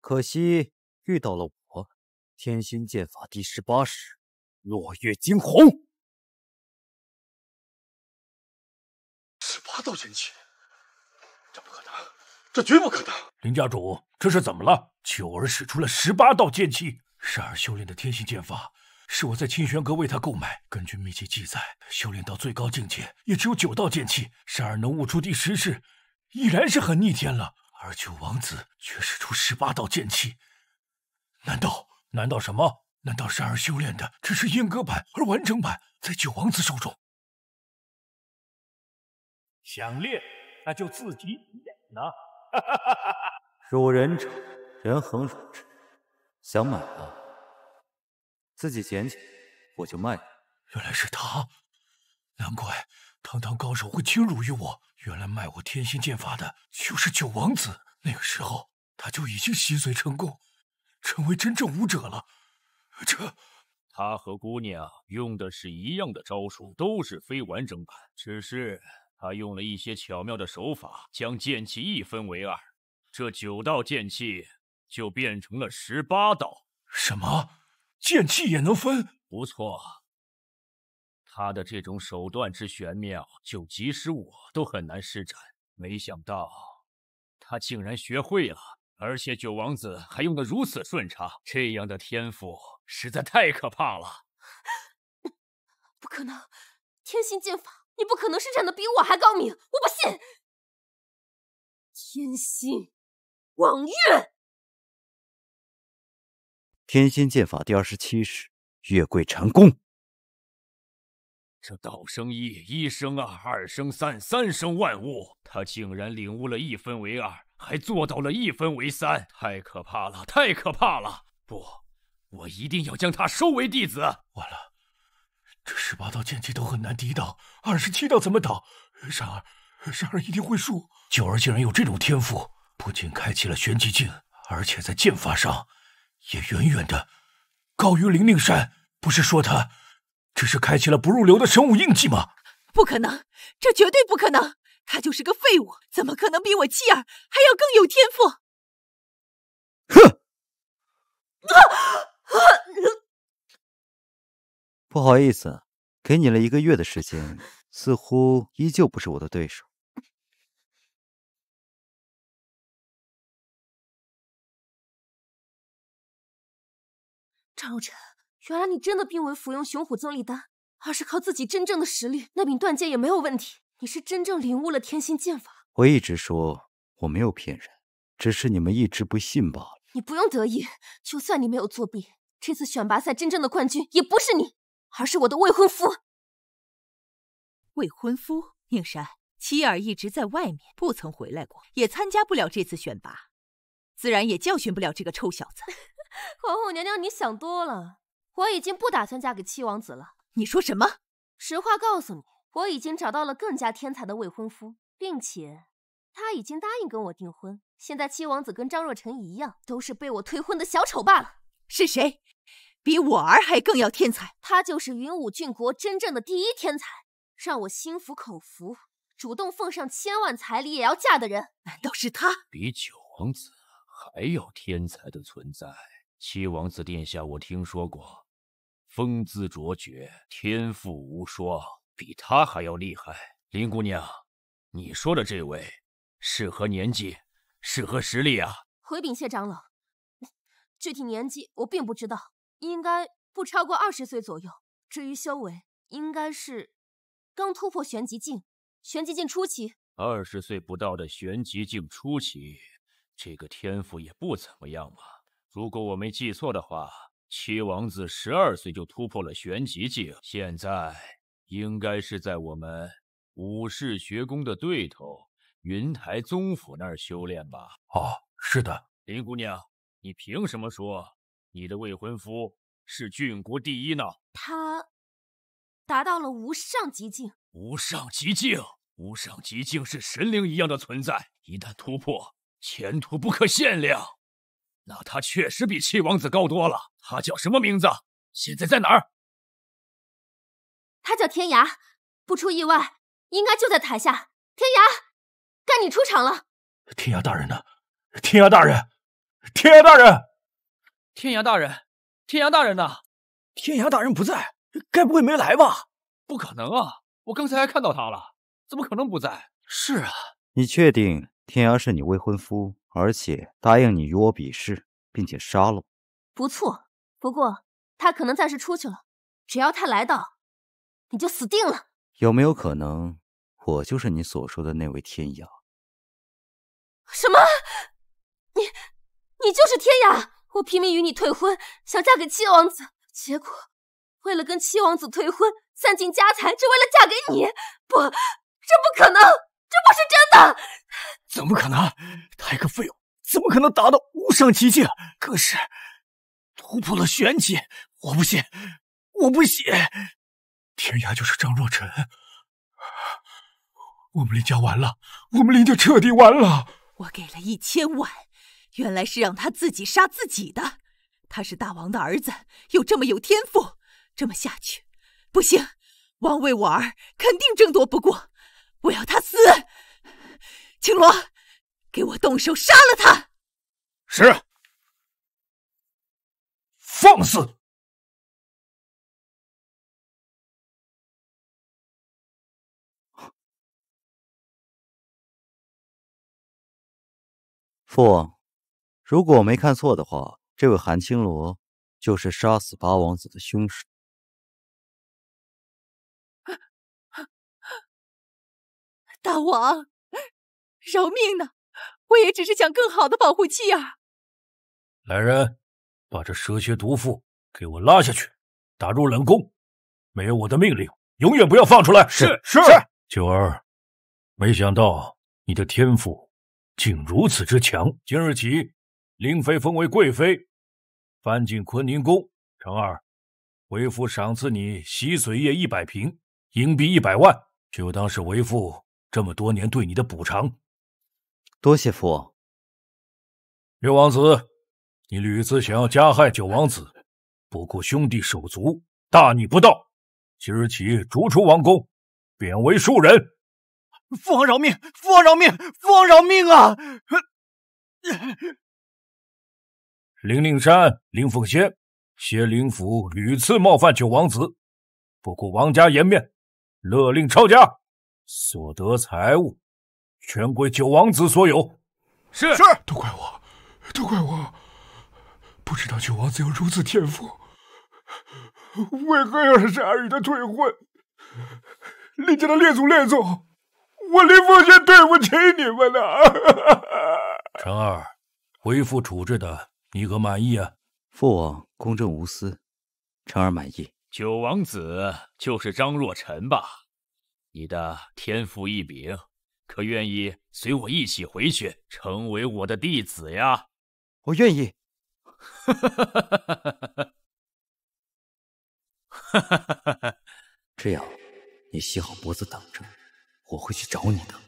可惜遇到了我。天心剑法第十八式——落月惊鸿。十八道剑气，这不可能，这绝不可能！林家主，这是怎么了？九儿使出了十八道剑气，善儿修炼的天心剑法。 是我在清玄阁为他购买，根据秘籍记载，修炼到最高境界也只有九道剑气。善儿能悟出第十式，已然是很逆天了。而九王子却使出十八道剑气，难道难道什么？难道善儿修炼的只是阉割版，而完整版在九王子手中？想练，那就自己演呐！汝人者，人恒汝之。想买啊？ 自己捡起，我就卖你。原来是他，难怪堂堂高手会轻辱于我。原来卖我天心剑法的就是九王子。那个时候他就已经心碎成功，成为真正武者了。这，他和姑娘用的是一样的招数，都是非完整版，只是他用了一些巧妙的手法，将剑气一分为二。这九道剑气就变成了十八道。什么？ 剑气也能分，不错。他的这种手段之玄妙，就即使我都很难施展。没想到他竟然学会了，而且九王子还用得如此顺畅，这样的天赋实在太可怕了。不，不可能！天心剑法，你不可能施展的比我还高明，我不信！天心望月。 天心剑法第二十七式月桂禅功。这道生一，一生二，二生三，三生万物。他竟然领悟了一分为二，还做到了一分为三，太可怕了，太可怕了！不，我一定要将他收为弟子。完了，这十八道剑气都很难抵挡，二十七道怎么挡？善儿，善儿一定会输。九儿竟然有这种天赋，不仅开启了玄极境，而且在剑法上。 也远远的高于灵令山。不是说他只是开启了不入流的神武印记吗？不可能，这绝对不可能！他就是个废物，怎么可能比我妻儿还要更有天赋？哼！不好意思，给你了一个月的时间，似乎依旧不是我的对手。 张若晨，原来你真的并未服用雄虎增力丹，而是靠自己真正的实力，那柄断剑也没有问题。你是真正领悟了天心剑法。我一直说我没有骗人，只是你们一直不信罢了。你不用得意，就算你没有作弊，这次选拔赛真正的冠军也不是你，而是我的未婚夫。未婚夫？宁山，妻儿一直在外面，不曾回来过，也参加不了这次选拔，自然也教训不了这个臭小子。皇后娘娘，你想多了。 我已经不打算嫁给七王子了。你说什么？实话告诉你，我已经找到了更加天才的未婚夫，并且他已经答应跟我订婚。现在七王子跟张若晨一样，都是被我推婚的小丑罢了。是谁？比我儿还更要天才？他就是云武郡国真正的第一天才，让我心服口服，主动奉上千万彩礼也要嫁的人，难道是他？比九王子还要天才的存在，七王子殿下，我听说过。 风姿卓绝，天赋无双，比他还要厉害。林姑娘，你说的这位是何年纪？是何实力啊？回禀谢长老，具体年纪我并不知道，应该不超过二十岁左右。至于修为，应该是刚突破玄极境，玄极境初期。二十岁不到的玄极境初期，这个天赋也不怎么样嘛。如果我没记错的话。 七王子十二岁就突破了玄极境，现在应该是在我们武士学宫的对头云台宗府那儿修炼吧？哦，是的。林姑娘，你凭什么说你的未婚夫是郡国第一呢？他达到了无上极境。无上极境，无上极境是神灵一样的存在，一旦突破，前途不可限量。 那他确实比七王子高多了。他叫什么名字？现在在哪儿？他叫天涯，不出意外，应该就在台下。天涯，该你出场了。天涯大人呢？天涯大人，天涯大人，天涯大人，天涯大人呢？天涯大人不在，该不会没来吧？不可能啊！我刚才还看到他了，怎么可能不在？是啊，你确定天涯是你未婚夫？ 而且答应你与我比试，并且杀了我。不错，不过他可能暂时出去了。只要他来到，你就死定了。有没有可能，我就是你所说的那位天涯？什么？你，你就是天涯？我拼命与你退婚，想嫁给七王子，结果为了跟七王子退婚，散尽家财，只为了嫁给你？不，这不可能！ 这不是真的，怎么可能？他一个废物，怎么可能达到无上极境？更是突破了玄极，我不信，我不信！天涯就是张若晨，我们林家完了，我们林家彻底完了。我给了一千万，原来是让他自己杀自己的。他是大王的儿子，又这么有天赋，这么下去不行，王位我儿肯定争夺不过。 我要他死！青罗，给我动手杀了他！是。放肆！父王，如果我没看错的话，这位韩青罗就是杀死八王子的凶手。 大王，饶命呐！我也只是想更好的保护妻儿。来人，把这蛇蝎毒妇给我拉下去，打入冷宫。没有我的命令，永远不要放出来。是是。是是九儿，没想到你的天赋竟如此之强。今日起，灵妃封为贵妃，搬进坤宁宫。成儿，为父赏赐你洗髓液一百瓶，银币一百万，就当是为父。 这么多年对你的补偿，多谢父王。六王子，你屡次想要加害九王子，不顾兄弟手足，大逆不道，即日起逐出王宫，贬为庶人。父王饶命！父王饶命！父王饶命啊！林令山、林凤仙、邪灵府屡次冒犯九王子，不顾王家颜面，勒令抄家。 所得财物，全归九王子所有。是是，都怪我，都怪我，不知道九王子有如此天赋，为何要是阿宇的退婚？李家的列祖列宗，我林凤仙对不起你们呢。陈二，为父处置的，你可满意啊？父王公正无私，陈儿满意。九王子就是张若晨吧？你的天赋异禀，可愿意随我一起回去，成为我的弟子呀？我愿意。哈哈哈哈哈！哈哈哈哈哈！这样，你系好脖子等着，我会去找你的。